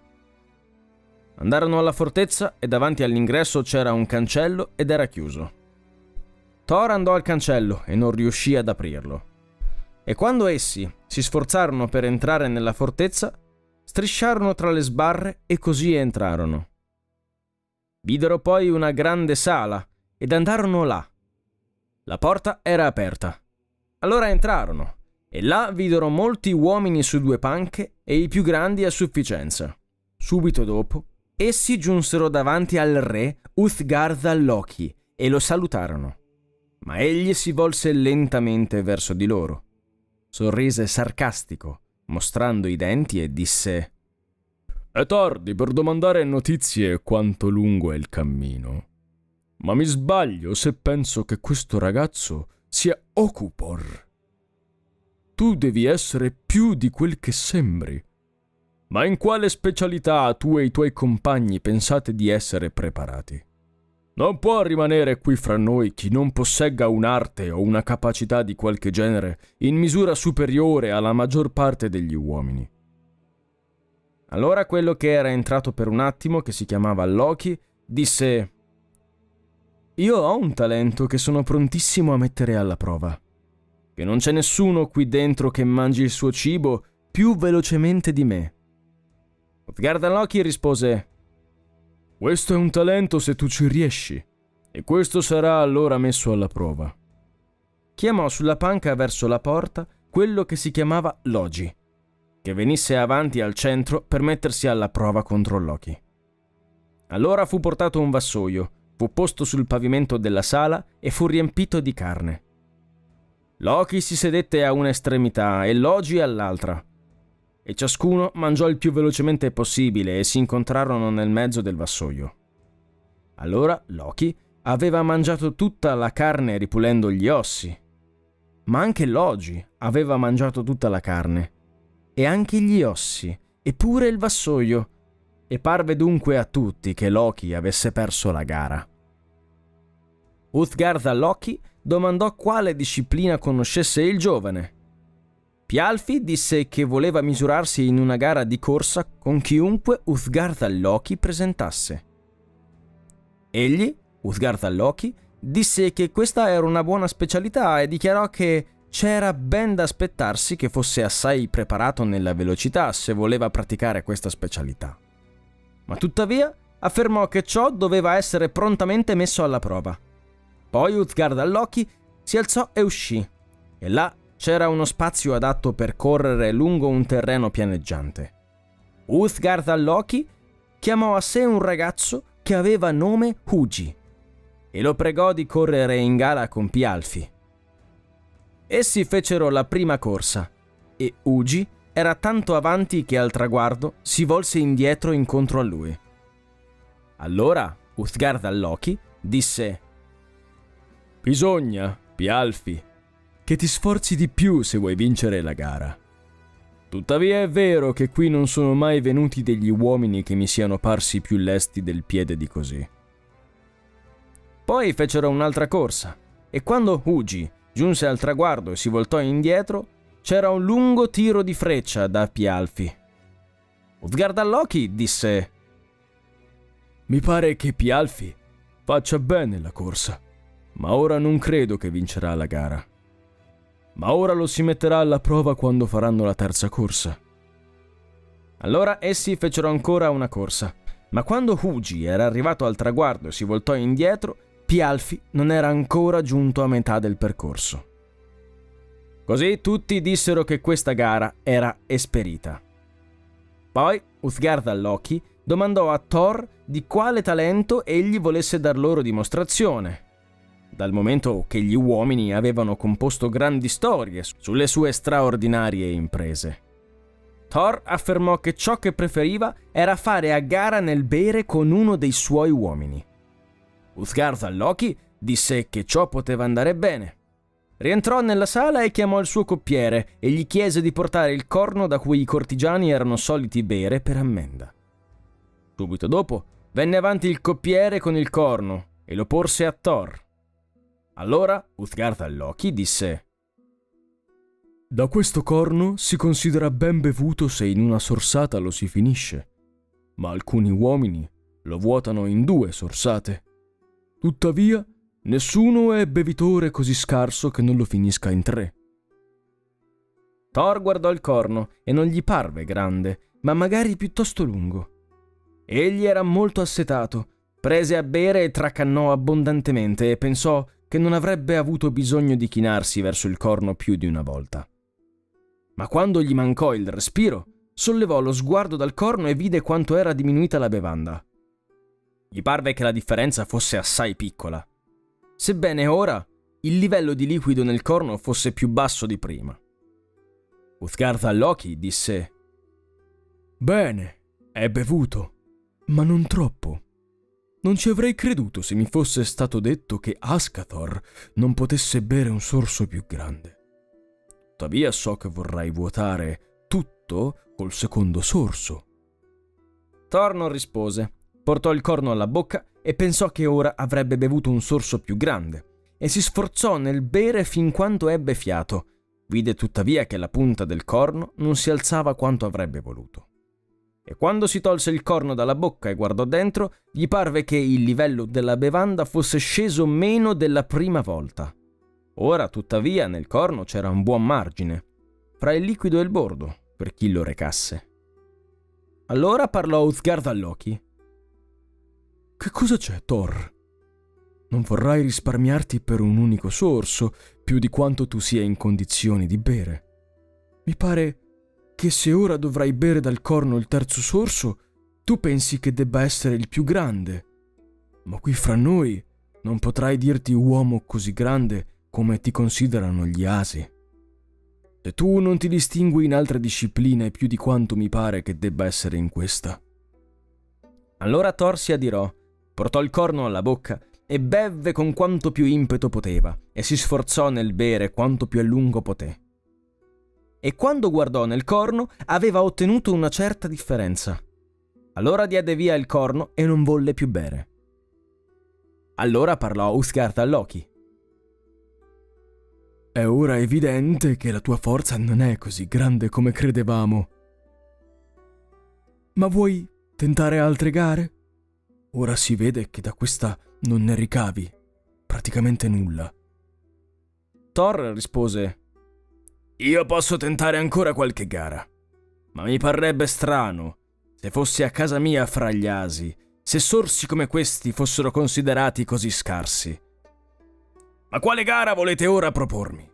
Andarono alla fortezza e davanti all'ingresso c'era un cancello ed era chiuso. Thor andò al cancello e non riuscì ad aprirlo. E quando essi si sforzarono per entrare nella fortezza, strisciarono tra le sbarre e così entrarono. Videro poi una grande sala ed andarono là. La porta era aperta. Allora entrarono, e là videro molti uomini su due panche e i più grandi a sufficienza. Subito dopo, essi giunsero davanti al re Utgardar Loki e lo salutarono. Ma egli si volse lentamente verso di loro. Sorrise sarcastico, mostrando i denti, e disse: «È tardi per domandare notizie quanto lungo è il cammino. Ma mi sbaglio se penso che questo ragazzo sia Okupor. Tu devi essere più di quel che sembri. Ma in quale specialità tu e i tuoi compagni pensate di essere preparati? Non può rimanere qui fra noi chi non possegga un'arte o una capacità di qualche genere in misura superiore alla maggior parte degli uomini». Allora quello che era entrato per un attimo, che si chiamava Loki, disse: «Io ho un talento che sono prontissimo a mettere alla prova. Che non c'è nessuno qui dentro che mangi il suo cibo più velocemente di me». Utgardar Loki rispose: «Questo è un talento se tu ci riesci, e questo sarà allora messo alla prova». Chiamò sulla panca verso la porta quello che si chiamava Logi, che venisse avanti al centro per mettersi alla prova contro Loki. Allora fu portato un vassoio, fu posto sul pavimento della sala e fu riempito di carne. Loki si sedette a un'estremità e Logi all'altra, e ciascuno mangiò il più velocemente possibile e si incontrarono nel mezzo del vassoio. Allora Loki aveva mangiato tutta la carne ripulendo gli ossi, ma anche Logi aveva mangiato tutta la carne, e anche gli ossi, e pure il vassoio, e parve dunque a tutti che Loki avesse perso la gara. Utgardar Loki domandò quale disciplina conoscesse il giovane. Pialfi disse che voleva misurarsi in una gara di corsa con chiunque Utgardar Loki presentasse. Egli, Utgardar Loki, disse che questa era una buona specialità e dichiarò che c'era ben da aspettarsi che fosse assai preparato nella velocità se voleva praticare questa specialità. Ma tuttavia affermò che ciò doveva essere prontamente messo alla prova. Poi Utgardar Loki si alzò e uscì, e là c'era uno spazio adatto per correre lungo un terreno pianeggiante. Utgardar Loki chiamò a sé un ragazzo che aveva nome Hugi e lo pregò di correre in gara con Pialfi. Essi fecero la prima corsa e Hugi era tanto avanti che al traguardo si volse indietro incontro a lui. Allora Utgardar Loki disse: «Bisogna, Pialfi, che ti sforzi di più se vuoi vincere la gara. Tuttavia è vero che qui non sono mai venuti degli uomini che mi siano parsi più lesti del piede di così». Poi fecero un'altra corsa, e quando Hugi giunse al traguardo e si voltò indietro, c'era un lungo tiro di freccia da Pialfi, Utgarda Loki disse: mi pare che Pialfi faccia bene la corsa, ma ora non credo che vincerà la gara. Ma ora lo si metterà alla prova quando faranno la terza corsa. Allora essi fecero ancora una corsa, ma quando Hugi era arrivato al traguardo e si voltò indietro, Pialfi non era ancora giunto a metà del percorso. Così tutti dissero che questa gara era esperita. Poi Utgarda Loki domandò a Thor di quale talento egli volesse dar loro dimostrazione, dal momento che gli uomini avevano composto grandi storie sulle sue straordinarie imprese. Thor affermò che ciò che preferiva era fare a gara nel bere con uno dei suoi uomini. Utgarda Loki disse che ciò poteva andare bene. Rientrò nella sala e chiamò il suo coppiere e gli chiese di portare il corno da cui i cortigiani erano soliti bere per ammenda. Subito dopo venne avanti il coppiere con il corno e lo porse a Thor. Allora Utgarda Loki disse: da questo corno si considera ben bevuto se in una sorsata lo si finisce, ma alcuni uomini lo vuotano in 2 sorsate. Tuttavia, nessuno è bevitore così scarso che non lo finisca in 3. Thor guardò il corno e non gli parve grande, ma magari piuttosto lungo. Egli era molto assetato, prese a bere e tracannò abbondantemente e pensò che non avrebbe avuto bisogno di chinarsi verso il corno più di una volta. Ma quando gli mancò il respiro, sollevò lo sguardo dal corno e vide quanto era diminuita la bevanda. Gli parve che la differenza fosse assai piccola, sebbene ora il livello di liquido nel corno fosse più basso di prima. Utgarda Loki disse: bene, è bevuto, ma non troppo. Non ci avrei creduto se mi fosse stato detto che Ascathor non potesse bere un sorso più grande. Tuttavia so che vorrai vuotare tutto col secondo sorso. Thor non rispose, portò il corno alla bocca e pensò che ora avrebbe bevuto un sorso più grande e si sforzò nel bere fin quanto ebbe fiato. Vide tuttavia che la punta del corno non si alzava quanto avrebbe voluto. E quando si tolse il corno dalla bocca e guardò dentro, gli parve che il livello della bevanda fosse sceso meno della prima volta. Ora, tuttavia, nel corno c'era un buon margine, fra il liquido e il bordo, per chi lo recasse. Allora parlò Utgarda Loki. Che cosa c'è, Thor? Non vorrai risparmiarti per un unico sorso, più di quanto tu sia in condizioni di bere. Mi pare che se ora dovrai bere dal corno il terzo sorso, tu pensi che debba essere il più grande. Ma qui fra noi non potrai dirti uomo così grande come ti considerano gli asi. Se tu non ti distingui in altre discipline più di quanto mi pare che debba essere in questa. Allora Thor si adirò, portò il corno alla bocca e bevve con quanto più impeto poteva e si sforzò nel bere quanto più a lungo poté. E quando guardò nel corno aveva ottenuto una certa differenza. Allora diede via il corno e non volle più bere. Allora parlò Utgarda Loki. È ora evidente che la tua forza non è così grande come credevamo. Ma vuoi tentare altre gare? Ora si vede che da questa non ne ricavi praticamente nulla. Thor rispose: io posso tentare ancora qualche gara, ma mi parrebbe strano se fossi a casa mia fra gli asi, se sorsi come questi fossero considerati così scarsi. Ma quale gara volete ora propormi?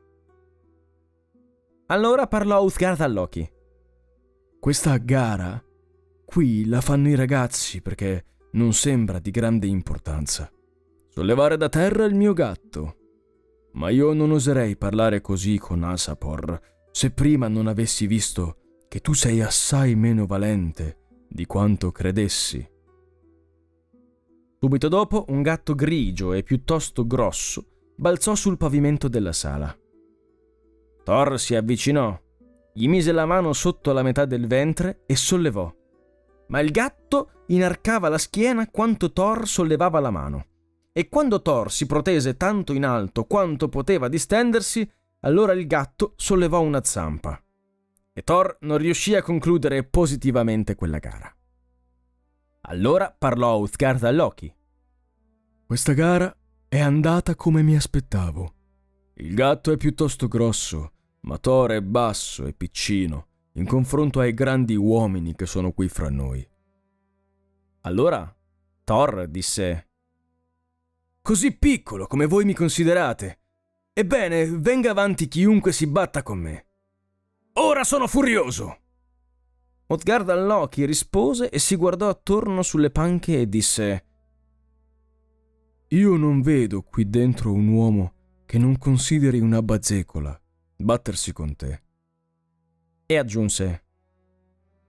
Allora parlò Utgarda Loki. Questa gara qui la fanno i ragazzi perché non sembra di grande importanza. Sollevare da terra il mio gatto. Ma io non oserei parlare così con Asapor se prima non avessi visto che tu sei assai meno valente di quanto credessi. Subito dopo un gatto grigio e piuttosto grosso balzò sul pavimento della sala. Thor si avvicinò, gli mise la mano sotto la metà del ventre e sollevò, ma il gatto inarcava la schiena quanto Thor sollevava la mano. E quando Thor si protese tanto in alto quanto poteva distendersi, allora il gatto sollevò una zampa. e Thor non riuscì a concludere positivamente quella gara. Allora parlò Utgarda a Loki. Questa gara è andata come mi aspettavo. Il gatto è piuttosto grosso, ma Thor è basso e piccino in confronto ai grandi uomini che sono qui fra noi. Allora Thor disse: «Così piccolo come voi mi considerate. Ebbene, venga avanti chiunque si batta con me. Ora sono furioso!» Utgarda Loki rispose e si guardò attorno sulle panche e disse: «Io non vedo qui dentro un uomo che non consideri una bazzecola battersi con te». E aggiunse: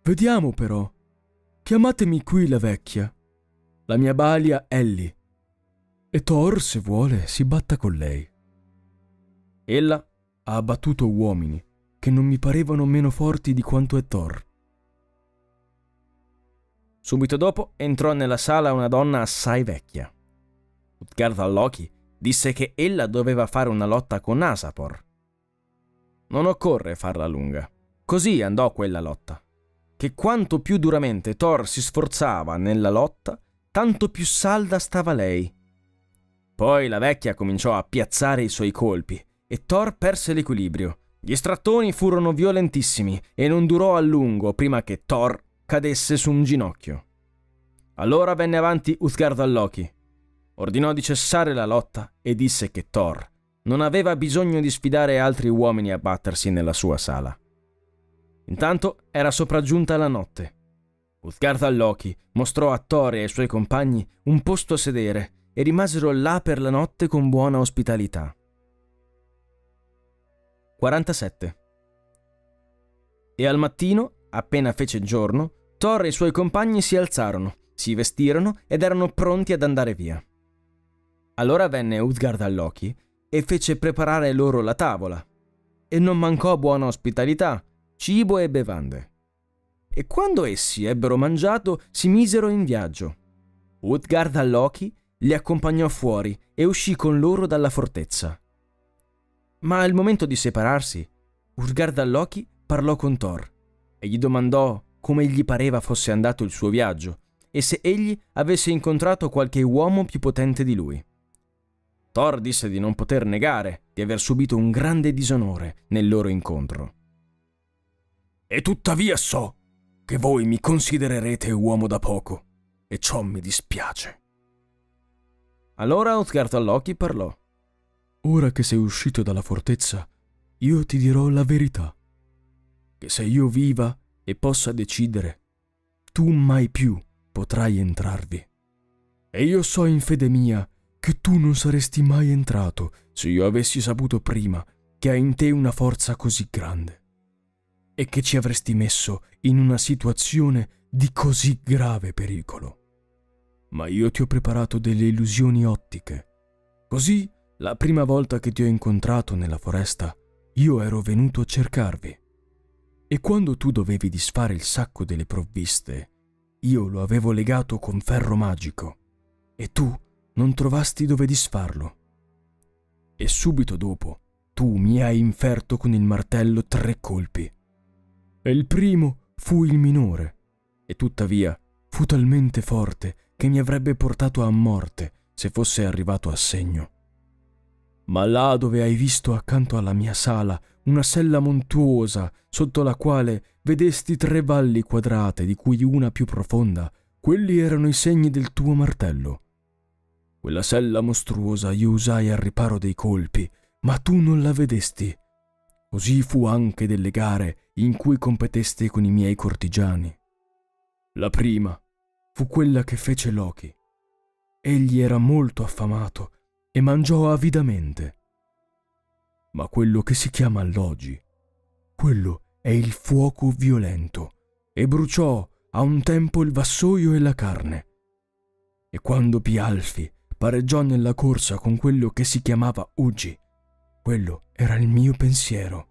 «Vediamo però. Chiamatemi qui la vecchia. La mia balia è lì. E Thor, se vuole, si batta con lei. Ella ha abbattuto uomini che non mi parevano meno forti di quanto è Thor». Subito dopo entrò nella sala una donna assai vecchia. Utgarda Loki disse che ella doveva fare una lotta con Asapor. Non occorre farla lunga. Così andò quella lotta, che quanto più duramente Thor si sforzava nella lotta, tanto più salda stava lei. Poi la vecchia cominciò a piazzare i suoi colpi e Thor perse l'equilibrio. Gli strattoni furono violentissimi e non durò a lungo prima che Thor cadesse su un ginocchio. Allora venne avanti Utgarda Loki, ordinò di cessare la lotta e disse che Thor non aveva bisogno di sfidare altri uomini a battersi nella sua sala. Intanto era sopraggiunta la notte. Utgarda Loki mostrò a Thor e ai suoi compagni un posto a sedere e rimasero là per la notte con buona ospitalità. 47. E al mattino, appena fece giorno, Thor e i suoi compagni si alzarono, si vestirono ed erano pronti ad andare via. Allora venne Utgarda Loki e fece preparare loro la tavola. E non mancò buona ospitalità, cibo e bevande. E quando essi ebbero mangiato, si misero in viaggio. Utgarda Loki li accompagnò fuori e uscì con loro dalla fortezza. Ma al momento di separarsi, Utgarda Loki parlò con Thor e gli domandò come gli pareva fosse andato il suo viaggio e se egli avesse incontrato qualche uomo più potente di lui. Thor disse di non poter negare di aver subito un grande disonore nel loro incontro. «E tuttavia so che voi mi considererete uomo da poco e ciò mi dispiace». Allora Utgarda Loki parlò. «Ora che sei uscito dalla fortezza, io ti dirò la verità. Che se io viva e possa decidere, tu mai più potrai entrarvi. E io so in fede mia che tu non saresti mai entrato se io avessi saputo prima che hai in te una forza così grande e che ci avresti messo in una situazione di così grave pericolo. Ma io ti ho preparato delle illusioni ottiche. Così, la prima volta che ti ho incontrato nella foresta, io ero venuto a cercarvi. E quando tu dovevi disfare il sacco delle provviste, io lo avevo legato con ferro magico, e tu non trovasti dove disfarlo. E subito dopo, tu mi hai inferto con il martello 3 colpi. E il primo fu il minore, e tuttavia fu talmente forte che mi avrebbe portato a morte se fosse arrivato a segno. Ma là dove hai visto accanto alla mia sala una sella montuosa sotto la quale vedesti 3 valli quadrate di cui una più profonda, quelli erano i segni del tuo martello. Quella sella mostruosa io usai al riparo dei colpi, ma tu non la vedesti. Così fu anche delle gare in cui competeste con i miei cortigiani. La prima fu quella che fece Loki. Egli era molto affamato e mangiò avidamente. Ma quello che si chiama Logi, quello è il fuoco violento, e bruciò a un tempo il vassoio e la carne. E quando Pialfi pareggiò nella corsa con quello che si chiamava Ugi, quello era il mio pensiero.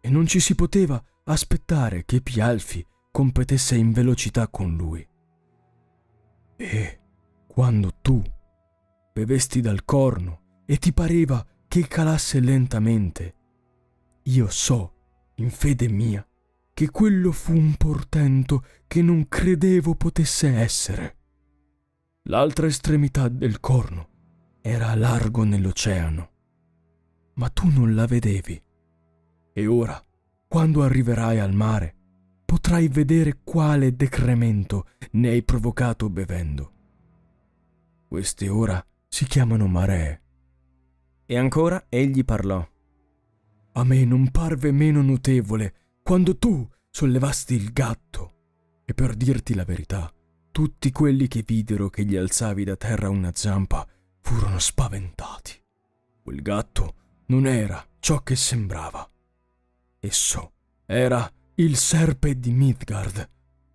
E non ci si poteva aspettare che Pialfi competesse in velocità con lui. E quando tu bevesti dal corno e ti pareva che calasse lentamente, io so in fede mia, che quello fu un portento che non credevo potesse essere. L'altra estremità del corno era largo nell'oceano, ma tu non la vedevi. E ora, quando arriverai al mare, potrai vedere quale decremento ne hai provocato bevendo. Queste ora si chiamano maree. E ancora egli parlò. A me non parve meno notevole quando tu sollevasti il gatto, e per dirti la verità, tutti quelli che videro che gli alzavi da terra una zampa furono spaventati. Quel gatto non era ciò che sembrava. Esso era il serpe di Midgard,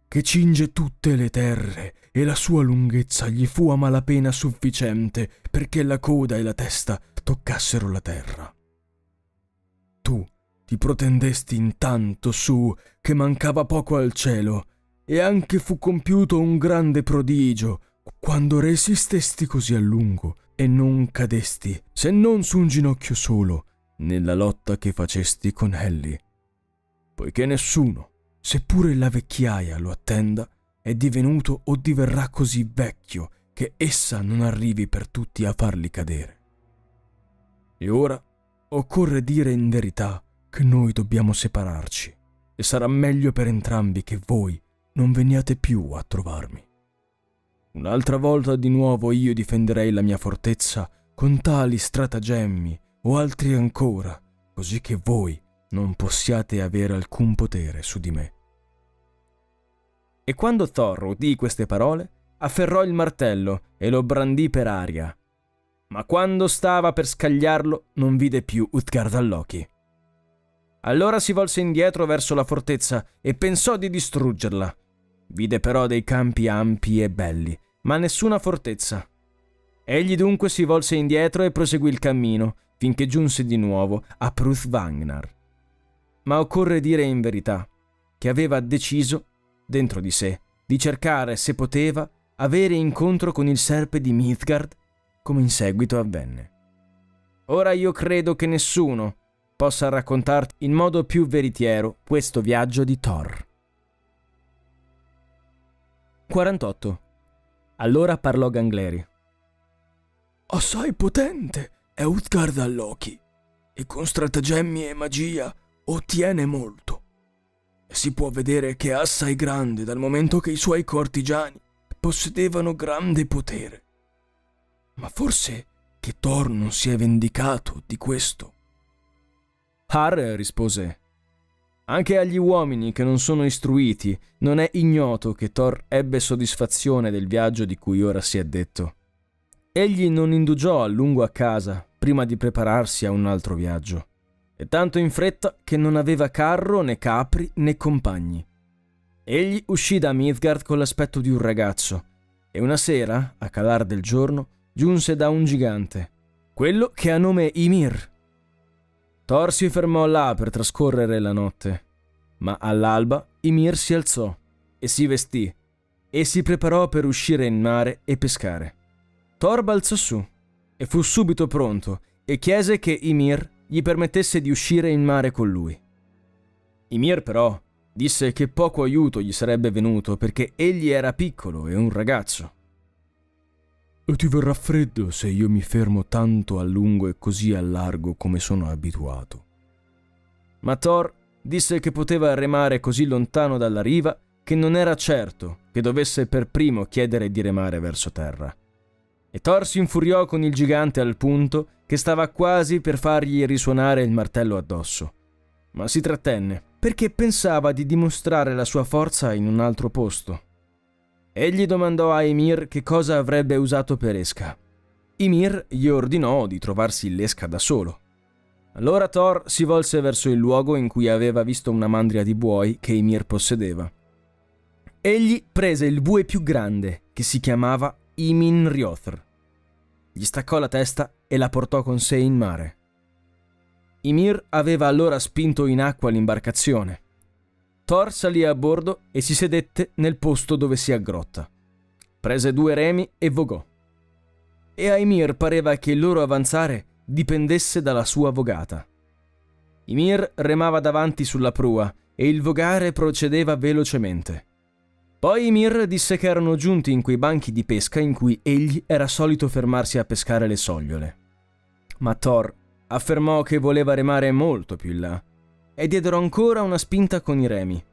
che cinge tutte le terre, e la sua lunghezza gli fu a malapena sufficiente perché la coda e la testa toccassero la terra. Tu ti protendesti intanto su che mancava poco al cielo, e anche fu compiuto un grande prodigio quando resistesti così a lungo e non cadesti, se non su un ginocchio solo, nella lotta che facesti con Helli, poiché nessuno, seppure la vecchiaia lo attenda, è divenuto o diverrà così vecchio che essa non arrivi per tutti a farli cadere. E ora occorre dire in verità che noi dobbiamo separarci, e sarà meglio per entrambi che voi non veniate più a trovarmi. Un'altra volta di nuovo io difenderei la mia fortezza con tali stratagemmi o altri ancora, così che voi non possiate avere alcun potere su di me. E quando Thor udì queste parole, afferrò il martello e lo brandì per aria. Ma quando stava per scagliarlo, non vide più Utgardalloki. Allora si volse indietro verso la fortezza e pensò di distruggerla. Vide però dei campi ampi e belli, ma nessuna fortezza. Egli dunque si volse indietro e proseguì il cammino, finché giunse di nuovo a Prutvannar. Ma occorre dire in verità che aveva deciso, dentro di sé, di cercare, se poteva, avere incontro con il serpe di Midgard, come in seguito avvenne. Ora io credo che nessuno possa raccontarti in modo più veritiero questo viaggio di Thor. 48. Allora parlò Gangleri. Assai potente è Utgardalloki, e con stratagemmi e magia ottiene molto. Si può vedere che è assai grande, dal momento che i suoi cortigiani possedevano grande potere. Ma forse che Thor non si è vendicato di questo. Har rispose: anche agli uomini che non sono istruiti non è ignoto che Thor ebbe soddisfazione del viaggio di cui ora si è detto. Egli non indugiò a lungo a casa prima di prepararsi a un altro viaggio, e tanto in fretta che non aveva carro né capri né compagni. Egli uscì da Midgard con l'aspetto di un ragazzo, e una sera, a calar del giorno, giunse da un gigante, quello che ha nome Ymir. Thor si fermò là per trascorrere la notte, ma all'alba Ymir si alzò e si vestì e si preparò per uscire in mare e pescare. Thor balzò su e fu subito pronto e chiese che Ymir gli permettesse di uscire in mare con lui. Ymir però disse che poco aiuto gli sarebbe venuto perché egli era piccolo e un ragazzo. E ti verrà freddo se io mi fermo tanto a lungo e così a largo come sono abituato. Ma Thor disse che poteva remare così lontano dalla riva che non era certo che dovesse per primo chiedere di remare verso terra. E Thor si infuriò con il gigante al punto che stava quasi per fargli risuonare il martello addosso, ma si trattenne perché pensava di dimostrare la sua forza in un altro posto. Egli domandò a Ymir che cosa avrebbe usato per esca. Ymir gli ordinò di trovarsi l'esca da solo. Allora Thor si volse verso il luogo in cui aveva visto una mandria di buoi che Ymir possedeva. Egli prese il bue più grande, che si chiamava Iminriothr. Gli staccò la testa e la portò con sé in mare. Ymir aveva allora spinto in acqua l'imbarcazione. Thor salì a bordo e si sedette nel posto dove si aggrotta. Prese 2 remi e vogò. E a Ymir pareva che il loro avanzare dipendesse dalla sua vogata. Ymir remava davanti sulla prua e il vogare procedeva velocemente. Poi Ymir disse che erano giunti in quei banchi di pesca in cui egli era solito fermarsi a pescare le sogliole. Ma Thor affermò che voleva remare molto più in là e diedero ancora una spinta con i remi.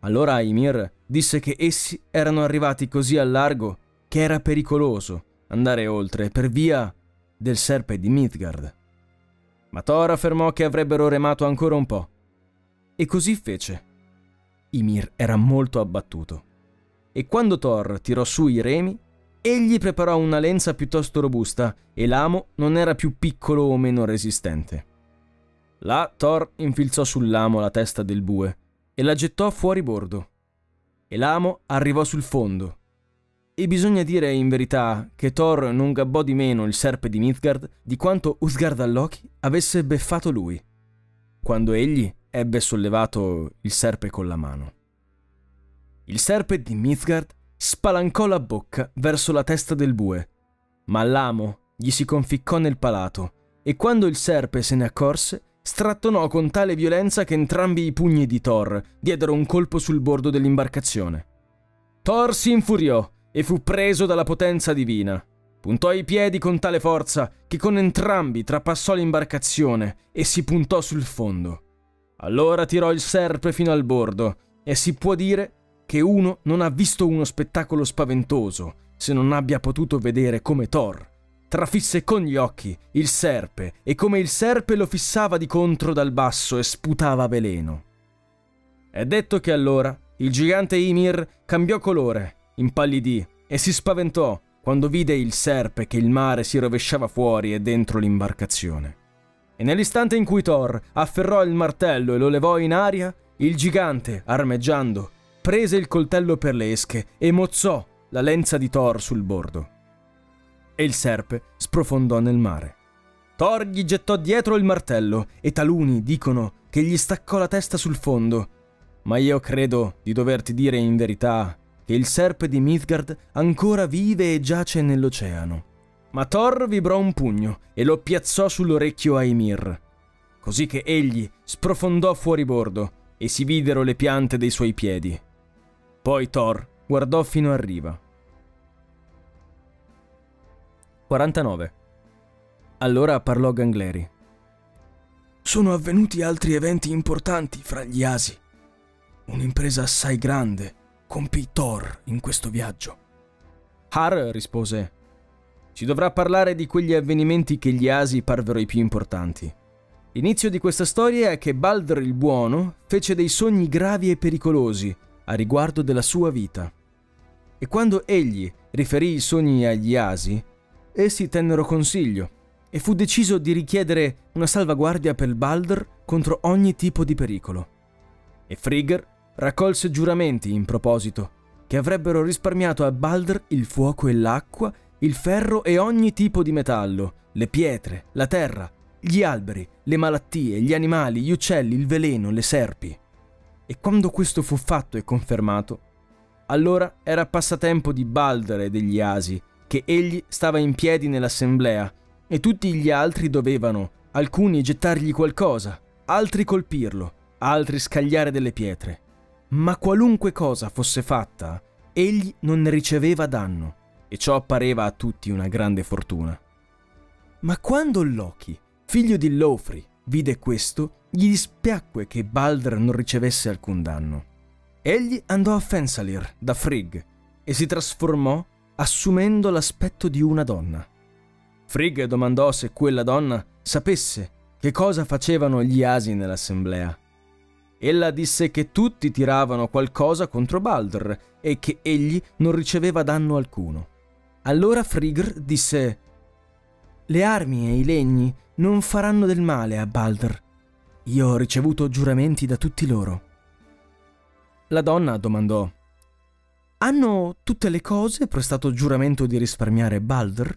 Allora Ymir disse che essi erano arrivati così al largo che era pericoloso andare oltre per via del serpe di Midgard. Ma Thor affermò che avrebbero remato ancora un po'. E così fece. Ymir era molto abbattuto. E quando Thor tirò su i remi, egli preparò una lenza piuttosto robusta e l'amo non era più piccolo o meno resistente. Là Thor infilzò sull'amo la testa del bue e la gettò fuori bordo. E l'amo arrivò sul fondo. E bisogna dire in verità che Thor non gabbò di meno il serpe di Midgard di quanto Utgardar-Loki avesse beffato lui, quando egli ebbe sollevato il serpe con la mano. Il serpe di Midgard spalancò la bocca verso la testa del bue, ma l'amo gli si conficcò nel palato e quando il serpe se ne accorse strattonò con tale violenza che entrambi i pugni di Thor diedero un colpo sul bordo dell'imbarcazione. Thor si infuriò e fu preso dalla potenza divina. Puntò i piedi con tale forza che con entrambi trapassò l'imbarcazione e si puntò sul fondo. Allora tirò il serpe fino al bordo e si può dire che uno non ha visto uno spettacolo spaventoso se non abbia potuto vedere come Thor trafisse con gli occhi il serpe e come il serpe lo fissava di contro dal basso e sputava veleno. È detto che allora il gigante Ymir cambiò colore, impallidì e si spaventò quando vide il serpe che il mare si rovesciava fuori e dentro l'imbarcazione. E nell'istante in cui Thor afferrò il martello e lo levò in aria, il gigante, armeggiando, prese il coltello per le esche e mozzò la lenza di Thor sul bordo. E il serpe sprofondò nel mare. Thor gli gettò dietro il martello e taluni dicono che gli staccò la testa sul fondo, ma io credo di doverti dire in verità che il serpe di Midgard ancora vive e giace nell'oceano. Ma Thor vibrò un pugno e lo piazzò sull'orecchio a Ymir, così che egli sprofondò fuori bordo e si videro le piante dei suoi piedi. Poi Thor guardò fino a riva. 49. Allora parlò Gangleri. Sono avvenuti altri eventi importanti fra gli Asi. Un'impresa assai grande compì Thor in questo viaggio. Har rispose: ci dovrà parlare di quegli avvenimenti che gli Asi parvero i più importanti. L'inizio di questa storia è che Baldr il Buono fece dei sogni gravi e pericolosi a riguardo della sua vita. E quando egli riferì i sogni agli Asi, essi tennero consiglio e fu deciso di richiedere una salvaguardia per Baldr contro ogni tipo di pericolo. E Frigg raccolse giuramenti in proposito che avrebbero risparmiato a Baldr il fuoco e l'acqua, il ferro e ogni tipo di metallo, le pietre, la terra, gli alberi, le malattie, gli animali, gli uccelli, il veleno, le serpi. E quando questo fu fatto e confermato, allora era passatempo di Baldr e degli Asi, che egli stava in piedi nell'assemblea, e tutti gli altri dovevano, alcuni gettargli qualcosa, altri colpirlo, altri scagliare delle pietre. Ma qualunque cosa fosse fatta, egli non ne riceveva danno. E ciò pareva a tutti una grande fortuna. Ma quando Loki, figlio di Lofri, vide questo, gli dispiacque che Baldr non ricevesse alcun danno. Egli andò a Fensalir da Frigg e si trasformò assumendo l'aspetto di una donna. Frigg domandò se quella donna sapesse che cosa facevano gli Asi nell'assemblea. Ella disse che tutti tiravano qualcosa contro Baldr e che egli non riceveva danno alcuno. Allora Frigg disse: le armi e i legni non faranno del male a Baldr. Io ho ricevuto giuramenti da tutti loro. La donna domandò: hanno tutte le cose prestato giuramento di risparmiare Baldr?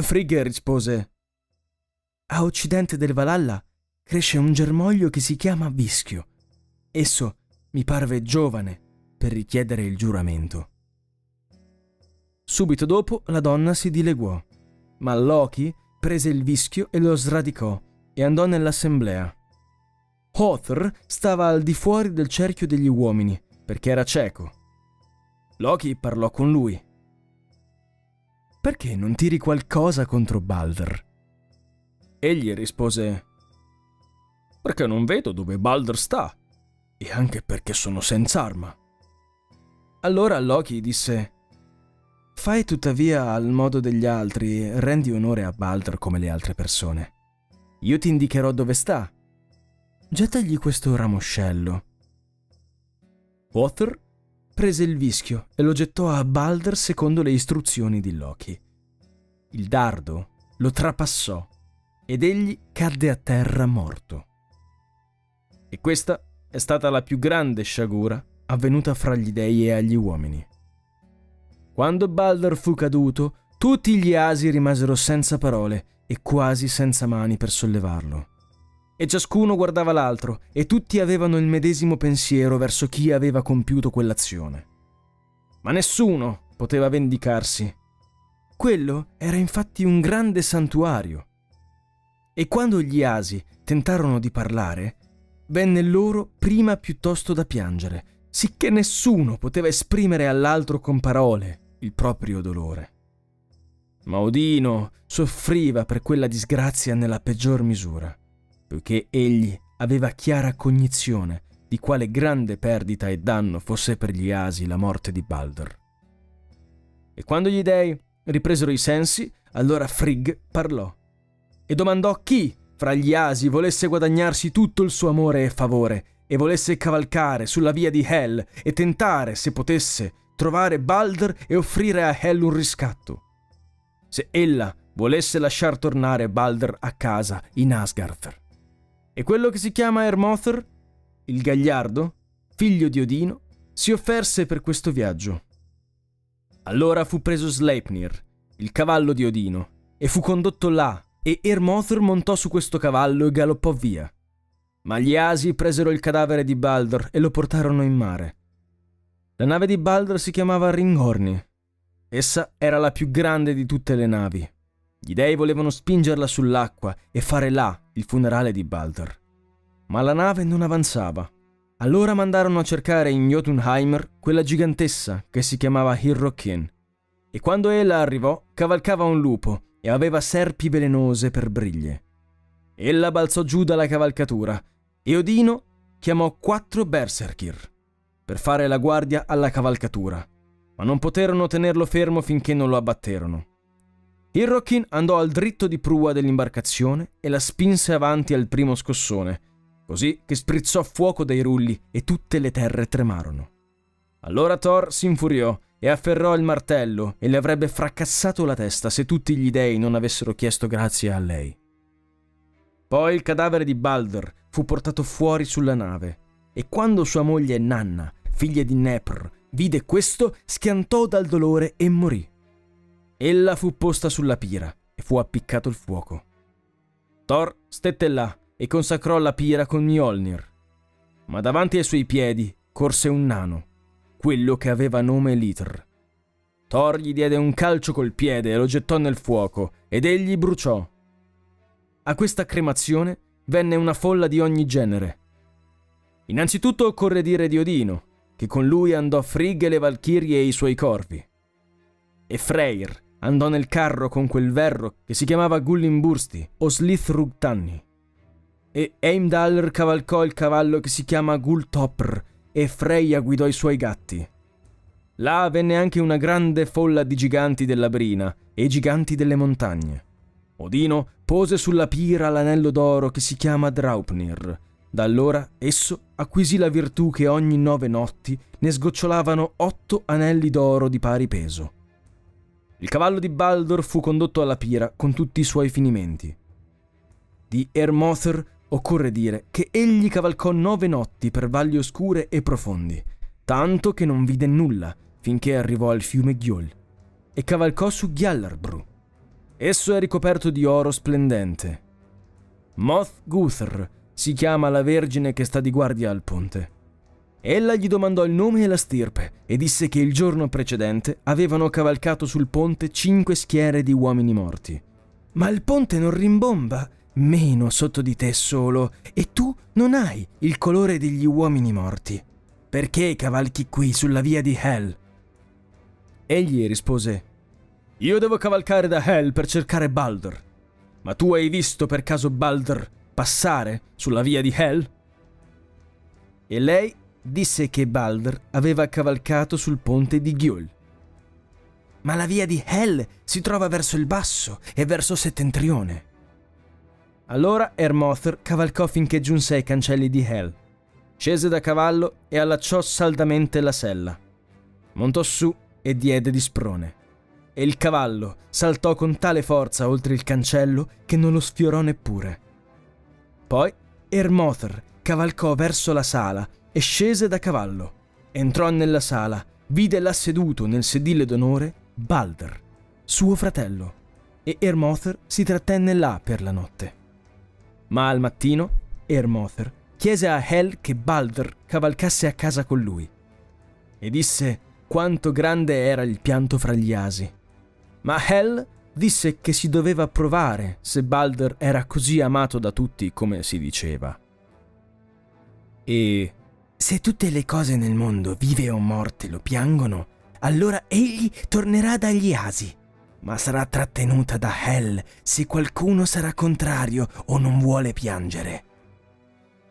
Frigg rispose: a occidente del Valhalla cresce un germoglio che si chiama Vischio. Esso mi parve giovane per richiedere il giuramento. Subito dopo la donna si dileguò, ma Loki prese il vischio e lo sradicò e andò nell'assemblea. Hothr stava al di fuori del cerchio degli uomini, perché era cieco. Loki parlò con lui. «Perché non tiri qualcosa contro Baldr?» Egli rispose: «Perché non vedo dove Baldr sta, e anche perché sono senza arma». Allora Loki disse: «Fai tuttavia al modo degli altri, rendi onore a Baldr come le altre persone. Io ti indicherò dove sta. Gettagli questo ramoscello». Hothr prese il vischio e lo gettò a Baldr secondo le istruzioni di Loki. Il dardo lo trapassò ed egli cadde a terra morto. E questa è stata la più grande sciagura avvenuta fra gli dei e agli uomini. Quando Baldr fu caduto, tutti gli asi rimasero senza parole e quasi senza mani per sollevarlo. E ciascuno guardava l'altro, e tutti avevano il medesimo pensiero verso chi aveva compiuto quell'azione. Ma nessuno poteva vendicarsi. Quello era infatti un grande santuario. E quando gli asi tentarono di parlare, venne loro prima piuttosto da piangere, sicché nessuno poteva esprimere all'altro con parole il proprio dolore. Ma Odino soffriva per quella disgrazia nella peggior misura, poiché egli aveva chiara cognizione di quale grande perdita e danno fosse per gli asi la morte di Baldr. E quando gli dei ripresero i sensi, allora Frigg parlò e domandò chi fra gli asi volesse guadagnarsi tutto il suo amore e favore e volesse cavalcare sulla via di Hel e tentare, se potesse, trovare Baldr e offrire a Hel un riscatto. Se ella volesse lasciar tornare Baldr a casa in Asgard. E quello che si chiama Hermothr, il gagliardo, figlio di Odino, si offerse per questo viaggio. Allora fu preso Sleipnir, il cavallo di Odino, e fu condotto là, e Hermothr montò su questo cavallo e galoppò via. Ma gli asi presero il cadavere di Baldr e lo portarono in mare. La nave di Baldr si chiamava Ringhorni. Essa era la più grande di tutte le navi. Gli dei volevano spingerla sull'acqua e fare là il funerale di Baldr. Ma la nave non avanzava. Allora mandarono a cercare in Jotunheim quella gigantessa che si chiamava Hyrrokin. E quando ella arrivò, cavalcava un lupo e aveva serpi velenose per briglie. Ella balzò giù dalla cavalcatura e Odino chiamò 4 berserkir per fare la guardia alla cavalcatura, ma non poterono tenerlo fermo finché non lo abbatterono. Hyrrokin andò al dritto di prua dell'imbarcazione e la spinse avanti al primo scossone, così che sprizzò fuoco dai rulli e tutte le terre tremarono. Allora Thor si infuriò e afferrò il martello e le avrebbe fracassato la testa se tutti gli dei non avessero chiesto grazie a lei. Poi il cadavere di Baldr fu portato fuori sulla nave e quando sua moglie Nanna, figlia di Nepr, vide questo, schiantò dal dolore e morì. Ella fu posta sulla pira e fu appiccato il fuoco. Thor stette là e consacrò la pira con Mjolnir, ma davanti ai suoi piedi corse un nano, quello che aveva nome Litr. Thor gli diede un calcio col piede e lo gettò nel fuoco ed egli bruciò. A questa cremazione venne una folla di ogni genere. Innanzitutto occorre dire di Odino, che con lui andò Frigg e le Valchirie e i suoi corvi. E Freyr andò nel carro con quel verro che si chiamava Gullimbursti o Slithrugtanni. E Heimdallr cavalcò il cavallo che si chiama Gultopr e Freya guidò i suoi gatti. Là venne anche una grande folla di giganti della brina e giganti delle montagne. Odino pose sulla pira l'anello d'oro che si chiama Draupnir. Da allora esso acquisì la virtù che ogni 9 notti ne sgocciolavano 8 anelli d'oro di pari peso. Il cavallo di Baldr fu condotto alla pira con tutti i suoi finimenti. Di Hermothr occorre dire che egli cavalcò 9 notti per valli oscure e profondi, tanto che non vide nulla finché arrivò al fiume Gjöll e cavalcò su Gjallarbrú. Esso è ricoperto di oro splendente. Moth-Guthr si chiama la vergine che sta di guardia al ponte. Ella gli domandò il nome e la stirpe e disse che il giorno precedente avevano cavalcato sul ponte 5 schiere di uomini morti. «Ma il ponte non rimbomba meno sotto di te solo, e tu non hai il colore degli uomini morti. Perché cavalchi qui sulla via di Hel? Egli rispose: io devo cavalcare da Hel per cercare Baldr. Ma tu hai visto per caso Baldr passare sulla via di Hel? E lei disse che Baldr aveva cavalcato sul ponte di Gjöll. Ma la via di Hel si trova verso il basso e verso settentrione. Allora Hermothr cavalcò finché giunse ai cancelli di Hel, scese da cavallo e allacciò saldamente la sella. Montò su e diede di sprone. E il cavallo saltò con tale forza oltre il cancello che non lo sfiorò neppure. Poi Hermothr cavalcò verso la sala e scese da cavallo. Entrò nella sala, vide là seduto nel sedile d'onore Baldr, suo fratello, e Hermothr si trattenne là per la notte. Ma al mattino Hermothr chiese a Hel che Baldr cavalcasse a casa con lui, e disse quanto grande era il pianto fra gli asi. Ma Hel disse che si doveva provare se Baldr era così amato da tutti come si diceva. E se tutte le cose nel mondo, vive o morte, lo piangono, allora egli tornerà dagli asi, ma sarà trattenuta da Hel se qualcuno sarà contrario o non vuole piangere.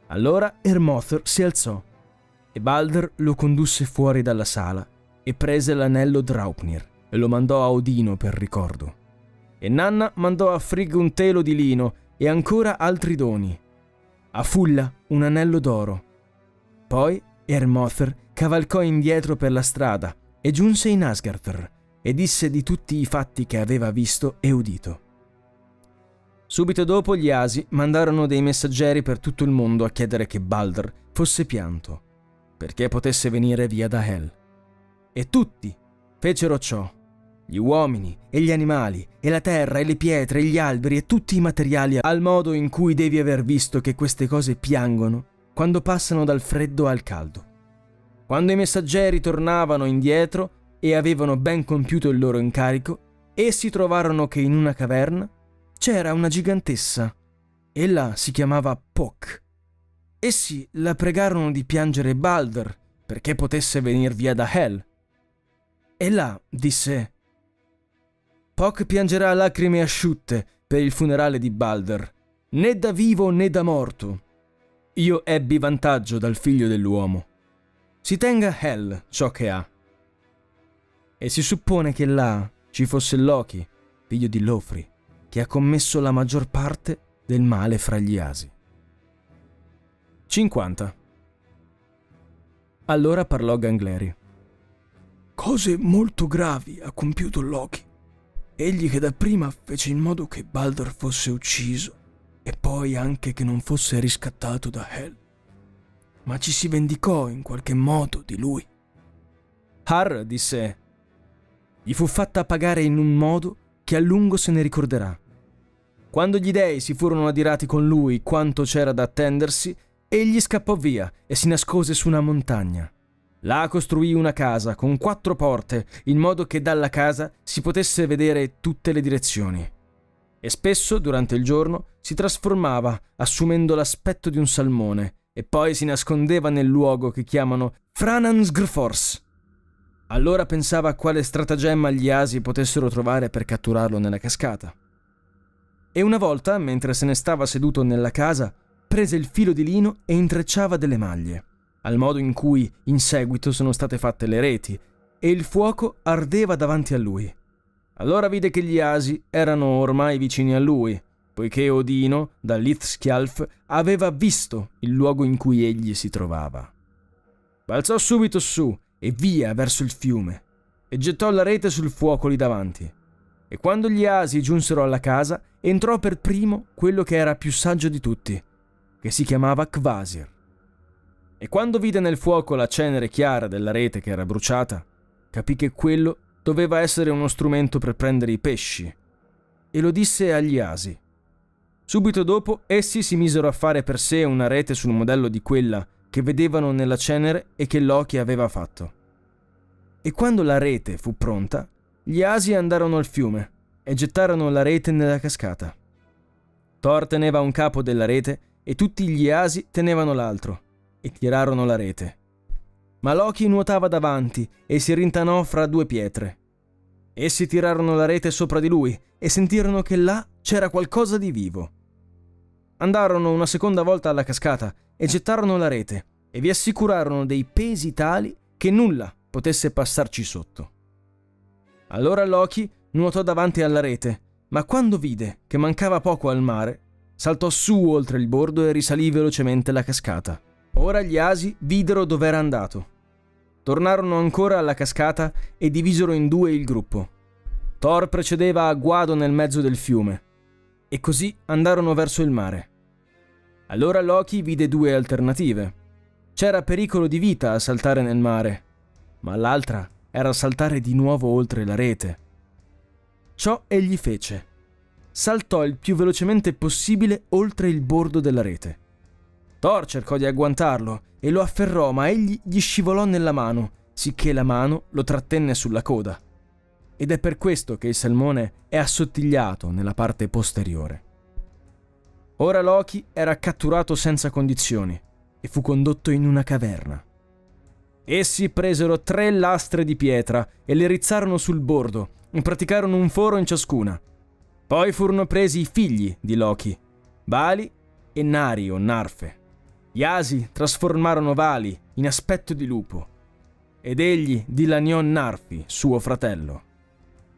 Allora Hermothr si alzò, e Baldr lo condusse fuori dalla sala e prese l'anello Draupnir e lo mandò a Odino per ricordo. E Nanna mandò a Frigg un telo di lino e ancora altri doni, a Fulla un anello d'oro. Poi Hermothr cavalcò indietro per la strada e giunse in Asgardr e disse di tutti i fatti che aveva visto e udito. Subito dopo gli asi mandarono dei messaggeri per tutto il mondo a chiedere che Baldr fosse pianto, perché potesse venire via da Hel. E tutti fecero ciò, gli uomini e gli animali, e la terra e le pietre e gli alberi e tutti i materiali, al modo in cui devi aver visto che queste cose piangono quando passano dal freddo al caldo. Quando i messaggeri tornavano indietro e avevano ben compiuto il loro incarico, essi trovarono che in una caverna c'era una gigantessa. Ella si chiamava Pok. Essi la pregarono di piangere Baldr perché potesse venir via da Hel. Ella disse: Pok piangerà lacrime asciutte per il funerale di Baldr, né da vivo né da morto. Io ebbi vantaggio dal figlio dell'uomo. Si tenga Hel ciò che ha. E si suppone che là ci fosse Loki, figlio di Lofri, che ha commesso la maggior parte del male fra gli asi. 50. Allora parlò Gangleri. Cose molto gravi ha compiuto Loki. Egli che dapprima fece in modo che Baldr fosse ucciso, e poi anche che non fosse riscattato da Hel. Ma ci si vendicò in qualche modo di lui. Har disse: gli fu fatta pagare in un modo che a lungo se ne ricorderà. Quando gli dei si furono adirati con lui quanto c'era da attendersi, egli scappò via e si nascose su una montagna. Là costruì una casa con 4 porte, in modo che dalla casa si potesse vedere tutte le direzioni. E spesso, durante il giorno, si trasformava, assumendo l'aspetto di un salmone, e poi si nascondeva nel luogo che chiamano Franansgrfors. Allora pensava a quale stratagemma gli asi potessero trovare per catturarlo nella cascata. E una volta, mentre se ne stava seduto nella casa, prese il filo di lino e intrecciava delle maglie, al modo in cui in seguito sono state fatte le reti, e il fuoco ardeva davanti a lui. Allora vide che gli asi erano ormai vicini a lui, poiché Odino, da Lithskjalf, aveva visto il luogo in cui egli si trovava. Balzò subito su e via verso il fiume, e gettò la rete sul fuoco lì davanti. E quando gli asi giunsero alla casa, entrò per primo quello che era più saggio di tutti, che si chiamava Kvasir. E quando vide nel fuoco la cenere chiara della rete che era bruciata, capì che quello doveva essere uno strumento per prendere i pesci, e lo disse agli asi. Subito dopo essi si misero a fare per sé una rete sul modello di quella che vedevano nella cenere e che Loki aveva fatto. E quando la rete fu pronta, gli asi andarono al fiume e gettarono la rete nella cascata. Thor teneva un capo della rete e tutti gli asi tenevano l'altro, e tirarono la rete. Ma Loki nuotava davanti e si rintanò fra due pietre. Essi tirarono la rete sopra di lui e sentirono che là c'era qualcosa di vivo. Andarono una seconda volta alla cascata e gettarono la rete e vi assicurarono dei pesi tali che nulla potesse passarci sotto. Allora Loki nuotò davanti alla rete, ma quando vide che mancava poco al mare, saltò su oltre il bordo e risalì velocemente la cascata. Ora gli asi videro dov'era andato. Tornarono ancora alla cascata e divisero in due il gruppo. Thor precedeva a guado nel mezzo del fiume, e così andarono verso il mare. Allora Loki vide due alternative. C'era pericolo di vita a saltare nel mare, ma l'altra era saltare di nuovo oltre la rete. Ciò egli fece. Saltò il più velocemente possibile oltre il bordo della rete. Thor cercò di agguantarlo e lo afferrò, ma egli gli scivolò nella mano, sicché la mano lo trattenne sulla coda. Ed è per questo che il salmone è assottigliato nella parte posteriore. Ora Loki era catturato senza condizioni e fu condotto in una caverna. Essi presero 3 lastre di pietra e le rizzarono sul bordo e praticarono un foro in ciascuna. Poi furono presi i figli di Loki, Vali e Nari o Narfe. Gli asi trasformarono Vali in aspetto di lupo ed egli dilaniò Narfi, suo fratello.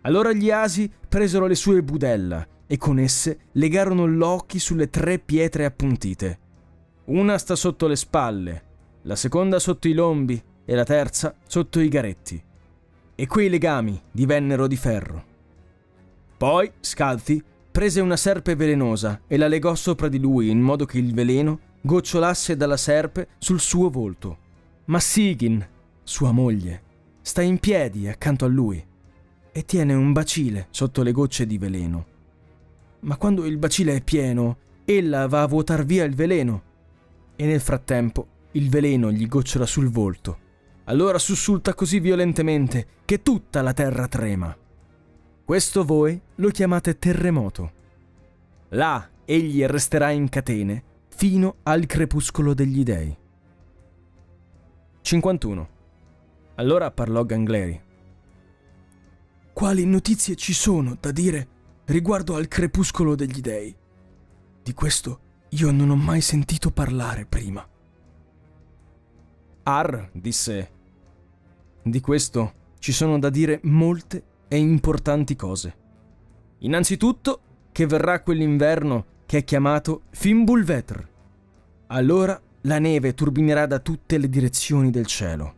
Allora gli asi presero le sue budella e con esse legarono Loki sulle 3 pietre appuntite. Una sta sotto le spalle, la seconda sotto i lombi e la terza sotto i garetti. E quei legami divennero di ferro. Poi Scalzi prese una serpe velenosa e la legò sopra di lui in modo che il veleno gocciolasse dalla serpe sul suo volto. Ma Sigyn, sua moglie, sta in piedi accanto a lui e tiene un bacile sotto le gocce di veleno. Ma quando il bacile è pieno, ella va a vuotar via il veleno e nel frattempo il veleno gli gocciola sul volto. Allora sussulta così violentemente che tutta la terra trema. Questo voi lo chiamate terremoto. Là egli resterà in catene fino al crepuscolo degli dei. 51. Allora parlò Gangleri. Quali notizie ci sono da dire riguardo al crepuscolo degli dei? Di questo io non ho mai sentito parlare prima. Ar disse: di questo ci sono da dire molte e importanti cose. Innanzitutto che verrà quell'inverno che è chiamato Fimbulvetr. Allora la neve turbinerà da tutte le direzioni del cielo.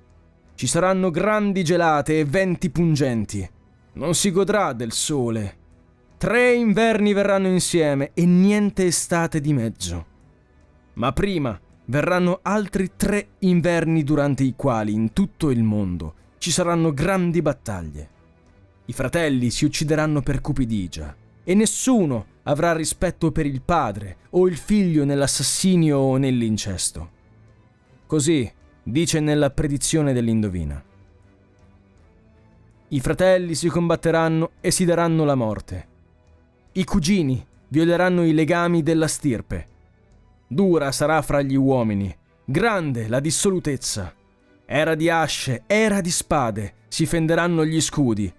Ci saranno grandi gelate e venti pungenti. Non si godrà del sole. 3 inverni verranno insieme e niente estate di mezzo. Ma prima verranno altri 3 inverni durante i quali in tutto il mondo ci saranno grandi battaglie. I fratelli si uccideranno per cupidigia e nessuno avrà rispetto per il padre o il figlio nell'assassinio o nell'incesto. Così dice nella predizione dell'Indovina. I fratelli si combatteranno e si daranno la morte. I cugini violeranno i legami della stirpe. Dura sarà fra gli uomini, grande la dissolutezza. Era di asce, era di spade, si fenderanno gli scudi.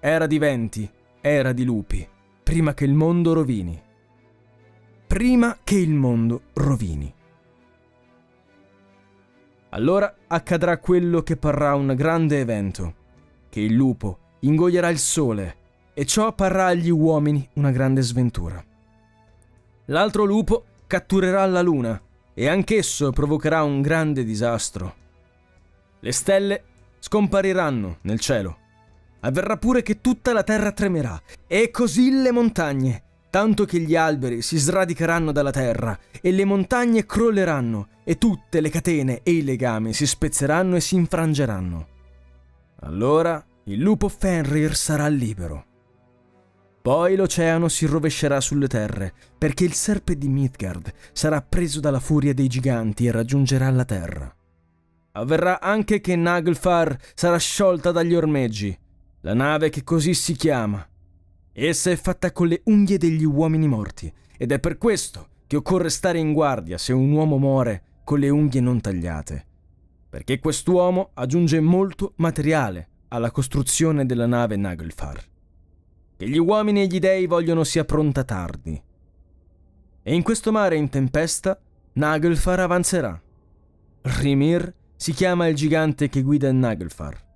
Era di venti, era di lupi, prima che il mondo rovini. Prima che il mondo rovini. Allora accadrà quello che parrà un grande evento, che il lupo ingoierà il sole, e ciò parrà agli uomini una grande sventura. L'altro lupo catturerà la luna, e anch'esso provocherà un grande disastro. Le stelle scompariranno nel cielo. Avverrà pure che tutta la terra tremerà, e così le montagne, tanto che gli alberi si sradicheranno dalla terra, e le montagne crolleranno, e tutte le catene e i legami si spezzeranno e si infrangeranno. Allora il lupo Fenrir sarà libero. Poi l'oceano si rovescerà sulle terre, perché il serpe di Midgard sarà preso dalla furia dei giganti e raggiungerà la terra. Avverrà anche che Naglfar sarà sciolta dagli ormeggi, la nave che così si chiama. Essa è fatta con le unghie degli uomini morti ed è per questo che occorre stare in guardia se un uomo muore con le unghie non tagliate, perché quest'uomo aggiunge molto materiale alla costruzione della nave Naglfar, che gli uomini e gli dei vogliono sia pronta tardi. E in questo mare in tempesta Naglfar avanzerà. Rimir si chiama il gigante che guida il Naglfar.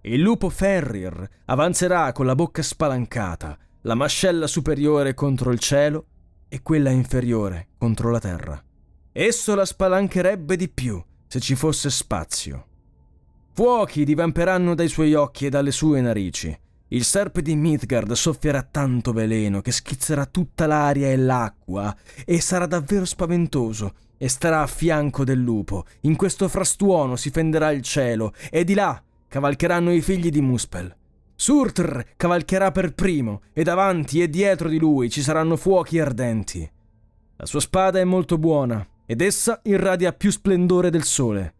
Il lupo Ferrir avanzerà con la bocca spalancata, la mascella superiore contro il cielo e quella inferiore contro la terra. Esso la spalancherebbe di più se ci fosse spazio. Fuochi divamperanno dai suoi occhi e dalle sue narici. Il serpe di Midgard soffierà tanto veleno che schizzerà tutta l'aria e l'acqua e sarà davvero spaventoso e starà a fianco del lupo. In questo frastuono si fenderà il cielo e di là cavalcheranno i figli di Muspel. Surtr cavalcherà per primo e davanti e dietro di lui ci saranno fuochi ardenti. La sua spada è molto buona ed essa irradia più splendore del sole.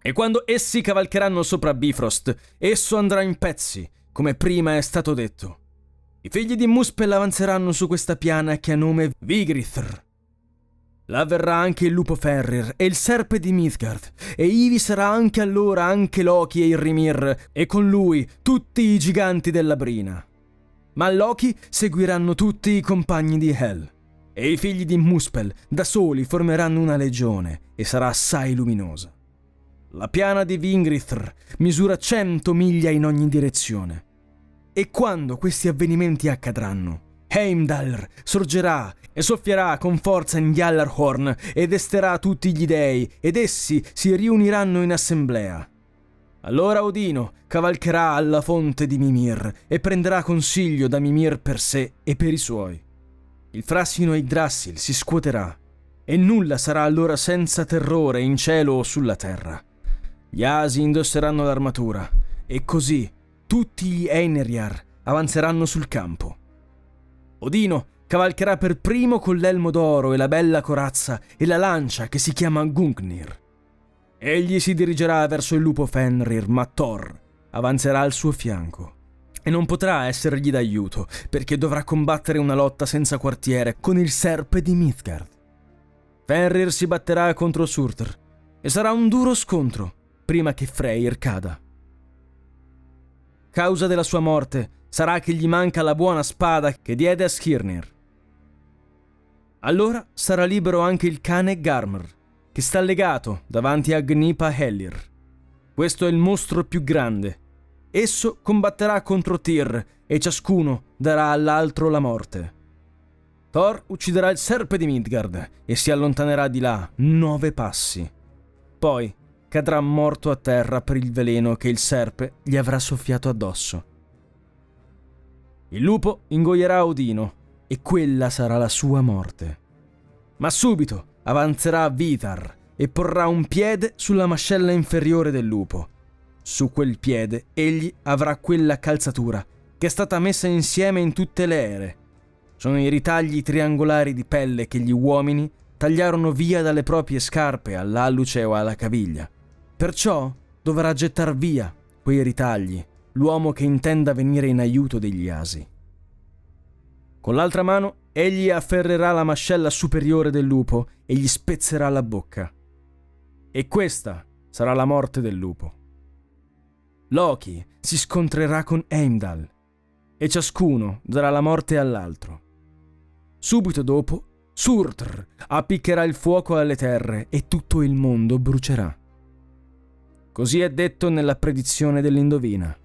E quando essi cavalcheranno sopra Bifrost, esso andrà in pezzi, come prima è stato detto. I figli di Muspel avanzeranno su questa piana che ha nome Vigrithr. Là verrà anche il lupo Ferrir e il serpe di Midgard, e ivi sarà anche allora anche Loki e il Ymir, e con lui tutti i giganti della Brina. Ma a Loki seguiranno tutti i compagni di Hel, e i figli di Muspel da soli formeranno una legione, e sarà assai luminosa. La piana di Vigrithr misura 100 miglia in ogni direzione. E quando questi avvenimenti accadranno, Heimdallr sorgerà e soffierà con forza in Gjallarhorn ed esterà tutti gli dei, ed essi si riuniranno in assemblea. Allora Odino cavalcherà alla fonte di Mimir e prenderà consiglio da Mimir per sé e per i suoi. Il frassino Yggdrasil si scuoterà, e nulla sarà allora senza terrore in cielo o sulla terra. Gli asi indosseranno l'armatura, e così tutti gli Einherjar avanzeranno sul campo. Odino cavalcherà per primo con l'elmo d'oro e la bella corazza e la lancia che si chiama Gungnir. Egli si dirigerà verso il lupo Fenrir, ma Thor avanzerà al suo fianco e non potrà essergli d'aiuto perché dovrà combattere una lotta senza quartiere con il serpe di Midgard. Fenrir si batterà contro Surtr e sarà un duro scontro prima che Freyr cada. Causa della sua morte sarà che gli manca la buona spada che diede a Skirnir. Allora sarà libero anche il cane Garmr, che sta legato davanti a Gnipa Hellir. Questo è il mostro più grande. Esso combatterà contro Tyr e ciascuno darà all'altro la morte. Thor ucciderà il serpe di Midgard e si allontanerà di là 9 passi. Poi cadrà morto a terra per il veleno che il serpe gli avrà soffiato addosso. Il lupo ingoierà Odino, e quella sarà la sua morte. Ma subito avanzerà Vitar e porrà un piede sulla mascella inferiore del lupo. Su quel piede egli avrà quella calzatura che è stata messa insieme in tutte le ere. Sono i ritagli triangolari di pelle che gli uomini tagliarono via dalle proprie scarpe all'alluce o alla caviglia. Perciò dovrà gettar via quei ritagli l'uomo che intenda venire in aiuto degli asi. Con l'altra mano egli afferrerà la mascella superiore del lupo e gli spezzerà la bocca. E questa sarà la morte del lupo. Loki si scontrerà con Heimdall e ciascuno darà la morte all'altro. Subito dopo Surtr appiccherà il fuoco alle terre e tutto il mondo brucerà. Così è detto nella predizione dell'Indovina.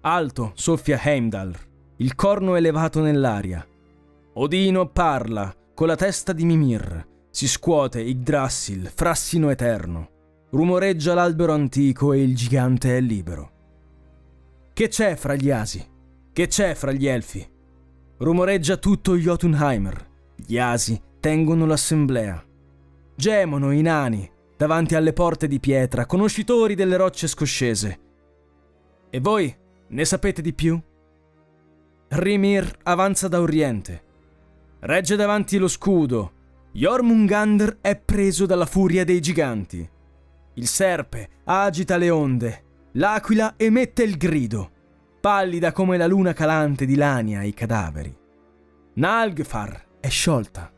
Alto soffia Heimdallr, il corno elevato nell'aria. Odino parla con la testa di Mimir, si scuote Yggdrasil, frassino eterno. Rumoreggia l'albero antico e il gigante è libero. Che c'è fra gli asi? Che c'è fra gli elfi? Rumoreggia tutto Jotunheimer. Gli asi tengono l'assemblea. Gemono i nani davanti alle porte di pietra, conoscitori delle rocce scoscese. E voi? Ne sapete di più? Rimir avanza da oriente. Regge davanti lo scudo. Jormungandr è preso dalla furia dei giganti. Il serpe agita le onde. L'aquila emette il grido. Pallida come la luna calante dilania i cadaveri. Naglfar è sciolta.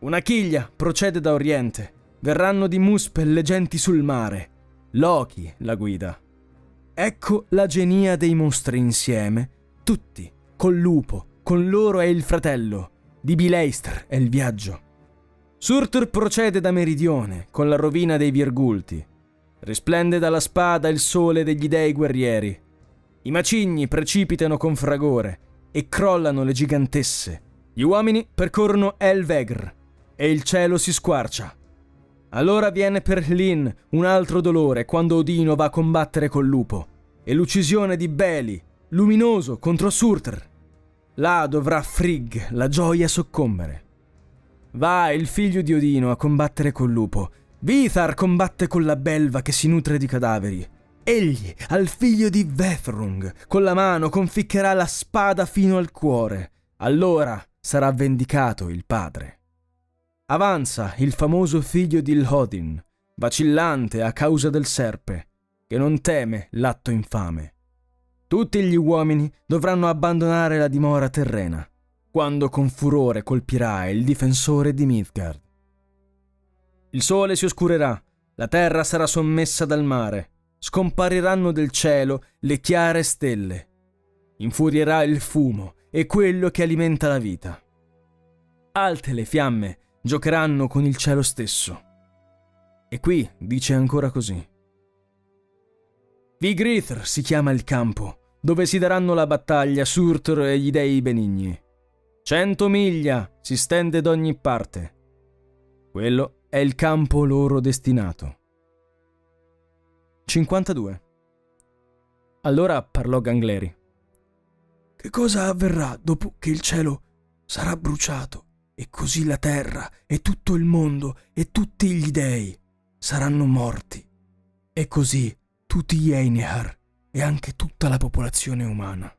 Una chiglia procede da oriente. Verranno di Muspel le genti sul mare. Loki la guida. Ecco la genia dei mostri insieme, tutti, col lupo, con loro e il fratello. Di Bileistr è il viaggio. Surtr procede da meridione, con la rovina dei Virgulti. Risplende dalla spada il sole degli dei guerrieri. I macigni precipitano con fragore e crollano le gigantesse. Gli uomini percorrono Elvegr e il cielo si squarcia. Allora viene per Hlin un altro dolore quando Odino va a combattere col lupo e l'uccisione di Beli, luminoso, contro Surtr. Là dovrà Frigg, la gioia, soccombere. Va il figlio di Odino a combattere col lupo. Vithar combatte con la belva che si nutre di cadaveri. Egli, al figlio di Vethrung, con la mano conficcherà la spada fino al cuore. Allora sarà vendicato il padre. Avanza il famoso figlio di Hlodin, vacillante a causa del serpe, che non teme l'atto infame. Tutti gli uomini dovranno abbandonare la dimora terrena, quando con furore colpirà il difensore di Midgard. Il sole si oscurerà, la terra sarà sommessa dal mare, scompariranno del cielo le chiare stelle. Infurierà il fumo e quello che alimenta la vita. Alte le fiamme giocheranno con il cielo stesso. E qui dice ancora così. Vigrithr si chiama il campo, dove si daranno la battaglia Surtr e gli dei benigni. 100 miglia si stende d'ogni parte. Quello è il campo loro destinato. 52. Allora parlò Gangleri. Che cosa avverrà dopo che il cielo sarà bruciato e così la terra e tutto il mondo e tutti gli dei saranno morti e così tutti gli Einihar e anche tutta la popolazione umana?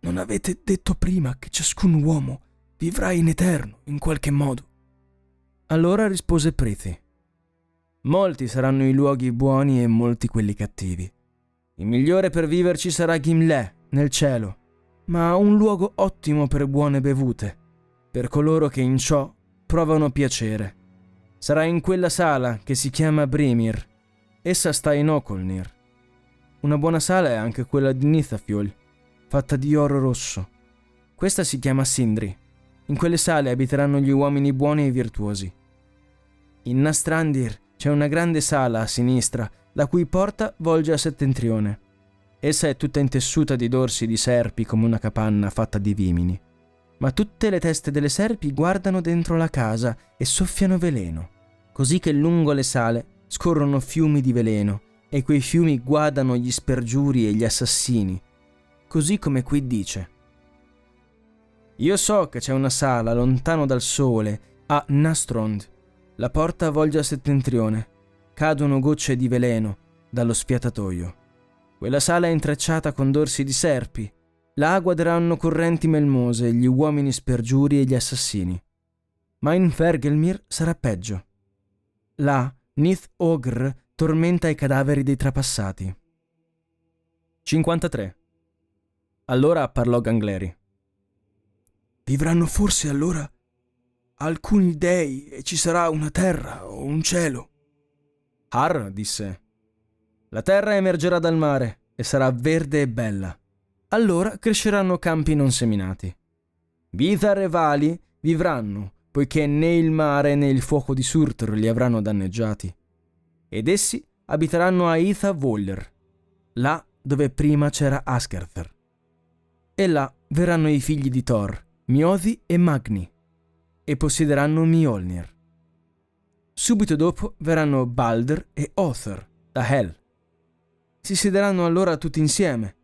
Non avete detto prima che ciascun uomo vivrà in eterno in qualche modo? Allora rispose Prithi. Molti saranno i luoghi buoni e molti quelli cattivi. Il migliore per viverci sarà Gimlè, nel cielo, ma un luogo ottimo per buone bevute, per coloro che in ciò provano piacere. Sarà in quella sala che si chiama Brimir. Essa sta in Okolnir. Una buona sala è anche quella di Nithafiol, fatta di oro rosso. Questa si chiama Sindri. In quelle sale abiteranno gli uomini buoni e virtuosi. In Nastrandir c'è una grande sala a sinistra, la cui porta volge a settentrione. Essa è tutta intessuta di dorsi di serpi come una capanna fatta di vimini. Ma tutte le teste delle serpi guardano dentro la casa e soffiano veleno, così che lungo le sale scorrono fiumi di veleno e quei fiumi guadano gli spergiuri e gli assassini, così come qui dice. Io so che c'è una sala lontano dal sole a Nastrond. La porta volge a settentrione. Cadono gocce di veleno dallo sfiatatoio. Quella sala è intrecciata con dorsi di serpi. Là guaderanno correnti melmose, gli uomini spergiuri e gli assassini. Ma in Fergelmir sarà peggio. Là Nith-Ogr tormenta i cadaveri dei trapassati. 53. Allora parlò Gangleri. Vivranno forse allora alcuni dei e ci sarà una terra o un cielo? Har disse. La terra emergerà dal mare e sarà verde e bella. Allora cresceranno campi non seminati. Vithar e Vali vivranno, poiché né il mare né il fuoco di Surtr li avranno danneggiati. Ed essi abiteranno a Itha-Voller, là dove prima c'era Asgard. E là verranno i figli di Thor, Mjolnir e Magni, e possederanno Mjolnir. Subito dopo verranno Baldr e Othor da Hel. Si siederanno allora tutti insieme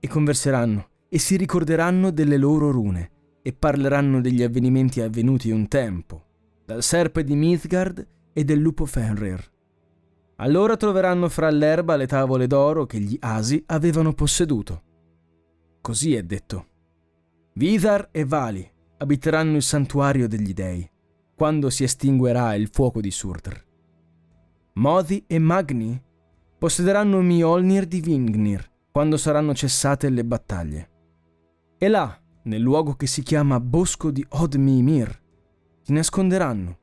e converseranno e si ricorderanno delle loro rune e parleranno degli avvenimenti avvenuti un tempo, dal serpe di Midgard e del lupo Fenrir. Allora troveranno fra l'erba le tavole d'oro che gli Asi avevano posseduto. Così è detto. Vithar e Vali abiteranno il santuario degli dei, quando si estinguerà il fuoco di Surtr. Modi e Magni possederanno Mjolnir di Vingnir, quando saranno cessate le battaglie. E là nel luogo che si chiama Bosco di Odmimir. Ti nasconderanno,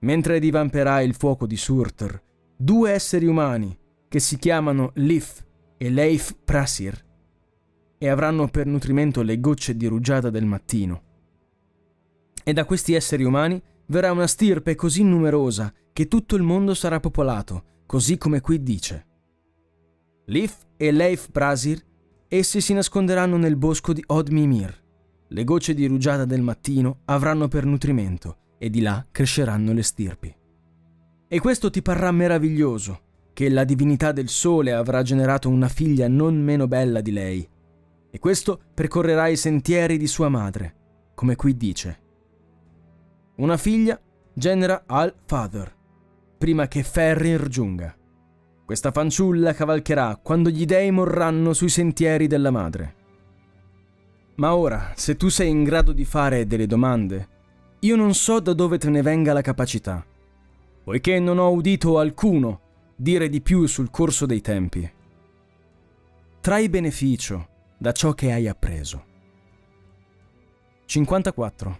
mentre divamperà il fuoco di Surtr, due esseri umani che si chiamano Lif e Leif Prasir, e avranno per nutrimento le gocce di rugiada del mattino. E da questi esseri umani verrà una stirpe così numerosa che tutto il mondo sarà popolato, così come qui dice. Lif e Leif Prasir, essi si nasconderanno nel bosco di Odmimir. Le gocce di rugiada del mattino avranno per nutrimento, e di là cresceranno le stirpi. E questo ti parrà meraviglioso, che la divinità del sole avrà generato una figlia non meno bella di lei. E questo percorrerà i sentieri di sua madre, come qui dice. Una figlia genera Al-Father, prima che Ferrir giunga. Questa fanciulla cavalcherà quando gli dei morranno sui sentieri della madre. Ma ora, se tu sei in grado di fare delle domande, io non so da dove te ne venga la capacità, poiché non ho udito alcuno dire di più sul corso dei tempi. Trai beneficio da ciò che hai appreso. 54.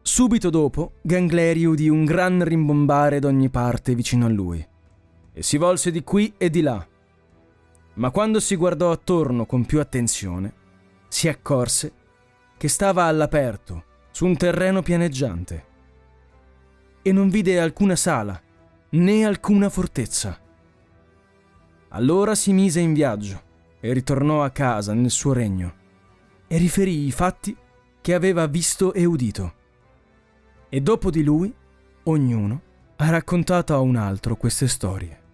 Subito dopo, Gangleri udì un gran rimbombare d'ogni parte vicino a lui, e si volse di qui e di là. Ma quando si guardò attorno con più attenzione, si accorse che stava all'aperto, su un terreno pianeggiante, e non vide alcuna sala, né alcuna fortezza. Allora si mise in viaggio e ritornò a casa nel suo regno, e riferì i fatti che aveva visto e udito. E dopo di lui, ognuno ha raccontato a un altro queste storie.